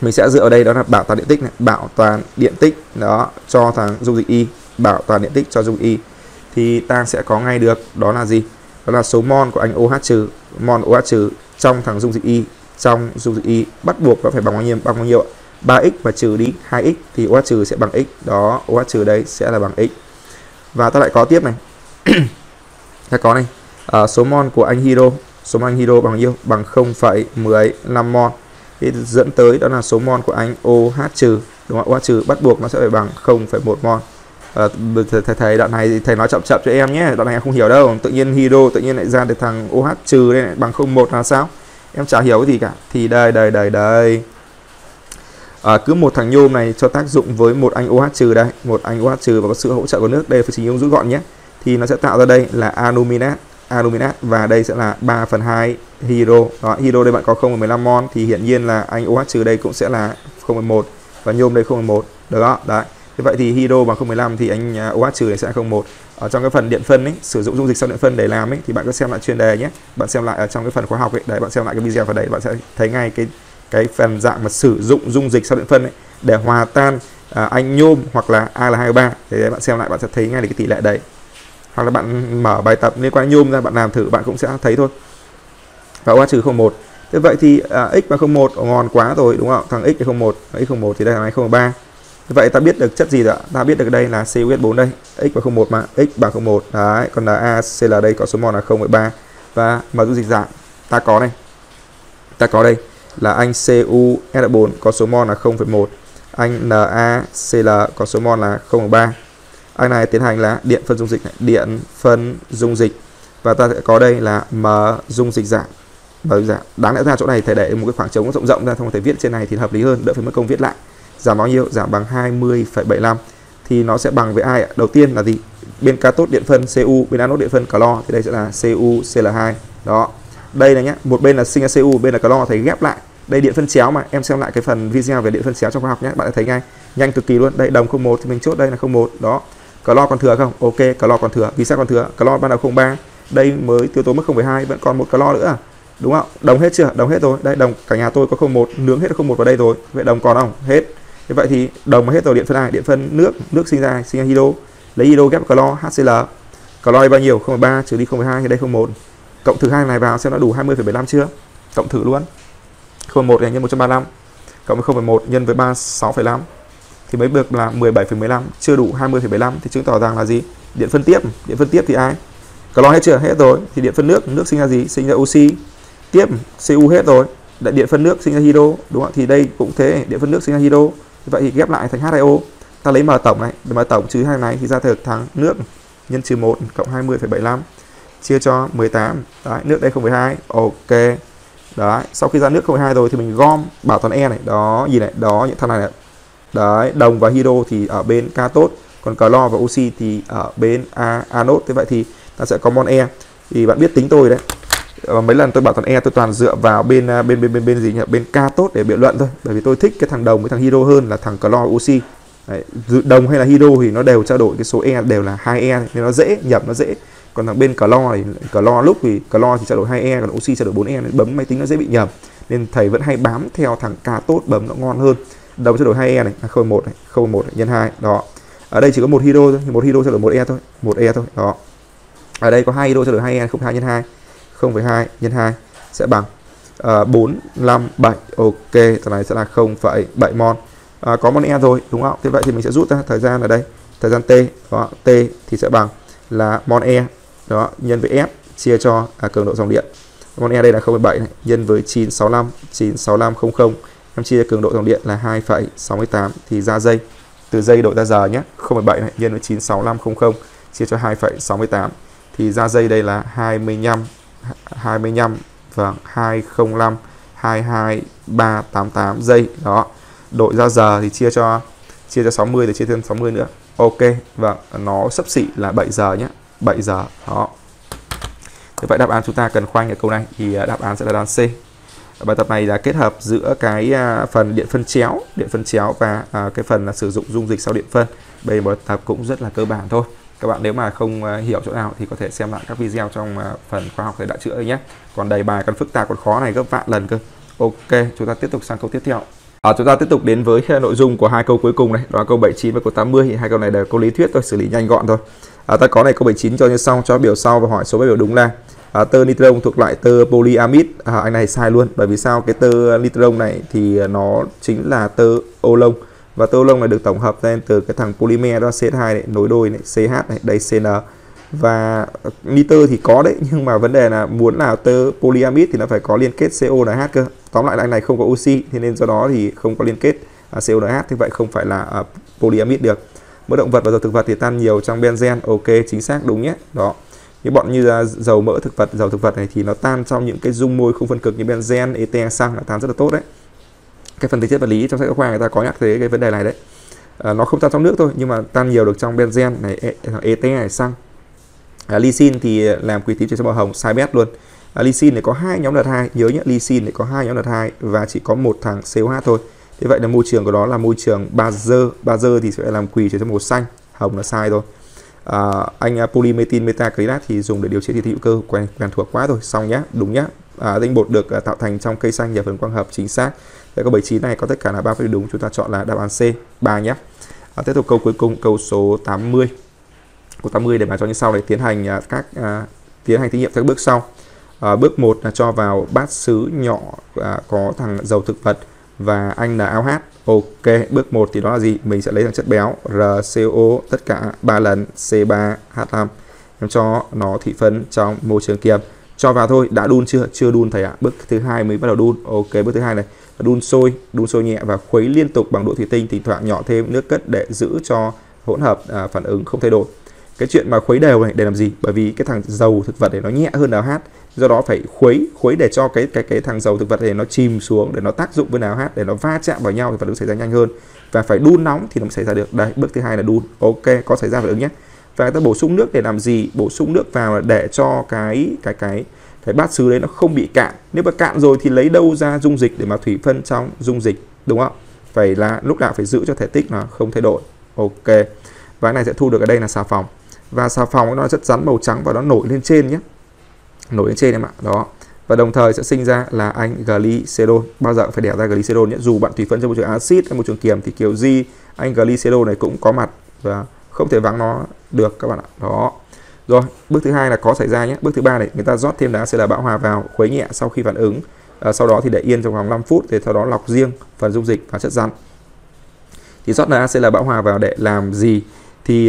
Mình sẽ dựa ở đây đó là bảo toàn điện tích này, bảo toàn điện tích đó cho thằng dung dịch Y, bảo toàn điện tích cho dung Y thì ta sẽ có ngay được đó là gì? Đó là số mol của anh OH-, mol OH- trong thằng dung dịch Y, bắt buộc nó phải bằng bao nhiêu? 3x và trừ đi 2x thì OH- sẽ bằng x. Đó, OH- đấy sẽ là bằng x. Và ta lại có tiếp này. Ta có này, số mol của anh hydro, bằng bao nhiêu? Bằng 0,15 mol. Thì dẫn tới đó là số mol của anh OH-, đúng không? OH- bắt buộc nó sẽ phải bằng 0,1 mol. Thầy đoạn này thầy nói chậm cho em nhé, đoạn này em không hiểu đâu. Tự nhiên hydro tự nhiên lại ra được thằng OH- đây này, bằng 0,1 là sao? Em chả hiểu cái gì cả. Thì đây. Cứ một thằng nhôm này cho tác dụng với một anh OH- đây, một anh OH- và có sự hỗ trợ của nước. Đây phải trình rút gọn nhé. Thì nó sẽ tạo ra đây là aluminat và đây sẽ là 3/2 hydro. Đó, hydro đây bạn có 0,15 mol thì hiển nhiên là anh OH- đây cũng sẽ là 0,1 và nhôm đây 0,1. Đó, đấy. Thế vậy thì hydro bằng 0,15 thì anh OH- này sẽ 0,1. Ở trong cái phần điện phân ấy, sử dụng dung dịch sau điện phân để làm ấy thì bạn cứ xem lại chuyên đề nhé. Bạn xem lại ở trong cái phần khóa học ấy, đấy bạn xem lại cái video vào đấy bạn sẽ thấy ngay cái phần dạng mà sử dụng dung dịch sau điện phân ấy để hòa tan anh nhôm hoặc là Al2O3. Thế đấy, bạn xem lại bạn sẽ thấy ngay được cái tỷ lệ đấy. Hoặc là bạn mở bài tập liên quan nhôm ra bạn làm thử bạn cũng sẽ thấy thôi. Và OH-0,1. Thế vậy thì x bằng 0,1 ngon quá rồi đúng không? Thằng x thì 0,1 thì đây là 0,3. Vậy ta biết được chất gì rồi ạ? Ta biết được đây là CuH4 đây, x bằng 0,1 mà, x bằng 0,1. Đấy, còn là ACl là đây có số mol là 0,3 và mà dung dịch dạng ta có đây. Ta có đây là anh CuH4 có số mol là 0,1, anh NaCl có số mol là 0,3. Anh này tiến hành là điện phân dung dịch này, điện phân dung dịch và ta sẽ có đây là m dung dịch dạng. Và đáng lẽ ra chỗ này thầy để một cái khoảng trống rộng rộng ra, không thể viết trên này thì hợp lý hơn, đỡ phải mất công viết lại. Giảm bao nhiêu? Giảm bằng 20,75 thì nó sẽ bằng với ai ạ? Đầu tiên là gì? Bên cathode điện phân Cu, bên anode điện phân clo, thì đây sẽ là CuCl2. Đó. Đây là nhá, một bên là sinh Cu, bên là clo, thầy ghép lại. Đây điện phân chéo mà, em xem lại cái phần video về điện phân chéo trong khoa học nhé, bạn sẽ thấy ngay, nhanh cực kỳ luôn. Đây đồng 0,1 thì mình chốt đây là 0,1 đó. Clo còn thừa không? Ok, clo còn thừa. Vì sao còn thừa? Clo ban đầu 0,3, đây mới tiêu tố mất 0,2, vẫn còn một clo nữa à? Đúng không? Đồng hết chưa? Đồng hết rồi. Đây đồng cả nhà tôi có 0,1, nướng hết 0,1 vào đây rồi. Vậy đồng còn không? Hết. Thế vậy thì đồng mà hết rồi, điện phân ai? Điện phân nước, nước sinh ra ai? Sinh ra hydro. Lấy hydro ghép clo, HCl. Clo bao nhiêu? 0,3 trừ đi 0,2 thì đây 0,1. Cộng thử hai này vào xem nó đủ 20,75 chưa? Cộng thử luôn. 0,1 này nhân 135 cộng với 0,1 nhân với 36,5 thì mới được là 17,15, chưa đủ 20,75 thì chứng tỏ rằng là gì? Điện phân tiếp. Điện phân tiếp thì ai? Clo hết chưa? Hết rồi. Thì điện phân nước, nước sinh ra gì? Sinh ra oxy. Tiếp Cu hết rồi, đại điện phân nước sinh ra hydro, đúng không? Thì đây cũng thế, điện phân nước sinh ra hydro. Vậy thì ghép lại thành H2O. Ta lấy m tổng này, m tổng trừ hai này thì ra được thằng nước nhân trừ 1 cộng 20,75 chia cho 18. Đấy, nước đây 0,2. Ok. Đấy, sau khi ra nước 0,2 rồi thì mình gom bảo toàn E này, đó, gì này, đó những thằng này này. Đấy, đồng và hydro thì ở bên cathode, còn clo và oxy thì ở bên anode. Thế vậy thì ta sẽ có mon E. Thì bạn biết tính tôi đấy. Mấy lần tôi bảo toàn E tôi toàn dựa vào bên gì nhỉ? Bên cathode để biện luận thôi, bởi vì tôi thích cái thằng đồng với thằng hydro hơn là thằng clo oxy. Đấy, đồng hay là hydro thì nó đều trao đổi cái số E đều là 2E nên nó dễ nhập, nó dễ. Còn thằng bên clo thì clo thì trao đổi 2E, còn oxy trao đổi 4E nên bấm máy tính nó dễ bị nhầm. Nên thầy vẫn hay bám theo thằng cathode bấm nó ngon hơn. Đồng trao đổi 2E này, 0,1 này, 0,1 nhân 2 đó. Ở đây chỉ có một hydro thôi, một hydro trao đổi 1E thôi, 1E thôi đó. Ở đây có hai hydro trao đổi 2E, 0,2 nhân 2. 0,2 nhân 2 sẽ bằng 457. Ok, thằng này sẽ là 0,7 mol. Có mol E rồi, đúng không? Thế vậy thì mình sẽ rút ra thời gian ở đây, thời gian t. Đó, t thì sẽ bằng là mol E đó nhân với F chia cho cường độ dòng điện. Mol E đây là 0,7 nhân với 965, 96500 em chia cường độ dòng điện là 2,68 thì ra giây. Từ giây đổi ra giờ nhé. 0,7 này nhân với 96500 chia cho 2,68 thì ra giây đây là 25 và 205 22388 giây đó. Đội ra giờ thì chia cho 60 để chia thêm 60 nữa. Ok, và nó xấp xỉ là 7 giờ nhé, 7 giờ đó. Thế vậy đáp án chúng ta cần khoanh ở câu này thì đáp án sẽ là đáp án C. Bài tập này là kết hợp giữa cái phần điện phân chéo và cái phần là sử dụng dung dịch sau điện phân. Đây một tập cũng rất là cơ bản thôi. Các bạn nếu mà không hiểu chỗ nào thì có thể xem lại các video trong phần khoa học thầy đã chữa nhé. Còn đầy bài còn phức tạp còn khó này gấp vạn lần cơ. Ok, chúng ta tiếp tục sang câu tiếp theo. Chúng ta tiếp tục đến với nội dung của hai câu cuối cùng này, đó là câu 79 và câu 80. Thì hai câu này đều câu lý thuyết thôi, xử lý nhanh gọn thôi. Ta có này câu 79 cho như sau, cho biểu sau và hỏi số biểu đúng là tơ nitron thuộc loại tơ polyamid. Anh này sai luôn, bởi vì sao? Cái tơ nitron này thì nó chính là tơ ô lông. Và tơ lông này được tổng hợp lên từ cái thằng polymer đó C2 này, nối đôi này, CH này, đây CN. Và nitơ thì có đấy, nhưng mà vấn đề là muốn là tơ polyamid thì nó phải có liên kết CONH cơ. Tóm lại là anh này không có oxy, thế nên do đó thì không có liên kết CONH, thế vậy không phải là polyamid được. Mỡ động vật và dầu thực vật thì tan nhiều trong benzen, ok, chính xác đúng nhé. Đó. Những bọn như dầu mỡ thực vật, dầu thực vật này thì nó tan trong những cái dung môi không phân cực như benzen, ethang, xăng là tan rất là tốt đấy. Cái phần tính chất vật lý trong sách giáo khoa người ta có nhắc tới cái vấn đề này đấy. Nó không tan trong nước thôi, nhưng mà tan nhiều được trong benzen này, ethang này, xăng. Lysine thì làm quỳ tím chuyển sang màu hồng, sai bét luôn. Lysine này có hai nhóm đợt 2, nhớ nhé, lysine này có hai nhóm đợt 2 và chỉ có một thằng COH thôi. Thế vậy là môi trường của nó là môi trường bazơ thì sẽ làm quỳ chuyển sang màu xanh, hồng là sai rồi. Anh polymethyl metacrilat thì dùng để điều chế chỉ hữu cơ, quen thuộc quá rồi, xong nhá, đúng nhá. Tinh bột được tạo thành trong cây xanh nhờ phần quang hợp, chính xác. Câu 79 này có tất cả là 3 phép đúng, chúng ta chọn là đáp án C, 3 nhé. Tiếp tục câu cuối cùng, câu số 80. Câu 80 để bài cho như sau này, tiến hành thí nghiệm các bước sau. Bước 1 là cho vào bát sứ nhỏ có thằng dầu thực vật và anh là AOH. Ok, bước 1 thì đó là gì? Mình sẽ lấy thằng chất béo RCO tất cả 3 lần C3H5. Em cho nó thị phân trong môi trường kiềm. Cho vào thôi, đã đun chưa? Chưa đun thầy ạ. Bước thứ hai mới bắt đầu đun. Ok, bước thứ hai này, đun sôi nhẹ và khuấy liên tục bằng đũa thủy tinh, thỉnh thoảng nhỏ thêm nước cất để giữ cho hỗn hợp phản ứng không thay đổi. Cái chuyện mà khuấy đều này để làm gì? Bởi vì cái thằng dầu thực vật này nó nhẹ hơn AOH, do đó phải khuấy để cho cái thằng dầu thực vật này nó chìm xuống, để nó tác dụng với AOH, để nó va chạm vào nhau thì phản ứng xảy ra nhanh hơn, và phải đun nóng thì nó mới xảy ra được. Đây, bước thứ hai là đun. Ok, có xảy ra phản ứng nhé. Và ta bổ sung nước để làm gì? Bổ sung nước vào là để cho cái bát sứ đấy nó không bị cạn. Nếu mà cạn rồi thì lấy đâu ra dung dịch để mà thủy phân trong dung dịch, đúng không? Phải là lúc nào phải giữ cho thể tích nó không thay đổi. Ok. Và cái này sẽ thu được ở đây là xà phòng. Và xà phòng nó rất rắn màu trắng và nó nổi lên trên nhé. Nổi lên trên em ạ. Đó. Và đồng thời sẽ sinh ra là anh glycerol. Bao giờ phải đẻ ra glycerol nhé. Dù bạn thủy phân trong môi trường axit hay môi trường kiềm thì kiểu gì anh glycerol này cũng có mặt và không thể vắng nó được các bạn ạ. Đó. Rồi, bước thứ hai là có xảy ra nhé. Bước thứ ba này, người ta rót thêm đá ACL bão hòa vào, khuấy nhẹ sau khi phản ứng. Sau đó thì để yên trong vòng 5 phút, thì sau đó lọc riêng phần dung dịch và chất rắn. Thì rót đá ACL bão hòa vào để làm gì? Thì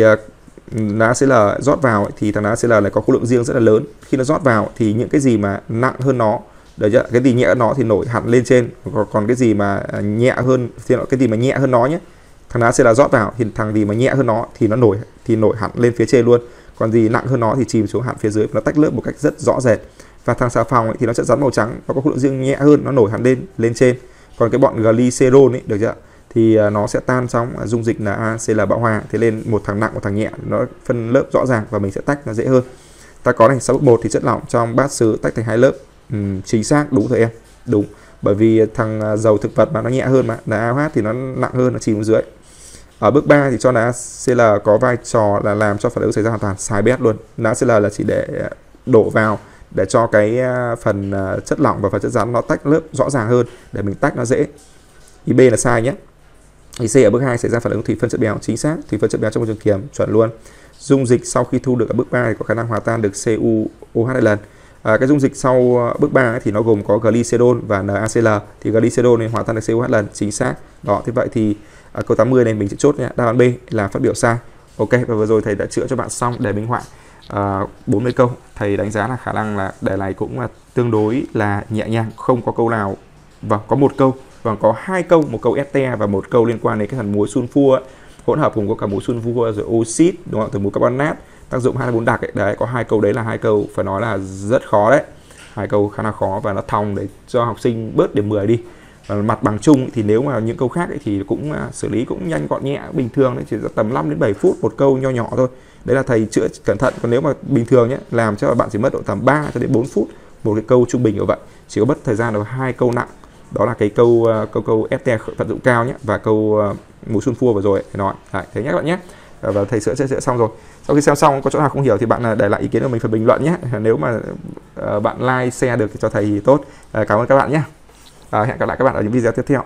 đá ACL rót vào thì thằng đá ACL này có khối lượng riêng rất là lớn. Khi nó rót vào thì những cái gì mà nặng hơn nó, được chưa? Cái gì nhẹ hơn nó thì nổi hẳn lên trên. Còn cái gì mà nhẹ hơn thì cái gì mà nhẹ hơn nó nhé. Thằng đá ACL rót vào thì thằng gì mà nhẹ hơn nó thì nó nổi hẳn lên phía trên luôn. Còn gì nặng hơn nó thì chìm xuống hẳn phía dưới, nó tách lớp một cách rất rõ rệt. Và thằng xà phòng ấy thì nó sẽ rắn màu trắng, nó có khối lượng riêng nhẹ hơn, nó nổi hẳn lên trên. Còn cái bọn glycerol ấy, được chưa? Thì nó sẽ tan trong dung dịch là ACL bão hòa, thế nên một thằng nặng một thằng nhẹ, nó phân lớp rõ ràng và mình sẽ tách nó dễ hơn. Ta có này, sau bước 1 thì chất lỏng trong bát sứ tách thành hai lớp. Chính xác, đúng rồi em. Đúng. Bởi vì thằng dầu thực vật mà nó nhẹ hơn mà, là AOH thì nó nặng hơn, nó chìm xuống dưới. Ở bước 3 thì cho NaCl có vai trò là làm cho phản ứng xảy ra hoàn toàn sai bét luôn. NaCl là chỉ để đổ vào để cho cái phần chất lỏng và phần chất rắn nó tách lớp rõ ràng hơn để mình tách nó dễ. Ý B là sai nhé. Ý C ở bước 2 xảy ra phản ứng thủy phân chất béo, chính xác, thủy phân chất béo trong môi trường kiềm, chuẩn luôn. Dung dịch sau khi thu được ở bước 3 thì có khả năng hòa tan được CuOH hai lần. Cái dung dịch sau bước 3 ấy thì nó gồm có glycerol và NaCl, thì glycerol này hòa tan được CuOH lần, chính xác. Đó, thế vậy thì câu 80 này mình sẽ chốt nhé, đáp án B là phát biểu sai. Ok, và vừa rồi thầy đã chữa cho bạn xong đề minh họa 40 câu. Thầy đánh giá là khả năng là đề này cũng là tương đối là nhẹ nhàng, không có câu nào, và có một câu, và có hai câu, một câu FTA và một câu liên quan đến cái hạt muối sunfua, hỗn hợp cùng có cả muối sunfua rồi oxit, đúng không? Từ muối carbonat, tác dụng H4 đặc ấy. Đấy, có hai câu đấy là hai câu phải nói là rất khó đấy. Hai câu khá là khó và nó thòng để cho học sinh bớt điểm 10 đi. Và mặt bằng chung thì nếu mà những câu khác ấy thì cũng xử lý cũng nhanh gọn nhẹ bình thường đấy, chỉ tầm 5 đến 7 phút một câu nho nhỏ thôi. Đấy là thầy chữa cẩn thận, còn nếu mà bình thường nhé, làm cho bạn chỉ mất độ tầm 3 cho đến 4 phút một cái câu trung bình như vậy. Chỉ có mất thời gian là hai câu nặng. Đó là cái câu FT vận dụng cao nhé và câu mùi xuân phua vừa rồi ấy, thầy nói. Đấy, thế nhé các bạn nhé. Và thầy sửa xong rồi. Sau khi xem xong có chỗ nào không hiểu thì bạn để lại ý kiến của mình phần bình luận nhé. Nếu mà bạn like share được thì cho thầy thì tốt. Cảm ơn các bạn nhé. Hẹn gặp lại các bạn ở những video tiếp theo.